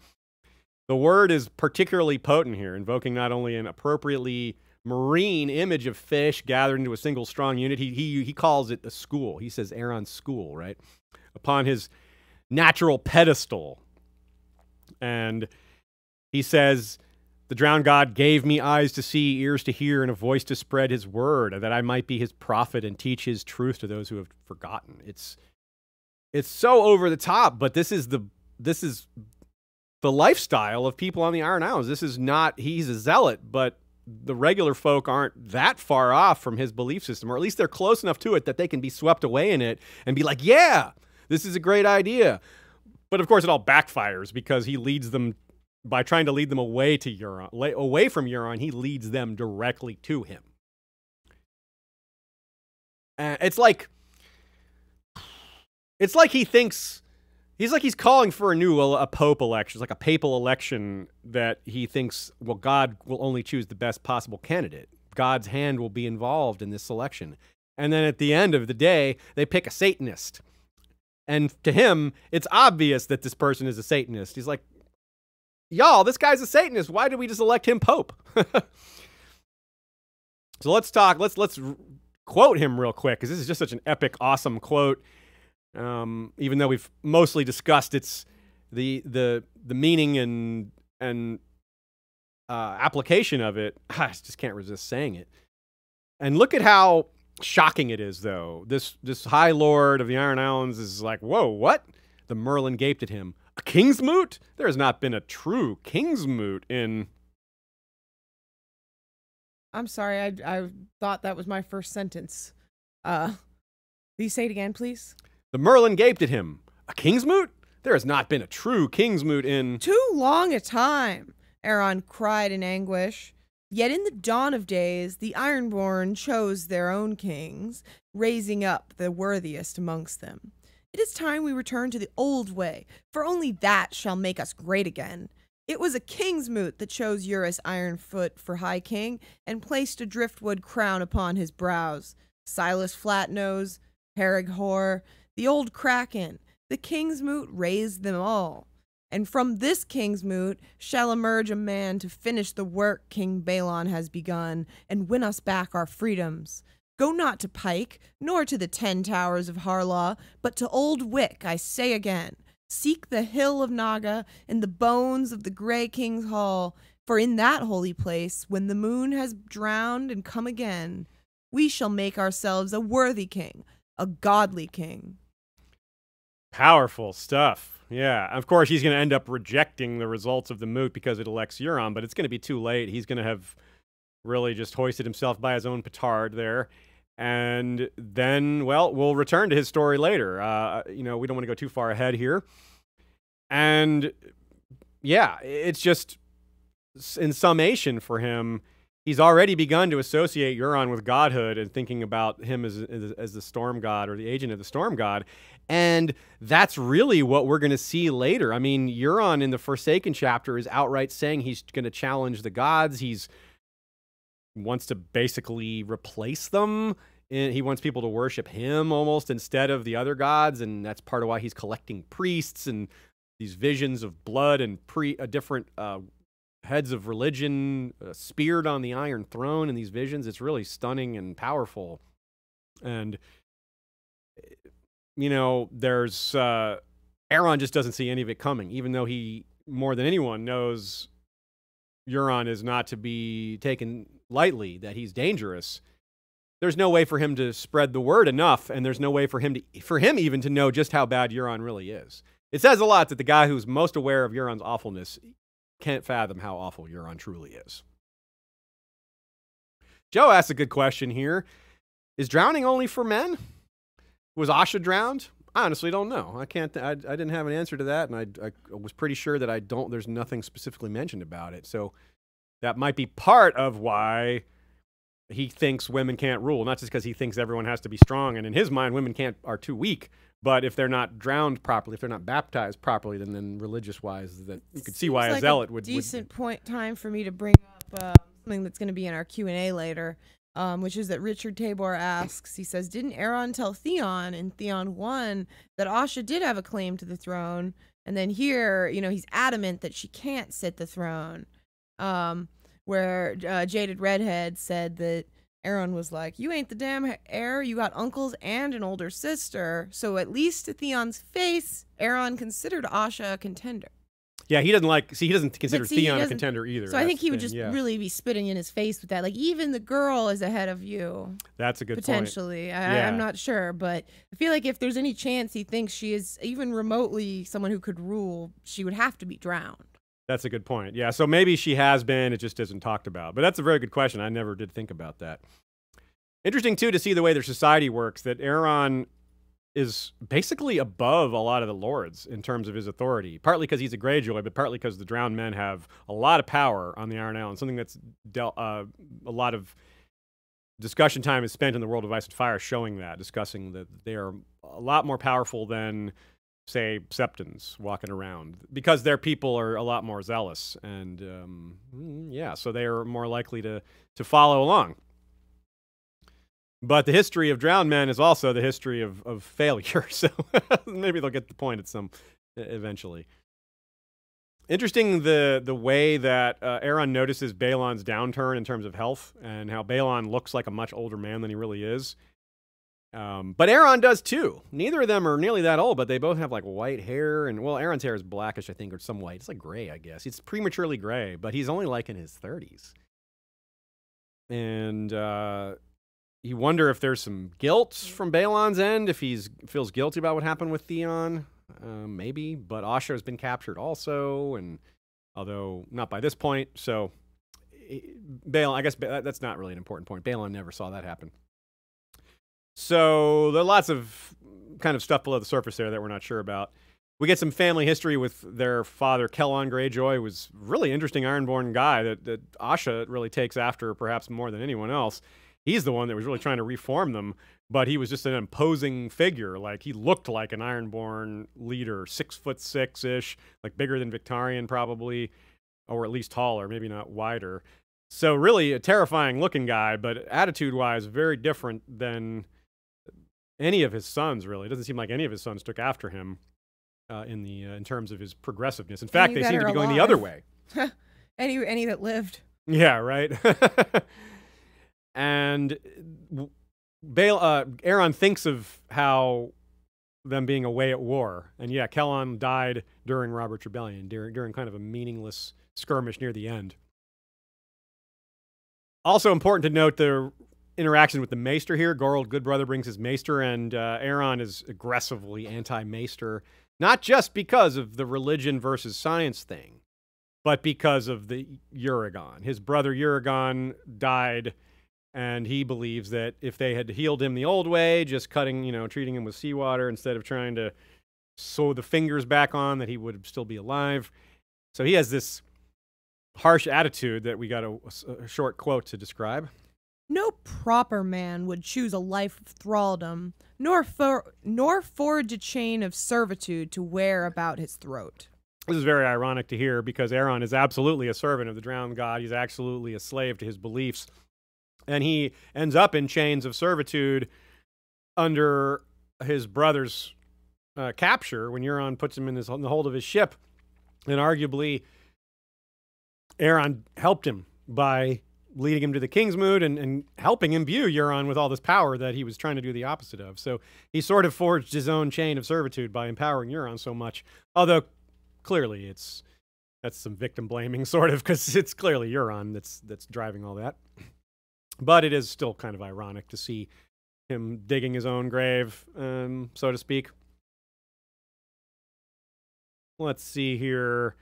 The word is particularly potent here, invoking not only an appropriately marine image of fish gathered into a single strong unit. He calls it a school. He says Aeron's school, right? Upon his natural pedestal. And he says, the drowned god gave me eyes to see, ears to hear, and a voice to spread his word, that I might be his prophet and teach his truth to those who have forgotten. It's so over the top, but this is the lifestyle of people on the Iron Islands. This is not, he's a zealot, but the regular folk aren't that far off from his belief system, or at least they're close enough to it that they can be swept away in it and be like, yeah, this is a great idea. But of course, it all backfires because he leads them by trying to lead them away to Euron, away from Euron. He leads them directly to him. It's like he thinks he's calling for a pope election. It's like a papal election that he thinks, well, God will only choose the best possible candidate. God's hand will be involved in this selection. And then at the end of the day, they pick a Satanist. And to him, it's obvious that this person is a Satanist. He's like, y'all, this guy's a Satanist. Why did we just elect him Pope? So let's quote him real quick, because this is just such an epic, awesome quote. Even though we've mostly discussed the meaning and application of it, I just can't resist saying it. And look at how shocking it is, though. This High Lord of the Iron Islands is like, whoa, what? The Merlin gaped at him. A King's Moot? There has not been a true King's Moot in... I'm sorry, I thought that was my first sentence. Please say it again, please. The Merlin gaped at him. A King's Moot? There has not been a true King's Moot in... too long a time, Aeron cried in anguish. Yet in the dawn of days, the Ironborn chose their own kings, raising up the worthiest amongst them. It is time we return to the old way, for only that shall make us great again. It was a King's Moot that chose Eurus Ironfoot for High King and placed a driftwood crown upon his brows. Silas Flatnose, Perig Hor, the old Kraken, the King's Moot raised them all. And from this King's Moot shall emerge a man to finish the work King Balon has begun and win us back our freedoms. Go not to Pike, nor to the 10 Towers of Harlaw, but to Old Wick, I say again. Seek the hill of Naga and the bones of the Grey King's Hall, for in that holy place, when the moon has drowned and come again, we shall make ourselves a worthy king, a godly king. Powerful stuff. Yeah, of course, he's going to end up rejecting the results of the moot because it elects Euron, but it's going to be too late. He's going to have really just hoisted himself by his own petard there. And then, well, we'll return to his story later. You know, we don't want to go too far ahead here. And yeah, it's just, in summation for him, he's already begun to associate Euron with godhood and thinking about him as the storm god or the agent of the storm god. And that's really what we're going to see later. I mean, Euron in the Forsaken chapter is outright saying he's going to challenge the gods. He's wants to basically replace them. He wants people to worship him almost instead of the other gods, and that's part of why he's collecting priests and these visions of blood and different heads of religion speared on the Iron Throne in these visions. It's really stunning and powerful. And, you know, there's... Aeron just doesn't see any of it coming, even though he, more than anyone, knows Euron is not to be taken lightly, that he's dangerous. There's no way for him to spread the word enough, and there's no way for him to, even to know just how bad Euron really is. It says a lot that the guy who's most aware of Euron's awfulness can't fathom how awful Euron truly is. Joe asks a good question here. Is drowning only for men? Was Asha drowned? I honestly don't know. I can't. I didn't have an answer to that, and I was pretty sure that there's nothing specifically mentioned about it. So that might be part of why he thinks women can't rule. Not just because he thinks everyone has to be strong, and in his mind, women are too weak. But if they're not drowned properly, if they're not baptized properly, then religious-wise, that you could see why a zealot would. Decent point time for me to bring up something that's going to be in our Q&A later. Which is that Richard Tabor asks, he says, didn't Aeron tell Theon in Theon 1 that Asha did have a claim to the throne? And then here, you know, he's adamant that she can't sit the throne. Where Jaded Redhead said that Aeron was like, you ain't the damn heir, you got uncles and an older sister. So at least to Theon's face, Aeron considered Asha a contender. Yeah, he doesn't he doesn't consider Theon a contender either. So I think he would just really be spitting in his face with that. Like, even the girl is ahead of you. That's a good point. Potentially. I'm not sure, but I feel like if there's any chance he thinks she is even remotely someone who could rule, she would have to be drowned. That's a good point. Yeah, so maybe she has been, it just isn't talked about. But that's a very good question. I never did think about that. Interesting, too, to see the way their society works, that Aeron is basically above a lot of the lords in terms of his authority, partly because he's a Greyjoy, but partly because the drowned men have a lot of power on the Iron Island, something that's a lot of discussion time is spent in the world of Ice and Fire showing that, discussing that they are a lot more powerful than, say, Septons walking around, because their people are a lot more zealous, and yeah, so they are more likely to follow along. But the history of drowned men is also the history of failure, so maybe they'll get the point at some eventually. Interesting the way that Aeron notices Balon's downturn in terms of health and how Balon looks like a much older man than he really is. But Aeron does too. Neither of them are nearly that old, but they both have like white hair, and well, Aaron's hair is blackish, I think, or some white. It's like gray, I guess. It's prematurely gray, but he's only like in his 30s. And you wonder if there's some guilt from Balon's end, if he feels guilty about what happened with Theon, maybe. But Asha has been captured also, and although not by this point, so Balon, I guess that's not really an important point. Balon never saw that happen. So there are lots of kind of stuff below the surface there that we're not sure about. We get some family history with their father, Kellon Greyjoy, who was a really interesting Ironborn guy that Asha really takes after perhaps more than anyone else. He's the one that was really trying to reform them, but he was just an imposing figure. Like, he looked like an Ironborn leader, 6'6"-ish, like bigger than Victarion probably, or at least taller, maybe not wider. So really a terrifying looking guy, but attitude-wise very different than any of his sons, really. It doesn't seem like any of his sons took after him in terms of his progressiveness. In fact, they seem to be going the other way. any that lived. Yeah, right? And Aeron thinks of how them being away at war. And yeah, Kellon died during Robert's Rebellion, during kind of a meaningless skirmish near the end. Also important to note the interaction with the Maester here. Gorald Goodbrother brings his Maester, and Aeron is aggressively anti-Maester, not just because of the religion versus science thing, but because of the Euron. His brother Euron died, and he believes that if they had healed him the old way, just cutting, you know, treating him with seawater instead of trying to sew the fingers back on, that he would still be alive. So he has this harsh attitude that we got a short quote to describe. No proper man would choose a life of thraldom, nor forge a chain of servitude to wear about his throat. This is very ironic to hear, because Aeron is absolutely a servant of the drowned god. He's absolutely a slave to his beliefs. And he ends up in chains of servitude under his brother's capture when Euron puts him in the hold of his ship. And arguably, Aeron helped him by leading him to the King's Mood and helping imbue Euron with all this power that he was trying to do the opposite of. So he sort of forged his own chain of servitude by empowering Euron so much. Although, clearly, that's some victim-blaming, sort of, because it's clearly Euron that's driving all that. But it is still kind of ironic to see him digging his own grave, so to speak. Let's see here.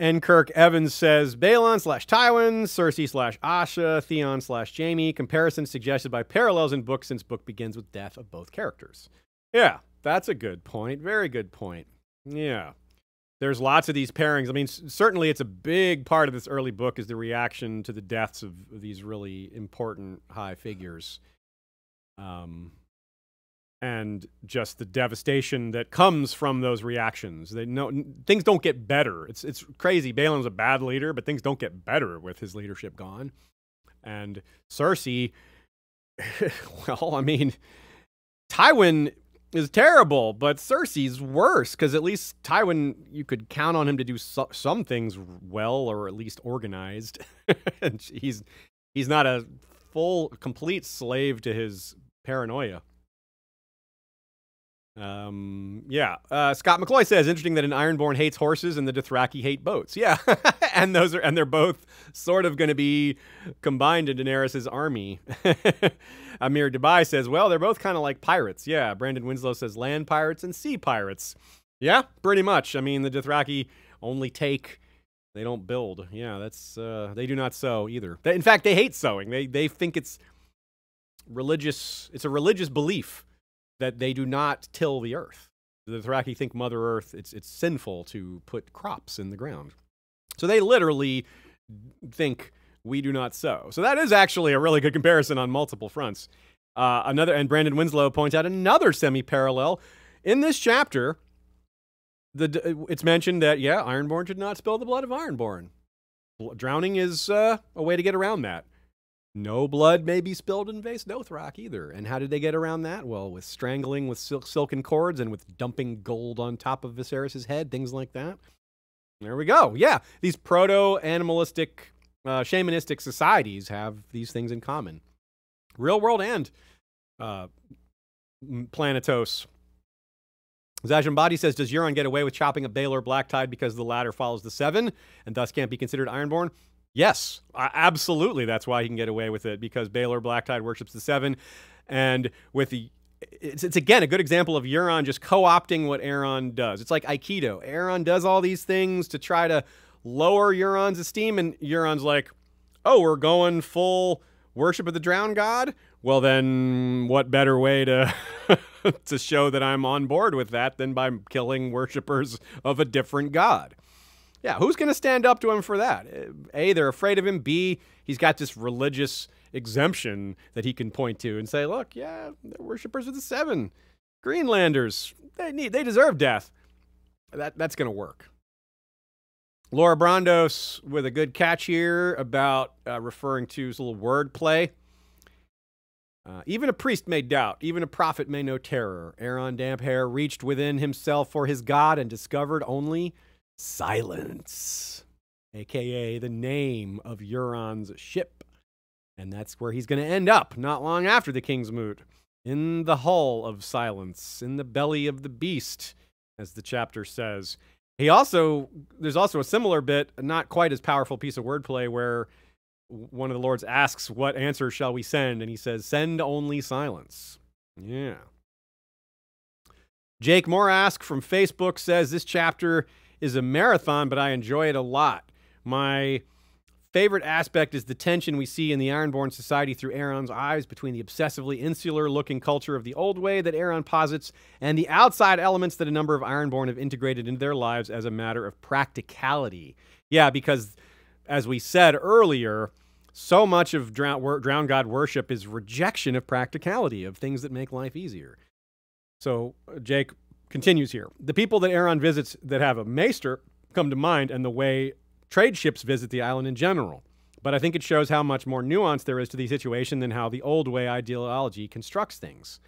Nkirk Evans says, Balon/Tywin, Cersei/Asha, Theon/Jaime. Comparison suggested by parallels in book since book begins with death of both characters. Yeah, that's a good point. Very good point. Yeah. There's lots of these pairings. I mean, certainly it's a big part of this early book is the reaction to the deaths of these really important high figures. And just the devastation that comes from those reactions. They know things don't get better. It's crazy. Balon's a bad leader, but things don't get better with his leadership gone. And Cersei, well, I mean, Tywin is terrible, but Cersei's worse, because at least Tywin, you could count on him to do some things well, or at least organized. And he's not a full, complete slave to his paranoia. Yeah. Scott McCloy says, interesting that an Ironborn hates horses and the Dothraki hate boats. Yeah. and they're both sort of going to be combined in Daenerys' army. Amir Dubai says, well, they're both kind of like pirates. Yeah. Brandon Winslow says land pirates and sea pirates. Yeah, pretty much. I mean, the Dothraki only take, they don't build. Yeah. That's, they do not sow either. In fact, they hate sowing. They think it's religious. It's a religious belief that they do not till the earth. The Dothraki think Mother Earth, it's sinful to put crops in the ground. So they literally think we do not sow. So that is actually a really good comparison on multiple fronts. And Brandon Winslow points out another semi-parallel. In this chapter, it's mentioned that, yeah, Ironborn should not spill the blood of Ironborn. Drowning is a way to get around that. No blood may be spilled in Vase Dothrak either. And how did they get around that? Well, with strangling with silken cords and with dumping gold on top of Viserys' head, things like that. There we go. Yeah, these proto-animalistic, shamanistic societies have these things in common. Real world and planetos. Zajambadi says, does Euron get away with chopping a Baelor Blacktide because the latter follows the Seven and thus can't be considered Ironborn? Yes, absolutely. That's why he can get away with it, because Baelor Blacktide worships the Seven, and with the, it's again a good example of Euron just co-opting what Aeron does. It's like Aikido. Aeron does all these things to try to lower Euron's esteem, and Euron's like, "Oh, we're going full worship of the drowned god. Well, then, what better way to to show that I'm on board with that than by killing worshipers of a different god?" Yeah, who's going to stand up to him for that? A, they're afraid of him. B, he's got this religious exemption that he can point to and say, look, yeah, they're worshippers of the Seven. Greenlanders, they deserve death. That's going to work. Laura Brandos with a good catch here about referring to his little wordplay. Even a priest may doubt, even a prophet may know terror. Aeron Damphair reached within himself for his God and discovered only silence, a.k.a. the name of Euron's ship. And that's where he's going to end up not long after the King's Moot, in the hull of silence, in the belly of the beast, as the chapter says. There's also a similar bit, not quite as powerful piece of wordplay, where one of the lords asks, what answer shall we send? And he says, send only silence. Yeah. Jake Morask from Facebook says, this chapter is a marathon, but I enjoy it a lot. My favorite aspect is the tension we see in the Ironborn society through Aeron's eyes between the obsessively insular-looking culture of the old way that Aeron posits and the outside elements that a number of Ironborn have integrated into their lives as a matter of practicality. Yeah, because, as we said earlier, so much of drowned god worship is rejection of practicality, of things that make life easier. So, Jake continues here. The people that Aeron visits that have a maester come to mind, and the way trade ships visit the island in general. But I think it shows how much more nuance there is to the situation than how the old way ideology constructs things.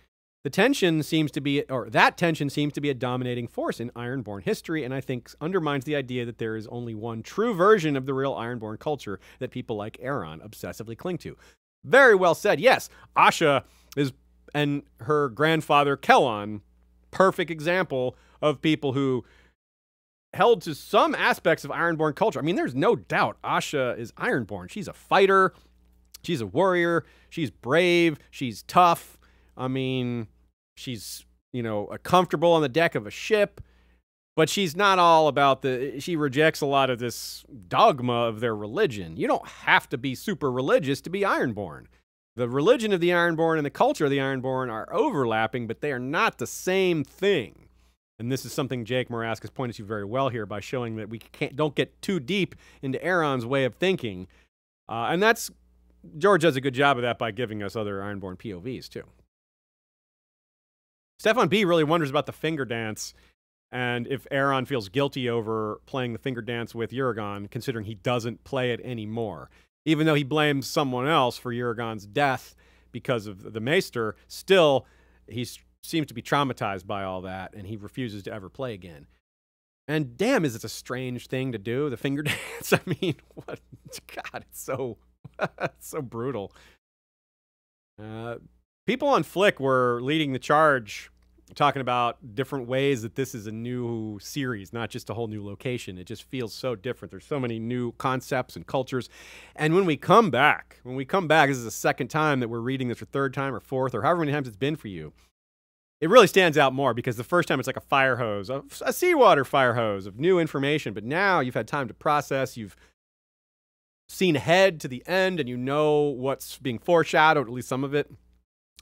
The tension seems to be, or that tension seems to be a dominating force in Ironborn history, and I think undermines the idea that there is only one true version of the real Ironborn culture that people like Aeron obsessively cling to. Very well said. Yes, Asha is, and her grandfather Kelon, perfect example of people who held to some aspects of Ironborn culture. I mean, there's no doubt Asha is Ironborn. She's a fighter. She's a warrior. She's brave. She's tough. I mean, she's, you know, comfortable on the deck of a ship, but she's not all about the, she rejects a lot of this dogma of their religion. You don't have to be super religious to be Ironborn. The religion of the Ironborn and the culture of the Ironborn are overlapping, but they are not the same thing. And this is something Jake Marascus pointed to very well here by showing that we can't, don't get too deep into Aeron's way of thinking. And that's, George does a good job of that by giving us other Ironborn POVs too. Stefan B really wonders about the finger dance and if Aeron feels guilty over playing the finger dance with Euron, considering he doesn't play it anymore. Even though he blames someone else for Euron's death because of the Maester, still, he seems to be traumatized by all that, and he refuses to ever play again. And damn, is it a strange thing to do, the finger dance? I mean, what? God, it's so, it's so brutal. People on Flick were leading the charge, talking about different ways that this is a new series, not just a whole new location. It just feels so different. There's so many new concepts and cultures. And when we come back, this is the second time that we're reading this, or third time, or fourth, or however many times it's been for you, it really stands out more, because the first time it's like a fire hose, a seawater fire hose of new information. But now you've had time to process. You've seen ahead to the end, and you know what's being foreshadowed, at least some of it.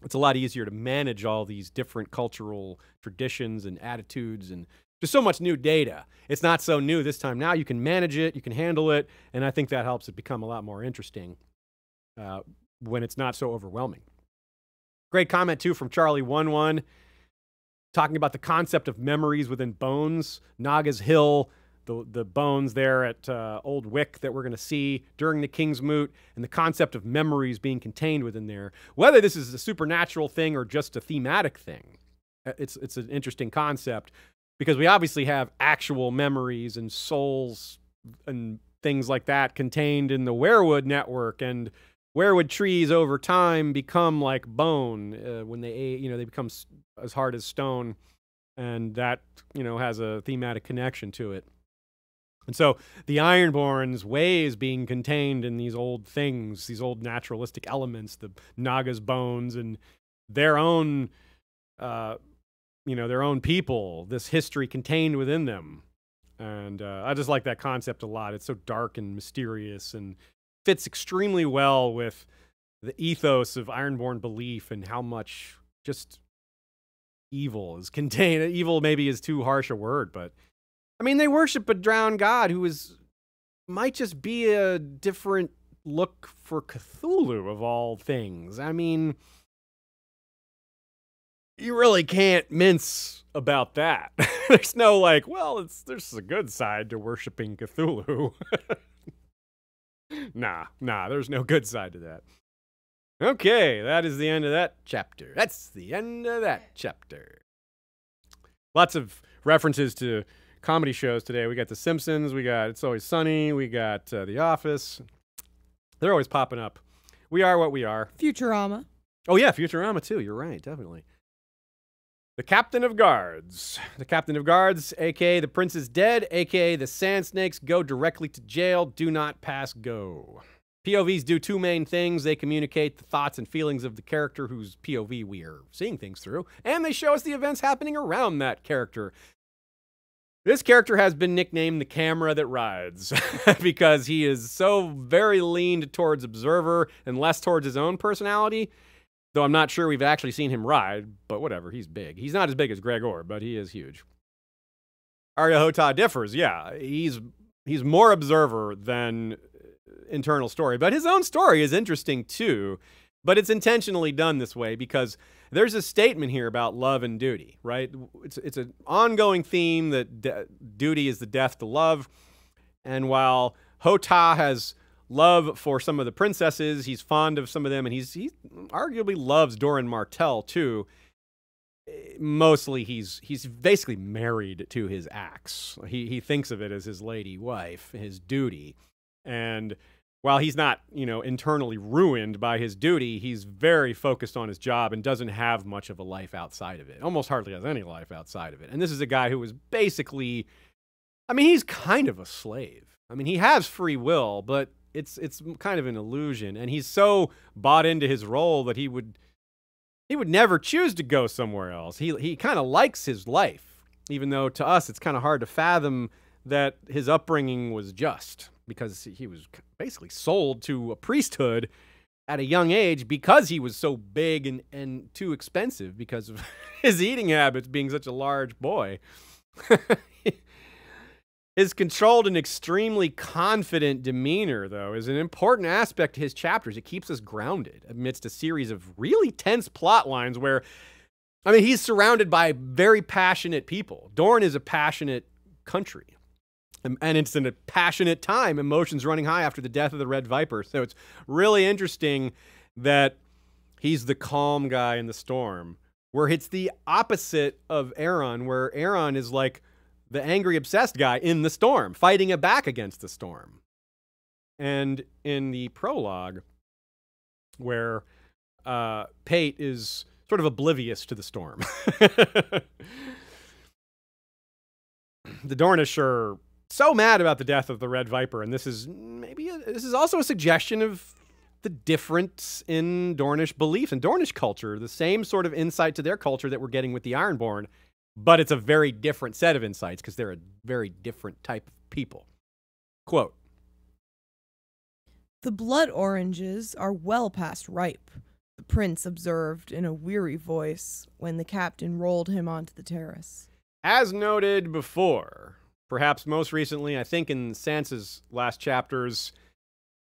It's a lot easier to manage all these different cultural traditions and attitudes and just so much new data. It's not so new this time. Now you can manage it, you can handle it, and I think that helps it become a lot more interesting when it's not so overwhelming. Great comment, too, from Charlie11, talking about the concept of memories within bones. Naga's Hill, the bones there at Old Wick that we're going to see during the King's Moot, and the concept of memories being contained within there. Whether this is a supernatural thing or just a thematic thing, it's an interesting concept, because we obviously have actual memories and souls and things like that contained in the werewood network, and werewood trees over time become like bone when they, you know, they become as hard as stone, and that, you know, has a thematic connection to it. And so the Ironborn's ways being contained in these old things, these old naturalistic elements, the Naga's bones and their own, you know, their own people, this history contained within them. And I just like that concept a lot. It's so dark and mysterious and fits extremely well with the ethos of Ironborn belief and how much just evil is contained. Evil maybe is too harsh a word, but I mean, they worship a drowned god who is, might just be a different look for Cthulhu of all things. I mean, you really can't mince about that. There's no like, well, there's a good side to worshiping Cthulhu. nah, there's no good side to that. Okay, that is the end of that chapter. That's the end of that chapter. Lots of references to comedy shows today. We got The Simpsons, we got It's Always Sunny, we got The Office. They're always popping up. We Are What We Are. Futurama. Oh yeah, Futurama too. You're right, definitely. The Captain of Guards. The Captain of Guards, aka The Prince is Dead, aka The Sand Snakes Go Directly to Jail, Do Not Pass Go. POVs do two main things. They communicate the thoughts and feelings of the character whose POV we are seeing things through, and they show us the events happening around that character. This character has been nicknamed the camera that rides because he is so very leaned towards observer and less towards his own personality, though I'm not sure we've actually seen him ride, but whatever, he's big. He's not as big as Greg Orr, but he is huge. Areo Hotah differs, yeah. He's more observer than internal story, but his own story is interesting too, but it's intentionally done this way because there's a statement here about love and duty, right? It's an ongoing theme that duty is the death to love. And while Hotah has love for some of the princesses. He's fond of some of them, and he arguably loves Doran Martell too. Mostly he's basically married to his axe. He thinks of it as his lady wife, his duty. And while he's not, you know, internally ruined by his duty, he's very focused on his job and doesn't have much of a life outside of it. Almost hardly has any life outside of it. And this is a guy who was basically, I mean, he's kind of a slave. I mean, he has free will, but it's kind of an illusion. And he's so bought into his role that he would never choose to go somewhere else. He kind of likes his life, even though to us it's kind of hard to fathom that his upbringing was just, because he was basically sold to a priesthood at a young age because he was so big and too expensive because of his eating habits, being such a large boy. His controlled and extremely confident demeanor, though, is an important aspect to his chapters. It keeps us grounded amidst a series of really tense plot lines where, I mean, he's surrounded by very passionate people. Doran is a passionate country, and it's in a passionate time, emotions running high after the death of the Red Viper. So it's really interesting that he's the calm guy in the storm, where it's the opposite of Aeron, where Aeron is like the angry, obsessed guy in the storm, fighting it back against the storm. And in the prologue, where Pate is sort of oblivious to the storm. The Dornish are so mad about the death of the Red Viper, and this is also a suggestion of the difference in Dornish belief and Dornish culture, the same sort of insight to their culture that we're getting with the Ironborn. But it's a very different set of insights because they're a very different type of people. Quote, "The blood oranges are well past ripe," the prince observed in a weary voice when the captain rolled him onto the terrace. As noted before, perhaps most recently, I think in Sansa's last chapters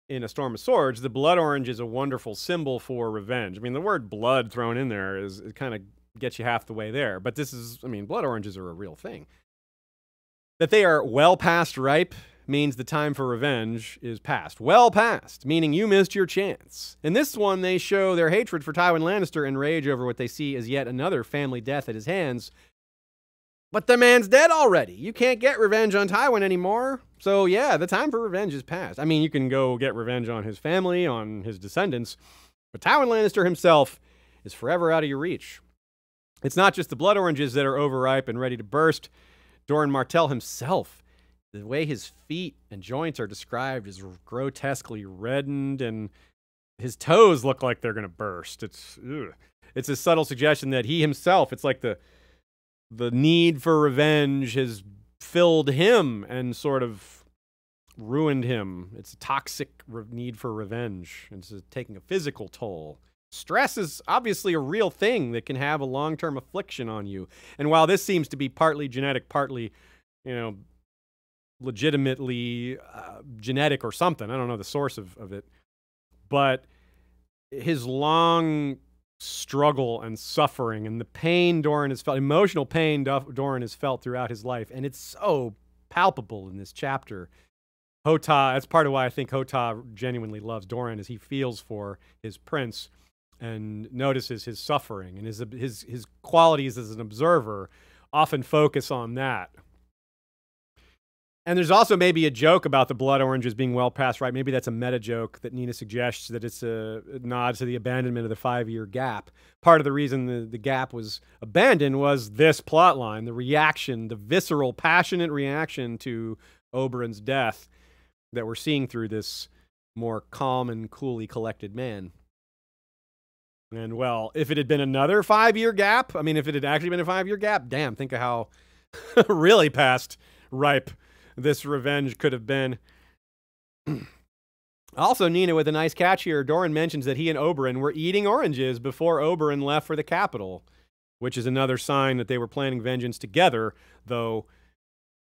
in A Storm of Swords, the blood orange is a wonderful symbol for revenge. I mean, the word blood thrown in there is kind of get you half the way there, but this is, I mean, blood oranges are a real thing. That they are well past ripe means the time for revenge is past. Well past, meaning you missed your chance. In this one, they show their hatred for Tywin Lannister and rage over what they see as yet another family death at his hands. But the man's dead already. You can't get revenge on Tywin anymore. So yeah, the time for revenge is past. I mean, you can go get revenge on his family, on his descendants, but Tywin Lannister himself is forever out of your reach. It's not just the blood oranges that are overripe and ready to burst. Doran Martell himself, the way his feet and joints are described, is grotesquely reddened, and his toes look like they're going to burst. It's a subtle suggestion that he himself, it's like the need for revenge has filled him and sort of ruined him. It's a toxic need for revenge. It's taking a physical toll. Stress is obviously a real thing that can have a long-term affliction on you. And while this seems to be partly genetic, partly, you know, legitimately genetic or something, I don't know the source of it, but his long struggle and suffering and the pain Doran has felt, emotional pain Doran has felt throughout his life, and it's so palpable in this chapter. Hotah, that's part of why I think Hotah genuinely loves Doran, is he feels for his prince and notices his suffering, and his qualities as an observer often focus on that. And there's also maybe a joke about the blood oranges being well past ripe. Maybe that's a meta joke that Nina suggests, that it's a nod to the abandonment of the 5-year gap. Part of the reason the gap was abandoned was this plot line, the reaction, the visceral, passionate reaction to Oberyn's death that we're seeing through this more calm and coolly collected man. And, well, if it had been another 5-year gap, I mean, if it had actually been a 5-year gap, damn, think of how really past ripe this revenge could have been. Also, Nina, with a nice catch here, Doran mentions that he and Oberyn were eating oranges before Oberyn left for the capital, which is another sign that they were planning vengeance together, though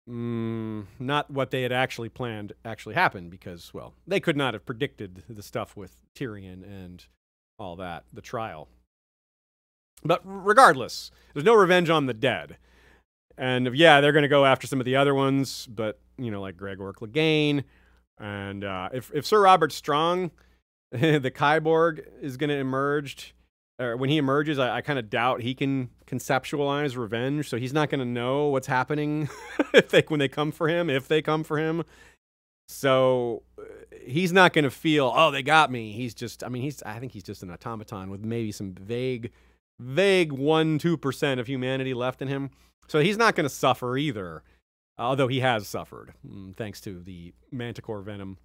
not what they had actually planned actually happened, because, well, they could not have predicted the stuff with Tyrion and all that, the trial. But regardless, there's no revenge on the dead. And yeah, they're going to go after some of the other ones, but, you know, like Gregor Clegane, And if Sir Robert Strong, the Kyborg, is going to emerge, or when he emerges, I kind of doubt he can conceptualize revenge, so he's not going to know what's happening if they come for him. So he's not going to feel, oh, they got me. He's just, I mean, I think he's just an automaton with maybe some vague 1-2% of humanity left in him. So he's not going to suffer either, although he has suffered thanks to the manticore venom.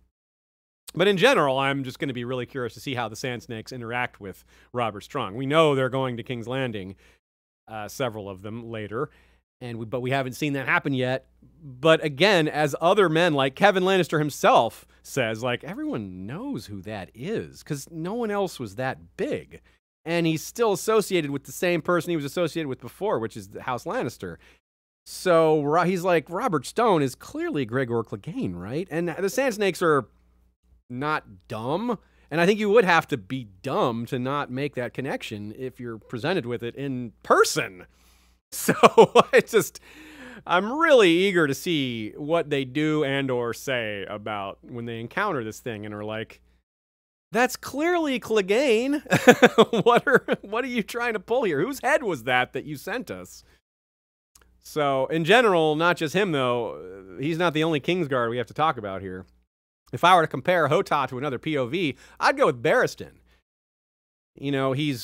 But in general, I'm just going to be really curious to see how the Sand Snakes interact with Robert Strong. We know they're going to King's Landing, several of them later, but we haven't seen that happen yet. But again, as other men like Kevin Lannister himself says, like, everyone knows who that is because no one else was that big. And he's still associated with the same person he was associated with before, which is the House Lannister. So he's like, Robert Stone is clearly Gregor Clegane, right? And the Sand Snakes are not dumb. And I think you would have to be dumb to not make that connection if you're presented with it in person. So I'm really eager to see what they do and or say about when they encounter this thing and are like, that's clearly Clegane. What are you trying to pull here? Whose head was that you sent us? So, in general, not just him, though. He's not the only Kingsguard we have to talk about here. If I were to compare Hotah to another POV, I'd go with Barristan. You know, he's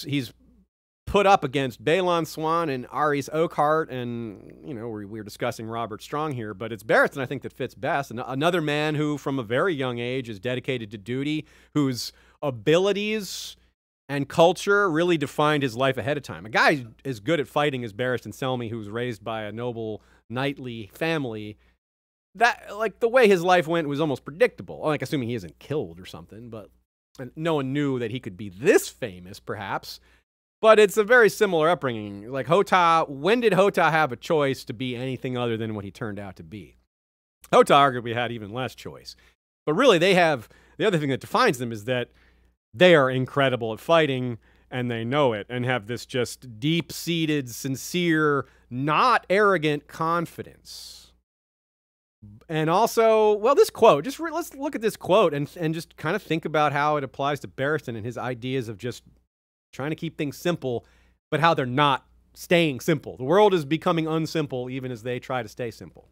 put up against Balon Swan and Aerys Oakhart, and, you know, we're discussing Robert Strong here, but it's Barristan, I think, that fits best. And another man who, from a very young age, is dedicated to duty, whose abilities and culture really defined his life ahead of time. A guy as good at fighting as Barristan Selmy, who was raised by a noble, knightly family, that, like, the way his life went was almost predictable. Like, assuming he isn't killed or something, but no one knew that he could be this famous, perhaps. But it's a very similar upbringing. Like, Hotah, when did Hotah have a choice to be anything other than what he turned out to be? Hotah arguably had even less choice. But really, they have... The other thing that defines them is that they are incredible at fighting, and they know it, and have this just deep-seated, sincere, not arrogant confidence. And also, well, this quote, just let's look at this quote and just kind of think about how it applies to Barristan and his ideas of just trying to keep things simple, but how they're not staying simple. The world is becoming unsimple even as they try to stay simple.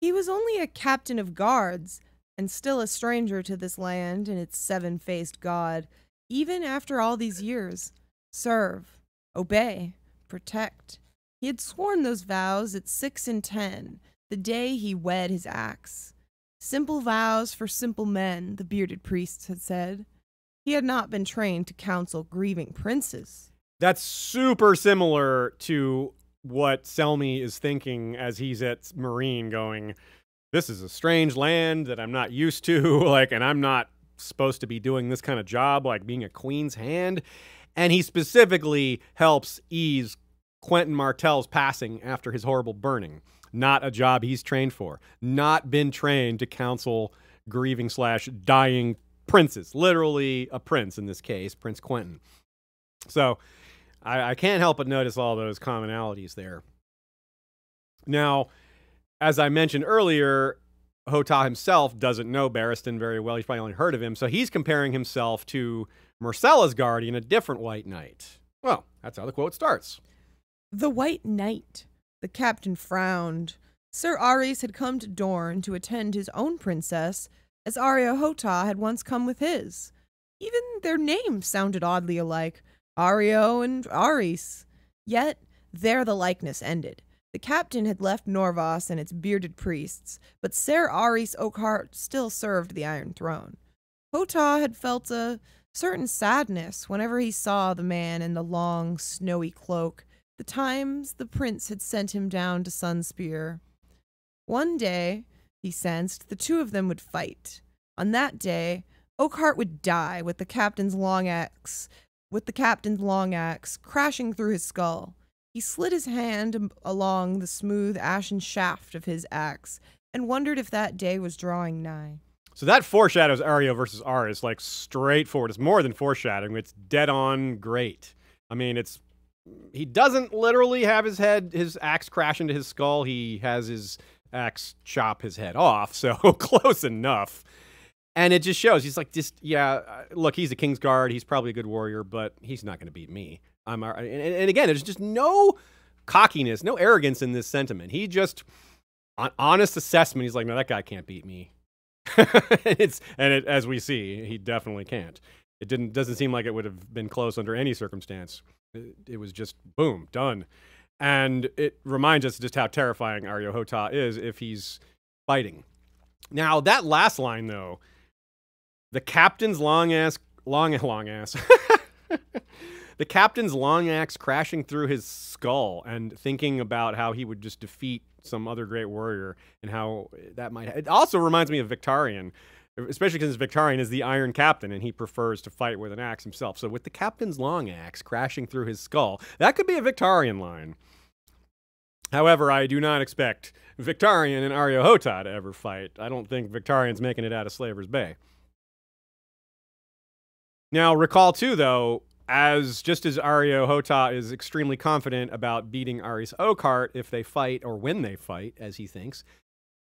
He was only a captain of guards and still a stranger to this land and its seven-faced god. Even after all these years, serve, obey, protect. He had sworn those vows at 6 and 10, the day he wed his axe. Simple vows for simple men, the bearded priests had said. He had not been trained to counsel grieving princes. That's super similar to what Selmy is thinking as he's at Marine going, this is a strange land that I'm not used to, like, and I'm not supposed to be doing this kind of job, like being a queen's hand. And he specifically helps ease Quentin Martell's passing after his horrible burning. Not a job he's trained for. Not been trained to counsel grieving / dying princes, literally a prince in this case, Prince Quentin. So I can't help but notice all those commonalities there. Now, as I mentioned earlier, Hotah himself doesn't know Barristan very well. He's probably only heard of him. So he's comparing himself to Myrcella's guardian, a different white knight. Well, that's how the quote starts. The white knight. The captain frowned. Sir Aerys had come to Dorne to attend his own princess, as Areo Hotah had once come with his. Even their names sounded oddly alike, Areo and Aerys. Yet, there the likeness ended. The captain had left Norvos and its bearded priests, but Ser Aerys Oakhart still served the Iron Throne. Hotah had felt a certain sadness whenever he saw the man in the long, snowy cloak, the times the prince had sent him down to Sunspear. One day, he sensed, the two of them would fight. On that day, Oakhart would die with the captain's long axe, crashing through his skull. He slid his hand along the smooth ashen shaft of his axe and wondered if that day was drawing nigh. So that foreshadows Areo versus Aerys, like, straightforward. It's more than foreshadowing. It's dead on great. I mean, it's, he doesn't literally have his axe crash into his skull. He has his axe chop his head off, so close enough. And it just shows. He's like, just, yeah, look, he's a Kingsguard. He's probably a good warrior, but he's not going to beat me. And again, there's just no cockiness, no arrogance in this sentiment. He just, on honest assessment, he's like, no, that guy can't beat me. As we see, he definitely can't. It doesn't seem like it would have been close under any circumstance. It was just, boom, done. And it reminds us just how terrifying Areo Hotah is if he's fighting. Now, that last line, though, the captain's long axe crashing through his skull, and thinking about how he would just defeat some other great warrior and how that might... It also reminds me of Victarion, especially because Victarion is the Iron Captain and he prefers to fight with an axe himself. So with the captain's long axe crashing through his skull, that could be a Victarion line. However, I do not expect Victarion and Areo Hotah to ever fight. I don't think Victarion's making it out of Slaver's Bay. Now, recall too, though, just as Areo Hotah is extremely confident about beating Aerys Oakhart if they fight, or when they fight, as he thinks,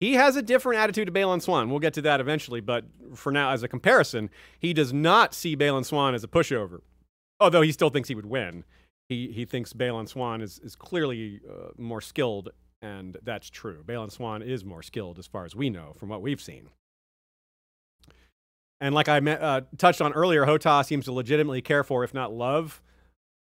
he has a different attitude to Balon Swan. We'll get to that eventually, but for now, as a comparison, he does not see Balon Swan as a pushover, although he still thinks he would win. He thinks Balon Swan is clearly more skilled, and that's true. Balon Swan is more skilled as far as we know from what we've seen. And like I touched on earlier, Hotah seems to legitimately care for, if not love,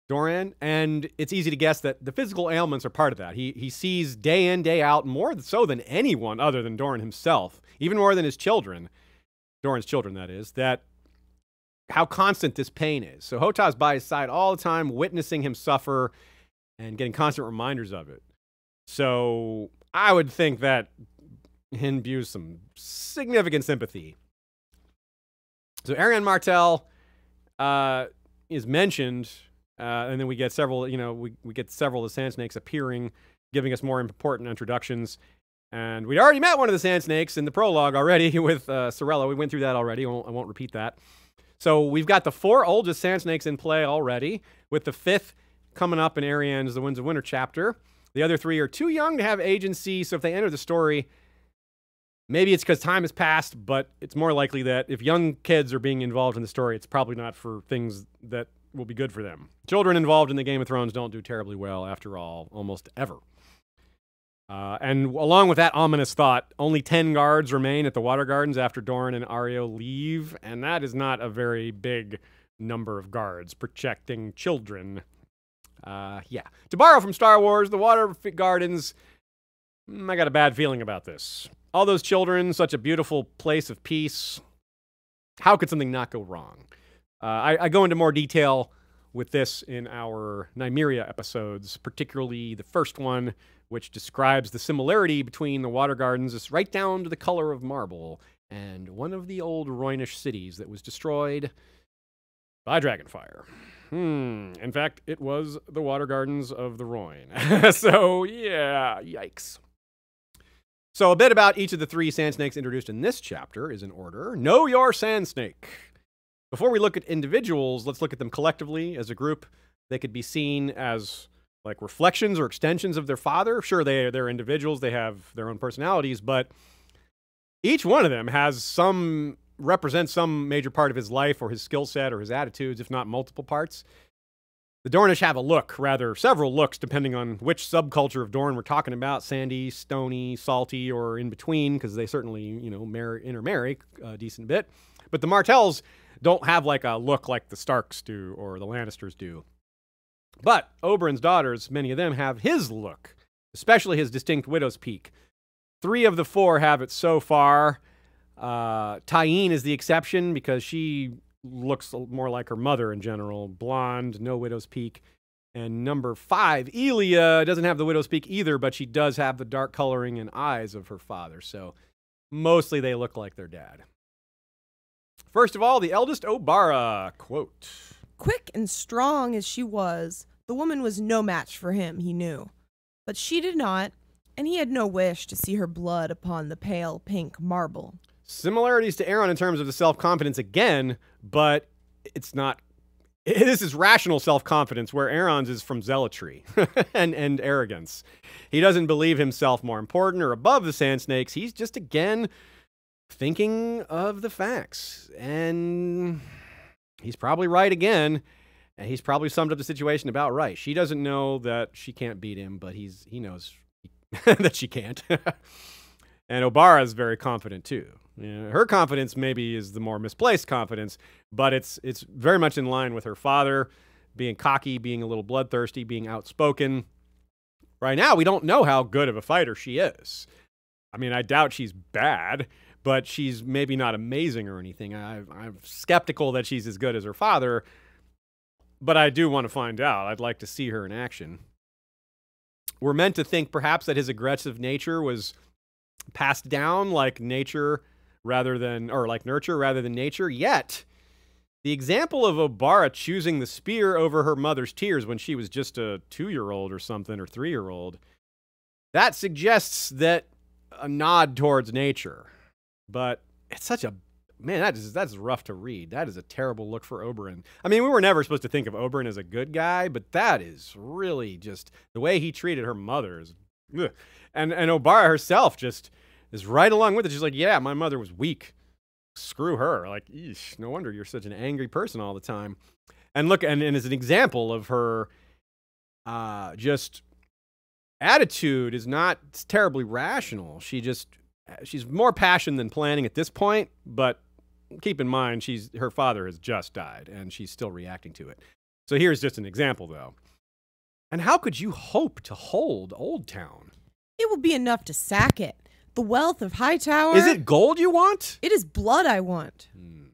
Doran, and it's easy to guess that the physical ailments are part of that. He sees day in, day out, more so than anyone other than Doran himself, even more than his children, Doran's children, that is, that how constant this pain is. So Hotah's by his side all the time, witnessing him suffer and getting constant reminders of it. So I would think that imbues some significant sympathy. So Arianne Martell is mentioned, and then we get several, we get several of the Sand Snakes appearing, giving us more important introductions. And we already met one of the Sand Snakes in the prologue already with Sarella. We went through that already. I won't repeat that. So we've got the four oldest Sand Snakes in play already, with the fifth coming up in Arianne's The Winds of Winter chapter. The other three are too young to have agency, so if they enter the story, maybe it's because time has passed, but it's more likely that if young kids are being involved in the story, it's probably not for things that will be good for them. Children involved in the Game of Thrones don't do terribly well, after all, almost ever. And along with that ominous thought, only 10 guards remain at the Water Gardens after Doran and Areo leave, and that is not a very big number of guards protecting children. Yeah. To borrow from Star Wars, the Water Gardens, I got a bad feeling about this. All those children, such a beautiful place of peace. How could something not go wrong? I go into more detail with this in our Nymeria episodes, particularly the first one, which describes the similarity between the Water Gardens, it's right down to the color of marble, and one of the old Roynish cities that was destroyed by dragonfire. In fact, it was the Water Gardens of the Royne. So, yeah, yikes. So a bit about each of the three sand snakes introduced in this chapter is in order. Know your sand snake. Before we look at individuals, let's look at them collectively as a group. They could be seen as like reflections or extensions of their father. Sure, they're individuals. They have their own personalities, but each one of them has some, represents some major part of his life or his skill set or his attitudes, if not multiple parts. The Dornish have a look, rather several looks, depending on which subculture of Dorne we're talking about, sandy, stony, salty, or in between, because they certainly, intermarry a decent bit. But the Martells don't have like a look like the Starks do or the Lannisters do. But Oberyn's daughters, many of them, have his look, especially his distinct widow's peak. Three of the four have it so far. Tyene is the exception because she looks more like her mother in general. Blonde, no widow's peak. And number 5, Elia, doesn't have the widow's peak either, but she does have the dark coloring and eyes of her father. So mostly they look like their dad. First of all, the eldest Obara, quote, "Quick and strong as she was, the woman was no match for him, he knew. But she did not, and he had no wish to see her blood upon the pale pink marble." Similarities to Aeron in terms of the self-confidence again, but it's not This is rational self-confidence, where Aeron's is from zealotry and arrogance. He doesn't believe himself more important or above the Sand Snakes. He's just, again, thinking of the facts. And he's probably right again. And he's probably summed up the situation about right. She doesn't know that she can't beat him, but he knows that she can't. And Obara's very confident, too. You know, her confidence maybe is the more misplaced confidence, but it's very much in line with her father, being cocky, being a little bloodthirsty, being outspoken. Right now, we don't know how good of a fighter she is. I mean, I doubt she's bad, but she's maybe not amazing or anything. I'm skeptical that she's as good as her father, but I do want to find out. I'd like to see her in action. We're meant to think perhaps that his aggressive nature was passed down like nature rather than, or like nurture rather than nature. Yet, the example of Obara choosing the spear over her mother's tears when she was just a 2-year-old or something, or 3-year-old, that suggests that a nod towards nature. But it's such a, man, that's rough to read. That is a terrible look for Oberyn. I mean, we were never supposed to think of Oberyn as a good guy, but that is really just, the way he treated her mother is, ugh. And Obara herself just is right along with it. She's like, yeah, my mother was weak. Screw her. Like, eesh, no wonder you're such an angry person all the time. And look, and as an example of her just attitude is not terribly rational. She's more passion than planning at this point, but keep in mind, her father has just died, and she's still reacting to it. So here's just an example, though. And how could you hope to hold Old Town? It will be enough to sack it. The wealth of Hightower... Is it gold you want? It is blood I want. Hmm.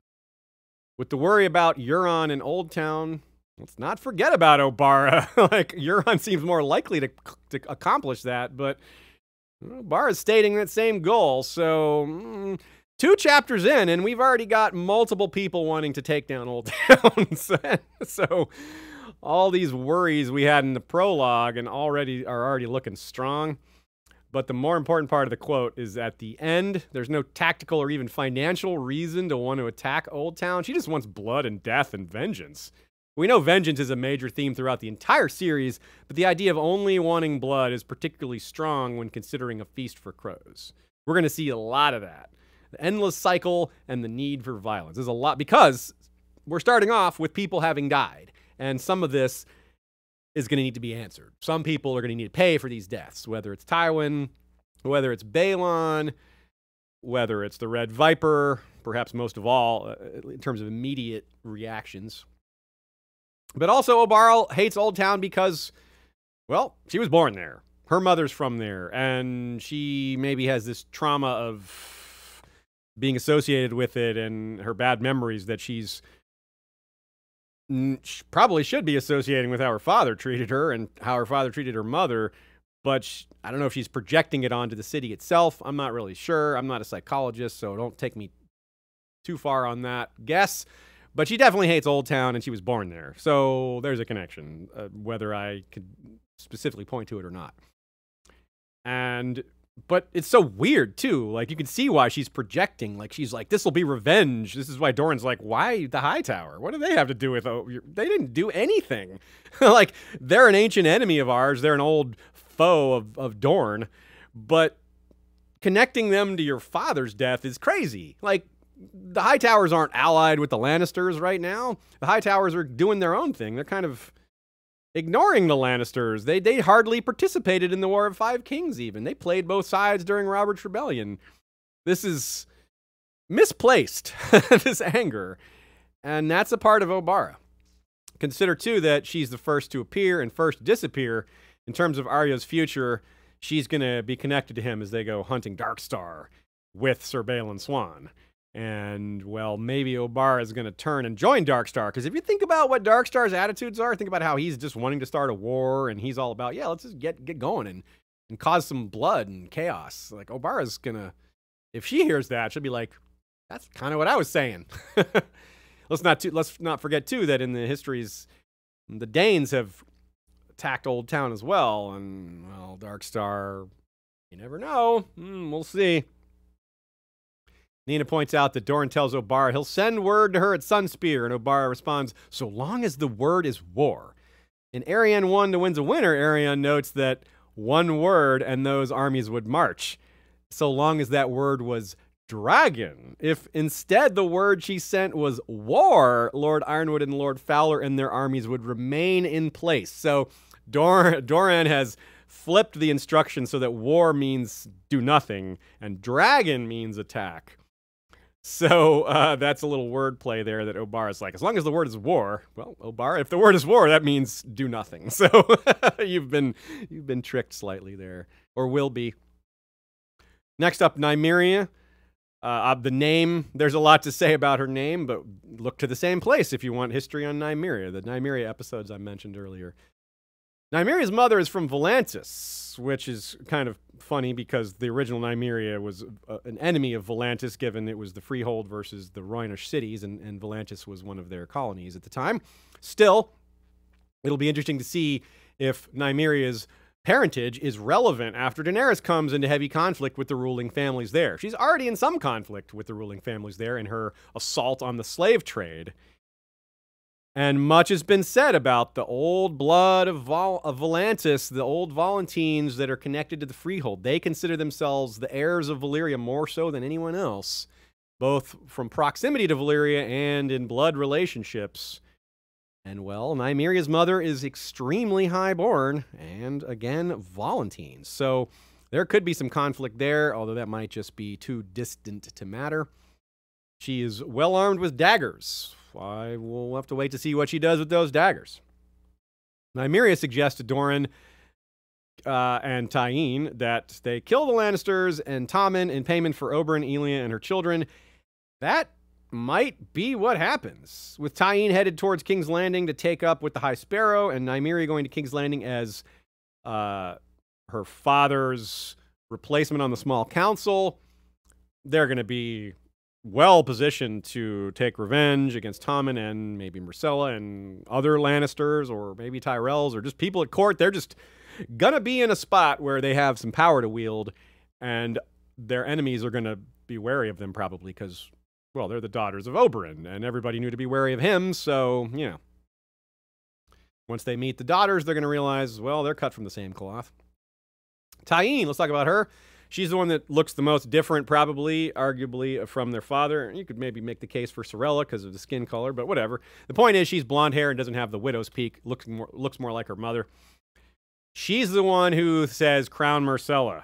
With the worry about Euron and Old Town, let's not forget about Obara. Like, Euron seems more likely to accomplish that, but Obara's stating that same goal, so... 2 chapters in, and we've already got multiple people wanting to take down Old Town. So all these worries we had in the prologue and are already looking strong. But the more important part of the quote is at the end. There's no tactical or even financial reason to want to attack Old Town. She just wants blood and death and vengeance. We know vengeance is a major theme throughout the entire series, but the idea of only wanting blood is particularly strong when considering A Feast for Crows. We're going to see a lot of that. The endless cycle and the need for violence. There's a lot, because we're starting off with people having died. And some of this is going to need to be answered. Some people are going to need to pay for these deaths, whether it's Tywin, whether it's Balon, whether it's the Red Viper, perhaps most of all, in terms of immediate reactions. But also, Obara hates Old Town because, well, she was born there. Her mother's from there, and she maybe has this trauma of being associated with it and her bad memories that she's probably should be associating with how her father treated her and how her father treated her mother, but I don't know if she's projecting it onto the city itself. I'm not really sure. I'm not a psychologist, so don't take me too far on that guess, but she definitely hates Old Town, and she was born there, so there's a connection, whether I could specifically point to it or not. But it's so weird, too. Like, you can see why she's projecting. Like, she's like, this will be revenge. This is why Doran's like, why the Hightower? What do they have to do with... They didn't do anything. Like, they're an ancient enemy of ours. They're an old foe of Dorne. But connecting them to your father's death is crazy. Like, the Hightowers aren't allied with the Lannisters right now. The Hightowers are doing their own thing. They're kind of... ignoring the Lannisters. They hardly participated in the War of Five Kings, even. They played both sides during Robert's Rebellion. This is misplaced, this anger. And that's a part of Obara. Consider, too, that she's the first to appear and first disappear. In terms of Arya's future, she's going to be connected to him as they go hunting Darkstar with Ser Balin Swan. And, well, maybe Obara is going to turn and join Darkstar. Because if you think about what Darkstar's attitudes are, think about how he's just wanting to start a war, and he's all about, yeah, let's just get going and cause some blood and chaos. Like, Obara's going to, if she hears that, she'll be like, that's kind of what I was saying. Let's not forget, too, that in the histories, the Danes have attacked Old Town as well. And, well, Darkstar, you never know. We'll see. Nina points out that Doran tells Obara he'll send word to her at Sunspear, and Obara responds, so long as the word is war. In Arianne 1, The Winds of Winter, Arianne notes that one word and those armies would march, so long as that word was dragon. If instead the word she sent was war, Lord Ironwood and Lord Fowler and their armies would remain in place. So Doran has flipped the instruction so that war means do nothing and dragon means attack. So that's a little wordplay there that Obara's like, as long as the word is war, well, Obara, if the word is war, that means do nothing. So you've been tricked slightly there, or will be. Next up, Nymeria. The name, there's a lot to say about her name, but look to the same place if you want history on Nymeria, the Nymeria episodes I mentioned earlier. Nymeria's mother is from Volantis, which is kind of funny because the original Nymeria was an enemy of Volantis, given it was the Freehold versus the Roynish cities, and Volantis was one of their colonies at the time. Still, it'll be interesting to see if Nymeria's parentage is relevant after Daenerys comes into heavy conflict with the ruling families there. She's already in some conflict with the ruling families there in her assault on the slave trade. And much has been said about the old blood of Volantis, the old Volantines that are connected to the Freehold. They consider themselves the heirs of Valyria more so than anyone else, both from proximity to Valyria and in blood relationships. And, well, Nymeria's mother is extremely high-born and, again, Volantine. So there could be some conflict there, although that might just be too distant to matter. She is well-armed with daggers. I will have to wait to see what she does with those daggers. Nymeria suggests to Doran and Tyene that they kill the Lannisters and Tommen in payment for Oberyn, Elia, and her children. That might be what happens, with Tyene headed towards King's Landing to take up with the High Sparrow, and Nymeria going to King's Landing as her father's replacement on the Small Council. They're going to be well positioned to take revenge against Tommen and maybe Myrcella and other Lannisters, or maybe Tyrells, or just people at court. They're just gonna be in a spot where they have some power to wield, and their enemies are gonna be wary of them, probably because, well, they're the daughters of Oberyn and everybody knew to be wary of him. So, you know, once they meet the daughters, they're gonna realize, well, they're cut from the same cloth. Tyene, let's talk about her. She's the one that looks the most different, probably, arguably, from their father. You could maybe make the case for Sarella because of the skin color, but whatever. The point is, she's blonde hair and doesn't have the widow's peak. Looks more like her mother. She's the one who says, crown Myrcella,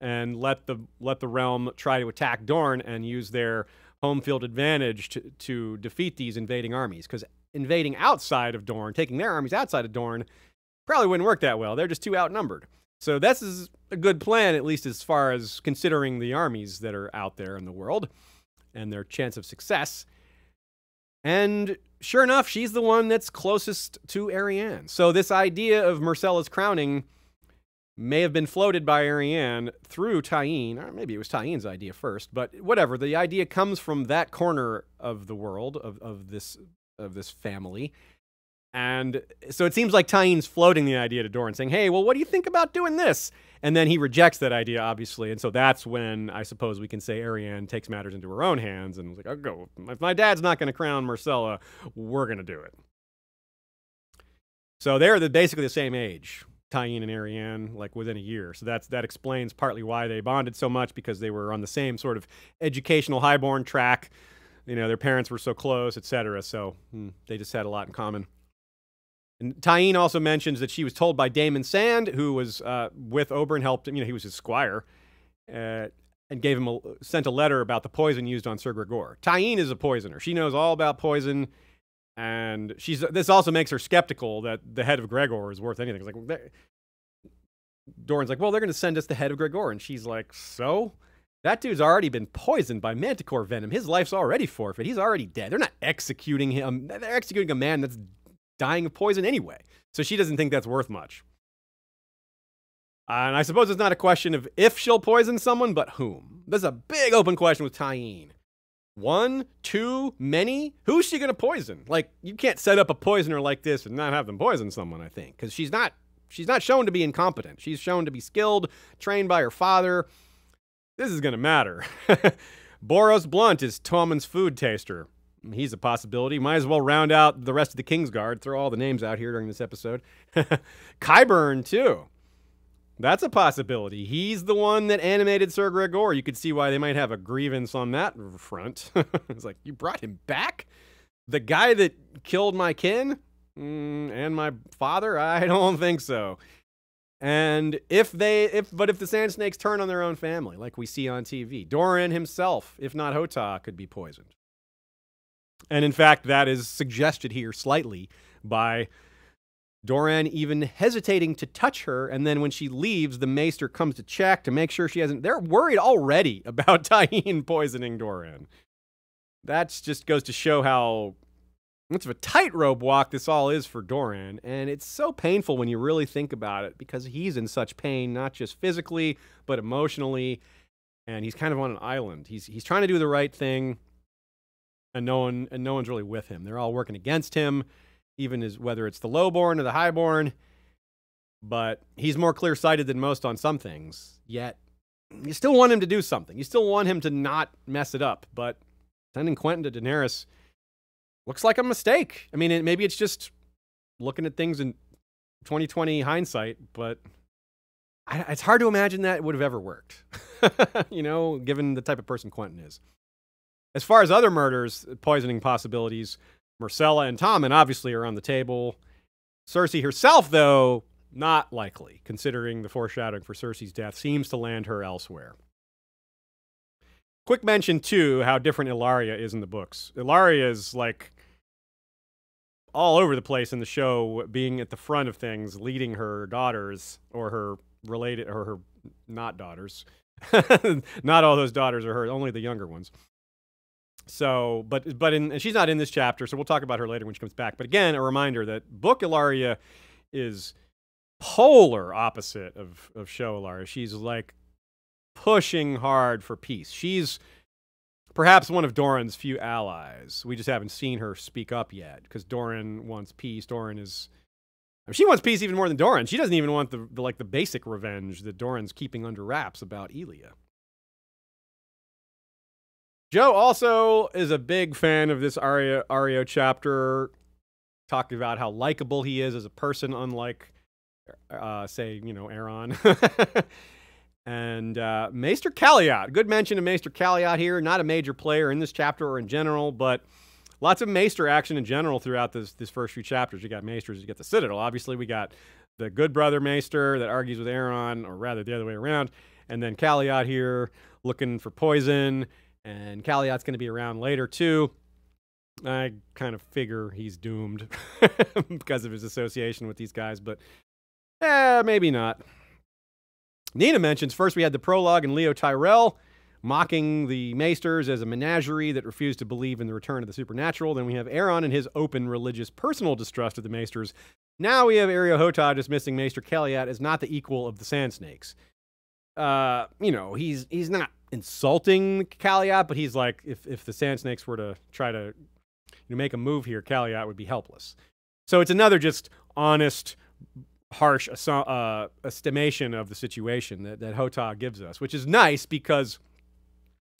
and let the realm try to attack Dorne and use their home field advantage to defeat these invading armies. Because invading outside of Dorne, taking their armies outside of Dorne, probably wouldn't work that well. They're just too outnumbered. So this is a good plan, at least as far as considering the armies that are out there in the world and their chance of success. And sure enough, she's the one that's closest to Arianne. So this idea of Myrcella's crowning may have been floated by Arianne through Tyene, or maybe it was Tyene's idea first, but whatever. The idea comes from that corner of the world, of this family. And so it seems like Tyene's floating the idea to Doran, saying, hey, well, what do you think about doing this? And then he rejects that idea, obviously. And so that's when I suppose we can say Arianne takes matters into her own hands and was like, I'll go. If my dad's not going to crown Myrcella, we're going to do it. So they're basically the same age, Tyene and Arianne, like within a year. So that explains partly why they bonded so much, because they were on the same sort of educational highborn track. You know, their parents were so close, etc. So they just had a lot in common. And Tyene also mentions that she was told by Damon Sand, who was with Oberyn, helped him, you know, he was his squire, and gave him sent a letter about the poison used on Ser Gregor. Tyene is a poisoner. She knows all about poison, and this also makes her skeptical that the head of Gregor is worth anything. It's like, Doran's like, well, they're going to send us the head of Gregor, and she's like, so? That dude's already been poisoned by manticore venom. His life's already forfeit. He's already dead. They're not executing him. They're executing a man that's dying of poison anyway. So she doesn't think that's worth much. And I suppose it's not a question of if she'll poison someone, but whom. There's a big open question with Tyene. One, two, many? Who's she going to poison? Like, you can't set up a poisoner like this and not have them poison someone, I think. Because she's not shown to be incompetent. She's shown to be skilled, trained by her father. This is going to matter. Boros Blunt is Tommen's food taster. He's a possibility. Might as well round out the rest of the Kingsguard. Throw all the names out here during this episode. Qyburn, too. That's a possibility. He's the one that animated Ser Gregor. You could see why they might have a grievance on that front. It's like, you brought him back? The guy that killed my kin? And my father? I don't think so. And if the Sand Snakes turn on their own family, like we see on TV, Doran himself, if not Hotah, could be poisoned. And in fact, that is suggested here slightly by Doran even hesitating to touch her, and then when she leaves, the Maester comes to check to make sure she hasn't... They're worried already about Tyene poisoning Doran. That just goes to show how much of a tightrope walk this all is for Doran, and it's so painful when you really think about it, because he's in such pain, not just physically, but emotionally, and he's kind of on an island. He's trying to do the right thing, and no one's really with him. They're all working against him, even as whether it's the lowborn or the highborn, but he's more clear-sighted than most on some things, yet you still want him to do something. You still want him to not mess it up, but sending Quentyn to Daenerys looks like a mistake. I mean, maybe it's just looking at things in 2020 hindsight, but it's hard to imagine that it would have ever worked, you know, given the type of person Quentyn is. As far as other murders, poisoning possibilities, Myrcella and Tommen obviously are on the table. Cersei herself, though, not likely, considering the foreshadowing for Cersei's death seems to land her elsewhere. Quick mention, too, how different Ilaria is in the books. Ilaria is, like, all over the place in the show, being at the front of things, leading her daughters, or her related, or her not daughters. Not all those daughters are hers, only the younger ones. So, and she's not in this chapter, so we'll talk about her later when she comes back. But again, a reminder that book Ilaria is polar opposite of show Ilaria. She's, like, pushing hard for peace. She's perhaps one of Doran's few allies. We just haven't seen her speak up yet, because Doran wants peace. She wants peace even more than Doran. She doesn't even want the basic revenge that Doran's keeping under wraps about Elia. Joe also is a big fan of this Areo chapter, talking about how likable he is as a person, unlike, say, you know, Aeron. And Maester Calliot, good mention of Maester Calliot here, not a major player in this chapter or in general, but lots of Maester action in general throughout this first few chapters. You got Maesters, you got the Citadel. Obviously, we got the good brother Maester that argues with Aeron, or rather the other way around, and then Calliot here looking for poison. And Calliot's going to be around later, too. I kind of figure he's doomed because of his association with these guys, but maybe not. Nina mentions, first we had the prologue and Leo Tyrell mocking the Maesters as a menagerie that refused to believe in the return of the supernatural. Then we have Aeron and his open religious personal distrust of the Maesters. Now we have Areo Hotah dismissing Maester Calliot as not the equal of the Sand Snakes. You know, he's not insulting Calliot, but he's like, if the Sand Snakes were to try to, you know, make a move here, Calliot would be helpless. So it's another just honest, harsh estimation of the situation that Hotah gives us, which is nice because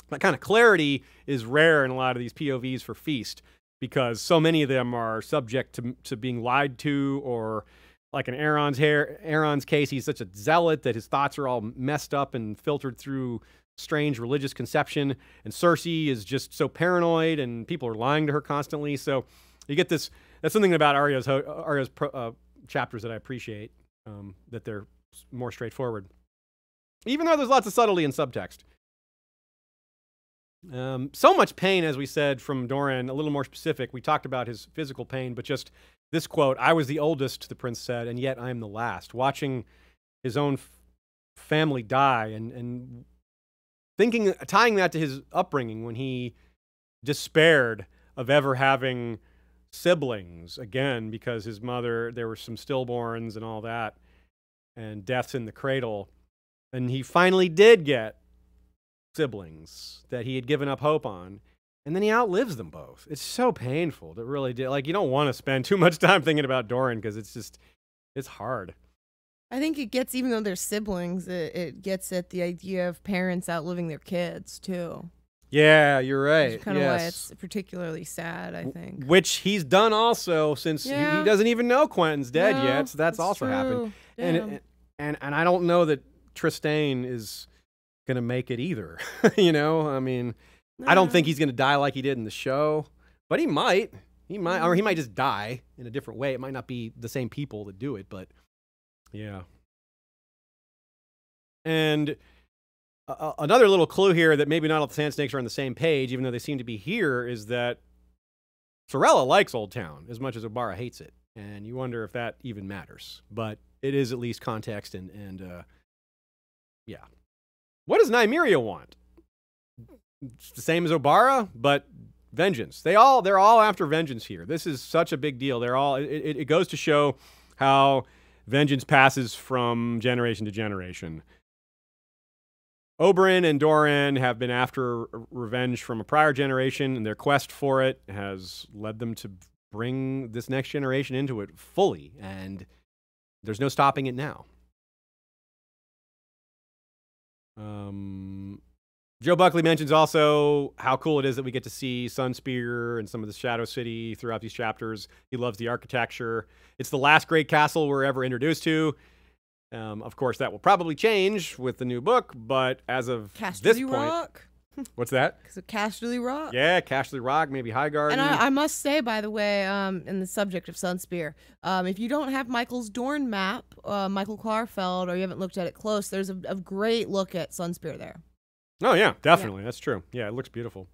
that kind of clarity is rare in a lot of these POVs for Feast, because so many of them are subject to being lied to, or like in Aeron's case, he's such a zealot that his thoughts are all messed up and filtered through strange religious conception, and Cersei is just so paranoid, and people are lying to her constantly. So you get this. That's something about Ario's chapters that I appreciate, that they're more straightforward, even though there's lots of subtlety and subtext. So much pain, as we said, from Doran, a little more specific. We talked about his physical pain, but just this quote, "I was the oldest," the prince said, "and yet I am the last." Watching his own family die and thinking, tying that to his upbringing when he despaired of ever having siblings again, because his mother, there were some stillborns and all that, and deaths in the cradle. And he finally did get siblings that he had given up hope on, and then he outlives them both. It's so painful. That really did. Like, you don't want to spend too much time thinking about Doran, because it's just, it's hard. I think it gets, even though they're siblings, it gets at the idea of parents outliving their kids, too. Yeah, you're right. That's kind of why it's particularly sad, I think. Which he's done also, since he doesn't even know Quentin's dead yet. So that's also happened. And I don't know that Trystane is gonna make it either. You know, I mean, I don't think he's gonna die like he did in the show, but he might. He might, or he might just die in a different way. It might not be the same people that do it, but yeah. And another little clue here that maybe not all the Sand Snakes are on the same page, even though they seem to be here, is that Sarella likes Old Town as much as Obara hates it. And you wonder if that even matters. But it is at least context and yeah. What does Nymeria want? It's the same as Obara, but vengeance. They're all after vengeance here. This is such a big deal. They're all, it goes to show how vengeance passes from generation to generation. Oberyn and Doran have been after revenge from a prior generation, and their quest for it has led them to bring this next generation into it fully, and there's no stopping it now. Joe Buckley mentions also how cool it is that we get to see Sunspear and some of the Shadow City throughout these chapters. He loves the architecture. It's the last great castle we're ever introduced to. Of course, that will probably change with the new book, but as of this point... What's that? Casterly Rock. Yeah, Casterly Rock, maybe Highgarden. And I must say, by the way, in the subject of Sunspear, if you don't have Michael's Dorne map, Michael Klarfeld, or you haven't looked at it close, there's a great look at Sunspear there. Oh, yeah, definitely. Yeah. That's true. Yeah, it looks beautiful.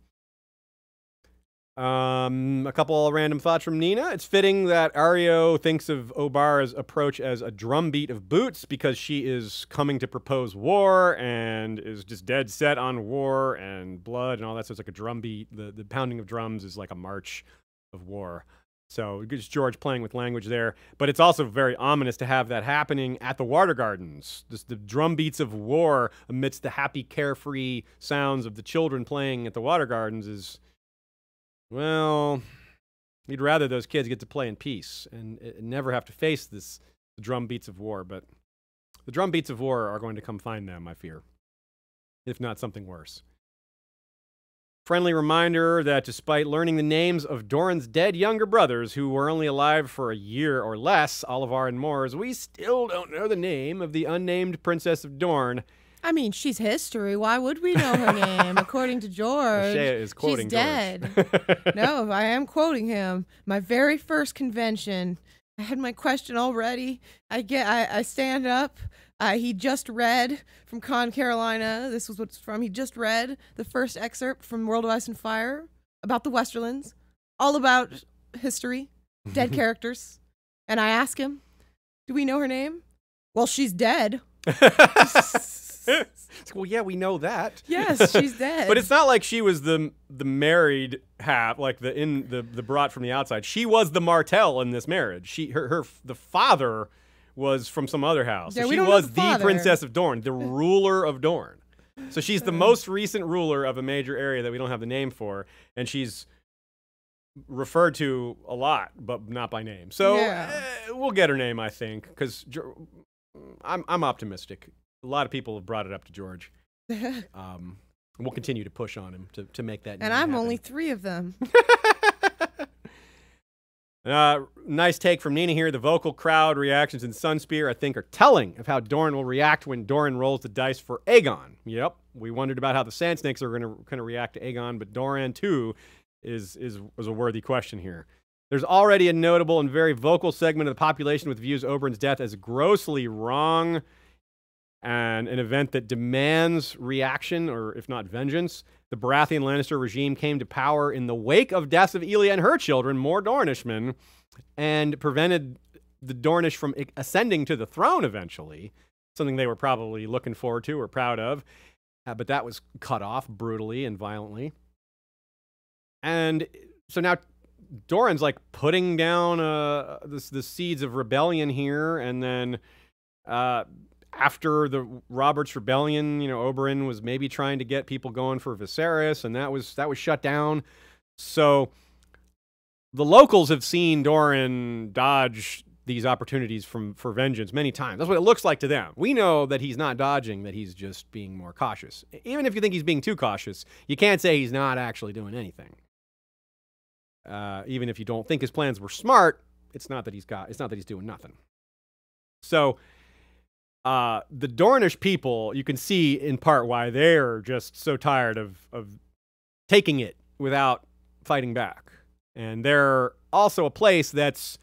A couple of random thoughts from Nina. It's fitting that Areo thinks of Obara's approach as a drumbeat of boots, because she is coming to propose war and is just dead set on war and blood and all that. So it's like a drumbeat. The pounding of drums is like a march of war. So it's George playing with language there. But it's also very ominous to have that happening at the Water Gardens. Just the drumbeats of war amidst the happy, carefree sounds of the children playing at the Water Gardens is... Well, you'd rather those kids get to play in peace and never have to face this drum beats of war, but the drum beats of war are going to come find them, I fear, if not something worse. Friendly reminder that despite learning the names of Doran's dead younger brothers, who were only alive for a year or less, Olivar and Moors, we still don't know the name of the unnamed Princess of Dorne. I mean, she's history. Why would we know her name? According to George, is quoting she's dead. George. No, I am quoting him. My very first convention, I had my question already. I stand up. He just read from Con Carolina. This was what's from. He just read the first excerpt from World of Ice and Fire about the Westerlands, all about history, dead characters. And I ask him, "Do we know her name?" Well, she's dead. Well, yeah, we know that. Yes, she's dead. But it's not like she was the married half, like the brought from the outside. She was the Martell in this marriage. The father was from some other house. Yeah, so she was the Princess of Dorne, the ruler of Dorne. So she's the most recent ruler of a major area that we don't have the name for, and she's referred to a lot, but not by name. So we'll get her name, I think, because I'm optimistic. A lot of people have brought it up to George. We'll continue to push on him to make that. And I'm happen. Only three of them. Nice take from Nina here. The vocal crowd reactions in Sunspear, I think, are telling of how Doran will react when Doran rolls the dice for Aegon. Yep. We wondered about how the Sand Snakes are going to kind of react to Aegon, but Doran, too, is a worthy question here. There's already a notable and very vocal segment of the population with views Oberyn's death as grossly wrong, and an event that demands reaction, or if not vengeance. The Baratheon Lannister regime came to power in the wake of deaths of Elia and her children, more Dornishmen, and prevented the Dornish from ascending to the throne eventually, something they were probably looking forward to or proud of, but that was cut off brutally and violently. And so now Doran's like putting down the seeds of rebellion here, and then... After the Roberts Rebellion, you know, Oberyn was maybe trying to get people going for Viserys, and that was shut down. So the locals have seen Doran dodge these opportunities for vengeance many times. That's what it looks like to them. We know that he's not dodging, that he's just being more cautious. Even if you think he's being too cautious, you can't say he's not actually doing anything. Even if you don't think his plans were smart, it's not that he's doing nothing. So the Dornish people, you can see in part why they're just so tired of taking it without fighting back. And they're also a place that's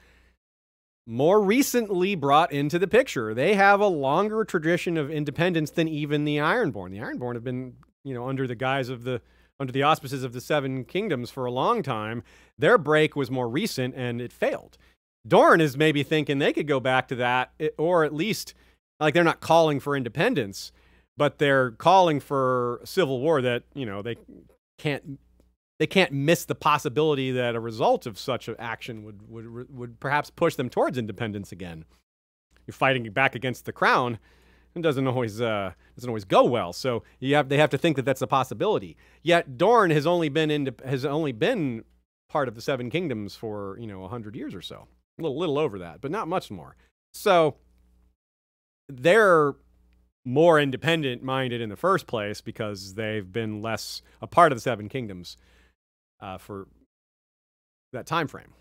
more recently brought into the picture. They have a longer tradition of independence than even the Ironborn. The Ironborn have been, you know, under the guise of the, under the auspices of the Seven Kingdoms for a long time. Their break was more recent, and it failed. Dorne is maybe thinking they could go back to that, or at least, like, they're not calling for independence, but they're calling for civil war that, you know, they can't miss the possibility that a result of such an action would perhaps push them towards independence again. You're fighting back against the crown, and doesn't always go well. So they have to think that that's a possibility. Yet Dorne has only been part of the Seven Kingdoms for, you know, 100 years or so, a little over that, but not much more. So they're more independent minded in the first place because they've been less a part of the Seven Kingdoms for that time frame.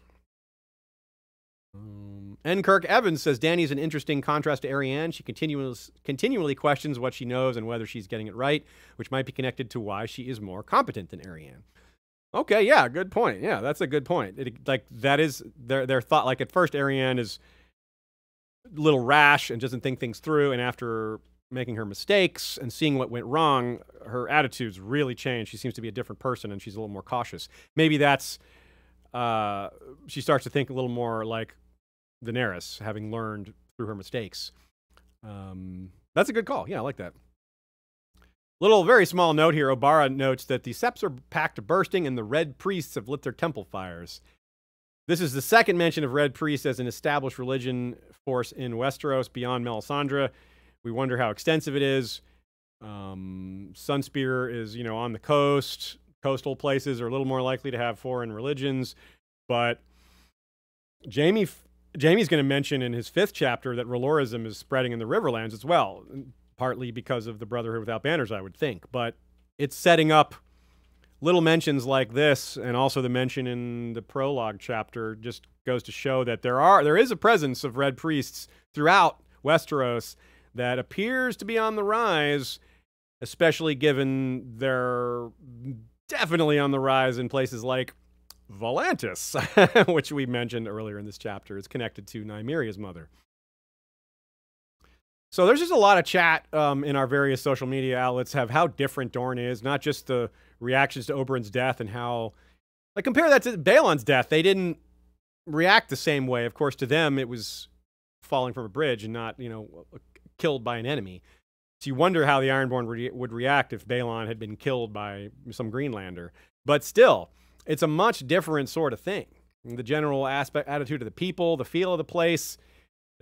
N. Kirk Evans says, Dany's an interesting contrast to Arianne. She continually questions what she knows and whether she's getting it right, which might be connected to why she is more competent than Arianne. Okay, yeah, good point. Yeah, that's a good point. That is their thought. Like, at first, Arianne is a little rash and doesn't think things through, and after making her mistakes and seeing what went wrong, her attitudes really change. She seems to be a different person, and she's a little more cautious. Maybe that's, she starts to think a little more like Daenerys, having learned through her mistakes. That's a good call. Yeah, I like that. Little, very small note here. Obara notes that the septs are packed to bursting, and the Red Priests have lit their temple fires. This is the second mention of Red Priests as an established religion force in Westeros beyond Melisandre. We wonder how extensive it is. Sunspear is, you know, on the coast. Coastal places are a little more likely to have foreign religions, but Jaime's going to mention in his 5th chapter that Relorism is spreading in the Riverlands as well, partly because of the Brotherhood Without Banners, I would think. But it's setting up little mentions like this, and also the mention in the prologue chapter just goes to show that there is a presence of Red Priests throughout Westeros that appears to be on the rise, especially given they're definitely on the rise in places like Volantis, which we mentioned earlier in this chapter, is connected to Nymeria's mother. So there's just a lot of chat in our various social media outlets of how different Dorne is, not just the reactions to Oberyn's death and how, like, compare that to Balon's death. They didn't react the same way. Of course, to them, it was falling from a bridge and not, you know, killed by an enemy. So you wonder how the Ironborn would react if Balon had been killed by some Greenlander. But still, it's a much different sort of thing. The general aspect, attitude of the people, the feel of the place,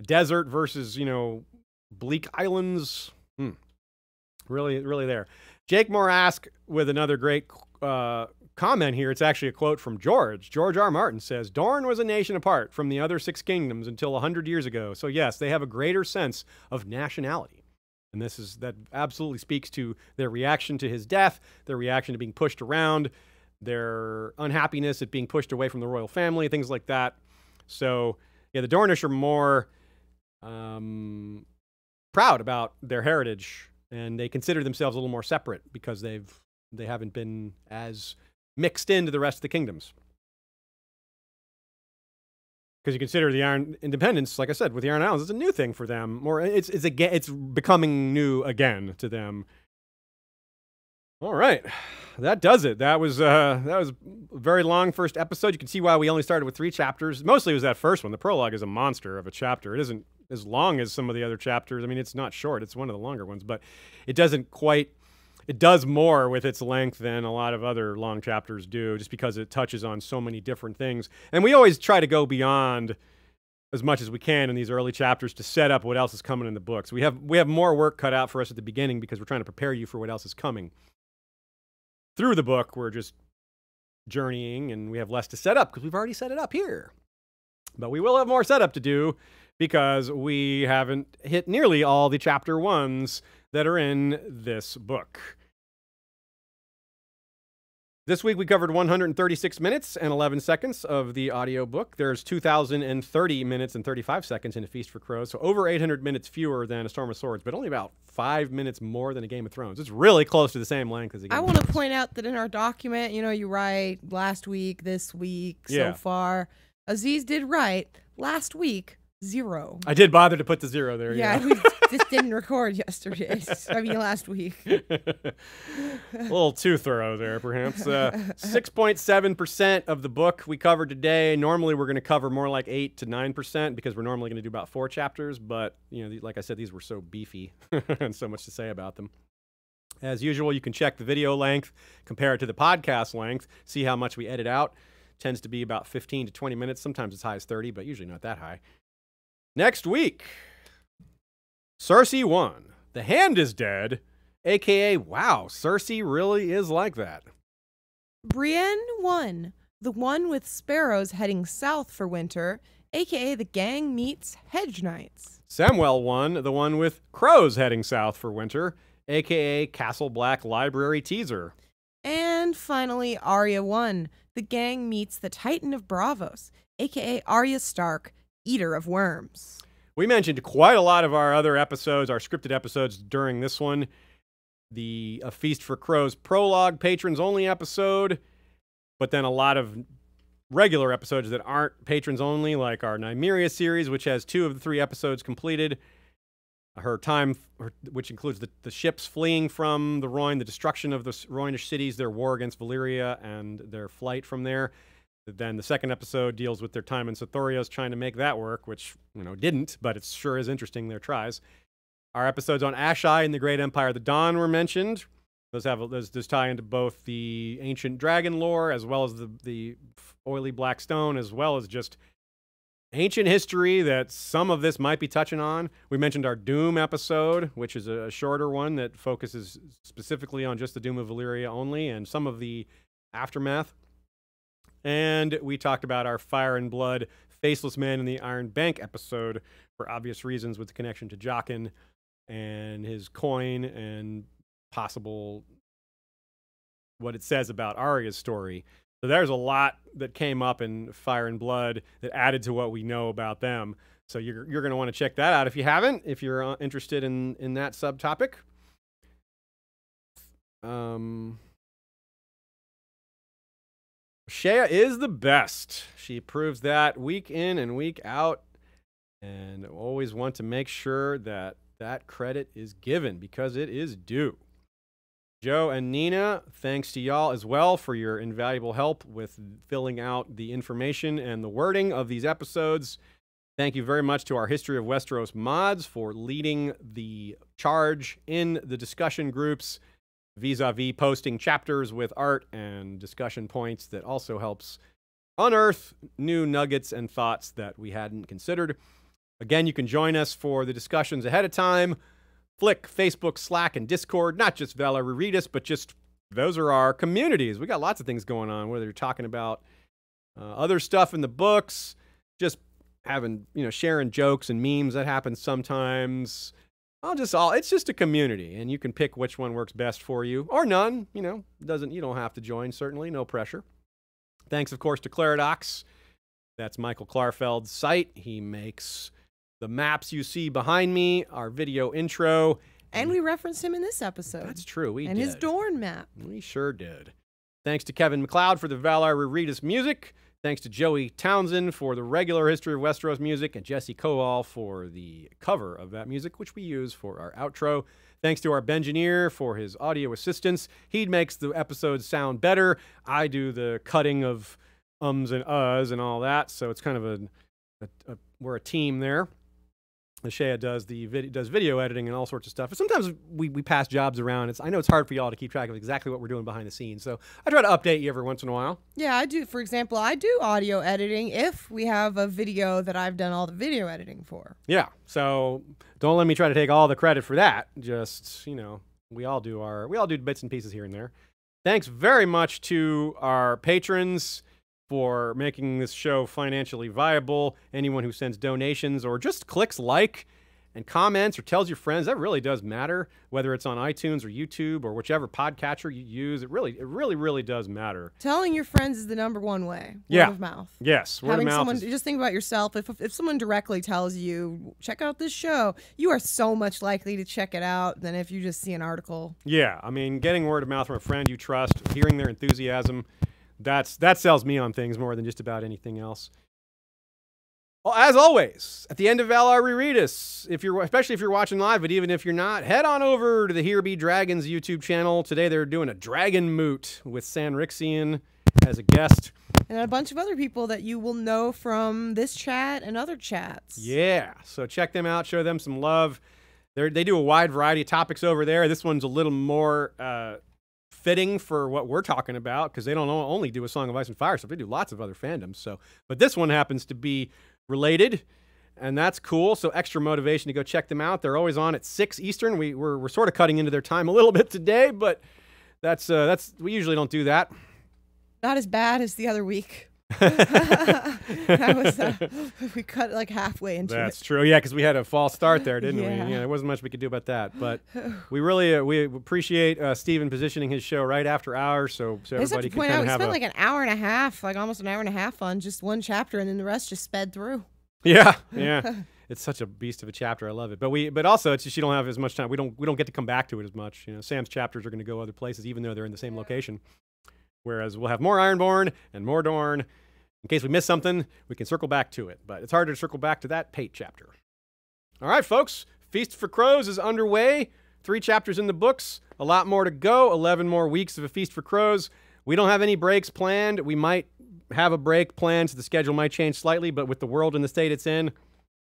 desert versus, you know, bleak islands. Really, really there. Jake Morask with another great comment here. It's actually a quote from George. George R. R. Martin says, Dorne was a nation apart from the other 6 kingdoms until 100 years ago. So yes, they have a greater sense of nationality. And this is, that absolutely speaks to their reaction to his death, their reaction to being pushed around, their unhappiness at being pushed away from the royal family, things like that. So yeah, the Dornish are more proud about their heritage, and they consider themselves a little more separate because they haven't been as mixed into the rest of the kingdoms. Because you consider the Iron Independence, like I said, with the Iron Islands, it's a new thing for them, or it's becoming new again to them. All right, that does it. That was a very long first episode. You can see why we only started with 3 chapters. Mostly it was that first one. The prologue is a monster of a chapter. It isn't as long as some of the other chapters. I mean, it's not short. It's one of the longer ones, but it doesn't quite. It does more with its length than a lot of other long chapters do, just because it touches on so many different things. And we always try to go beyond as much as we can in these early chapters to set up what else is coming in the books. We have more work cut out for us at the beginning because we're trying to prepare you for what else is coming. Through the book, we're just journeying, and we have less to set up because we've already set it up here. But we will have more setup to do because we haven't hit nearly all the chapter ones that are in this book. This week we covered 136 minutes and 11 seconds of the audiobook. There's 2,030 minutes and 35 seconds in A Feast for Crows, so over 800 minutes fewer than A Storm of Swords, but only about 5 minutes more than A Game of Thrones. It's really close to the same length as A Game of Thrones. I want to point out that in our document, you know, you write last week, this week, so far. Aziz did write last week, 0. I did bother to put the 0 there. Yeah, you know. We just didn't record yesterday. I mean, last week. A little too thorough there, perhaps. 6.7% of the book we covered today. Normally, we're going to cover more like 8 to 9% because we're normally going to do about 4 chapters. But, you know, like I said, these were so beefy and so much to say about them. As usual, you can check the video length, compare it to the podcast length, see how much we edit out. Tends to be about 15 to 20 minutes. Sometimes as high as 30, but usually not that high. Next week, Cersei won. The hand is dead, a.k.a. wow, Cersei really is like that. Brienne won. The one with sparrows heading south for winter, a.k.a. the gang meets hedge knights. Samwell won. The one with crows heading south for winter, a.k.a. Castle Black Library teaser. And finally, Arya won. The gang meets the Titan of Braavos, a.k.a. Arya Stark, Eater of Worms. We mentioned quite a lot of our other episodes, our scripted episodes during this one. The A Feast for Crows prologue, patrons only episode, but then a lot of regular episodes that aren't patrons only, like our Nymeria series, which has 2 of the 3 episodes completed. Her time, which includes the ships fleeing from the Royne, the destruction of the Roynish cities, their war against Valyria, and their flight from there. Then the second episode deals with their time in Sothorios trying to make that work, which, you know, didn't, but it sure is interesting, their tries. Our episodes on Ashai and the Great Empire of the Dawn were mentioned. Those have those tie into both the ancient dragon lore as well as the oily black stone, as well as just ancient history that some of this might be touching on. We mentioned our Doom episode, which is a shorter one that focuses specifically on just the Doom of Valyria only and some of the aftermath. And we talked about our Fire and Blood, Faceless Man in the Iron Bank episode for obvious reasons with the connection to Jaqen and his coin and possible what it says about Arya's story. So there's a lot that came up in Fire and Blood that added to what we know about them. So you're going to want to check that out if you haven't, if you're interested in that subtopic. Shea is the best. She proves that week in and week out, and always want to make sure that that credit is given because it is due. Joe and Nina, thanks to y'all as well for your invaluable help with filling out the information and the wording of these episodes. Thank you very much to our History of Westeros mods for leading the charge in the discussion groups, vis-a-vis posting chapters with art and discussion points that also helps unearth new nuggets and thoughts that we hadn't considered. Again, you can join us for the discussions ahead of time. Flick, Facebook, Slack, and Discord, not just Valar Reridas, but just those are our communities. We got lots of things going on, whether you're talking about other stuff in the books, just having, you know, sharing jokes and memes that happens sometimes. It's just a community, and you can pick which one works best for you, or none. You know, you don't have to join, certainly, no pressure. Thanks, of course, to Claridox. That's Michael Klarfeld's site. He makes the maps you see behind me, our video intro. And we referenced him in this episode. That's true, we did. And his Dorne map. We sure did. Thanks to Kevin MacLeod for the Valar Reridas music. Thanks to Joey Townsend for the regular History of Westeros music and Jesse Kowal for the cover of that music, which we use for our outro. Thanks to our Bengineer for his audio assistance. He makes the episodes sound better. I do the cutting of ums and uhs and all that, so it's kind of we're a team there. Ashea does video editing and all sorts of stuff. But sometimes we pass jobs around. I know it's hard for y'all to keep track of exactly what we're doing behind the scenes, so I try to update you every once in a while. Yeah, I do. For example, I do audio editing if we have a video that I've done all the video editing for. Yeah, so don't let me try to take all the credit for that. Just, you know, we all do bits and pieces here and there. Thanks very much to our patrons. for making this show financially viable. Anyone who sends donations or just clicks like and comments or tells your friends, that really does matter, whether it's on iTunes or YouTube or whichever podcatcher you use. It really does matter. Telling your friends is the #1 way. Word of mouth. Yes, word of mouth. Someone, just think about yourself. If someone directly tells you, check out this show, you are so much likely to check it out than if you just see an article. Yeah, I mean, getting word of mouth from a friend you trust, hearing their enthusiasm, that sells me on things more than just about anything else. Well, as always, at the end of Valar Reridas, especially if you're watching live, but even if you're not, head on over to the Here Be Dragons YouTube channel. Today they're doing a dragon moot with Sanrixian as a guest. And a bunch of other people that you will know from this chat and other chats. Yeah, so check them out. Show them some love. They do a wide variety of topics over there. This one's a little more fitting for what we're talking about, because they don't only do A Song of Ice and Fire stuff. They do lots of other fandoms. So, but this one happens to be related, and that's cool. So extra motivation to go check them out. They're always on at 6 Eastern. We're sort of cutting into their time a little bit today, but that's we usually don't do that. Not as bad as the other week. That was, we cut like halfway into it. That's true. Yeah, because we had a false start there, didn't we? Yeah, there wasn't much we could do about that. But we really we appreciate Stephen positioning his show right after ours, so everybody can kind of have. We spent like almost an hour and a half on just one chapter, and then the rest just sped through. Yeah, yeah. It's such a beast of a chapter. I love it. But also, it's just you don't have as much time. We don't get to come back to it as much. You know, Sam's chapters are going to go other places, even though they're in the same location. Whereas we'll have more Ironborn and more Dorne. In case we miss something, we can circle back to it. But it's harder to circle back to that Pate chapter. All right, folks. Feast for Crows is underway. 3 chapters in the books. A lot more to go. 11 more weeks of A Feast for Crows. We don't have any breaks planned. We might have a break planned, so the schedule might change slightly. But with the world and the state it's in,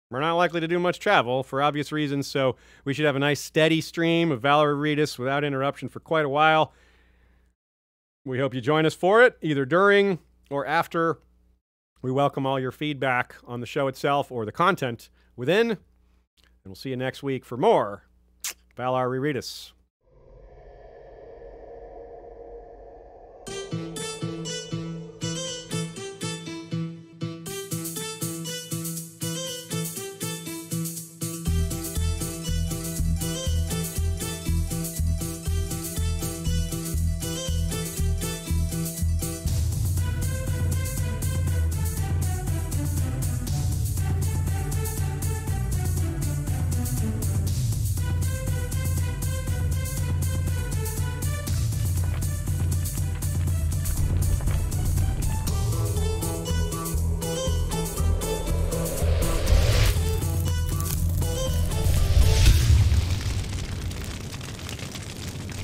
we're not likely to do much travel for obvious reasons. So we should have a nice steady stream of Valar Reridas without interruption for quite a while. We hope you join us for it, either during or after. We welcome all your feedback on the show itself or the content within. And we'll see you next week for more Valar Reridas.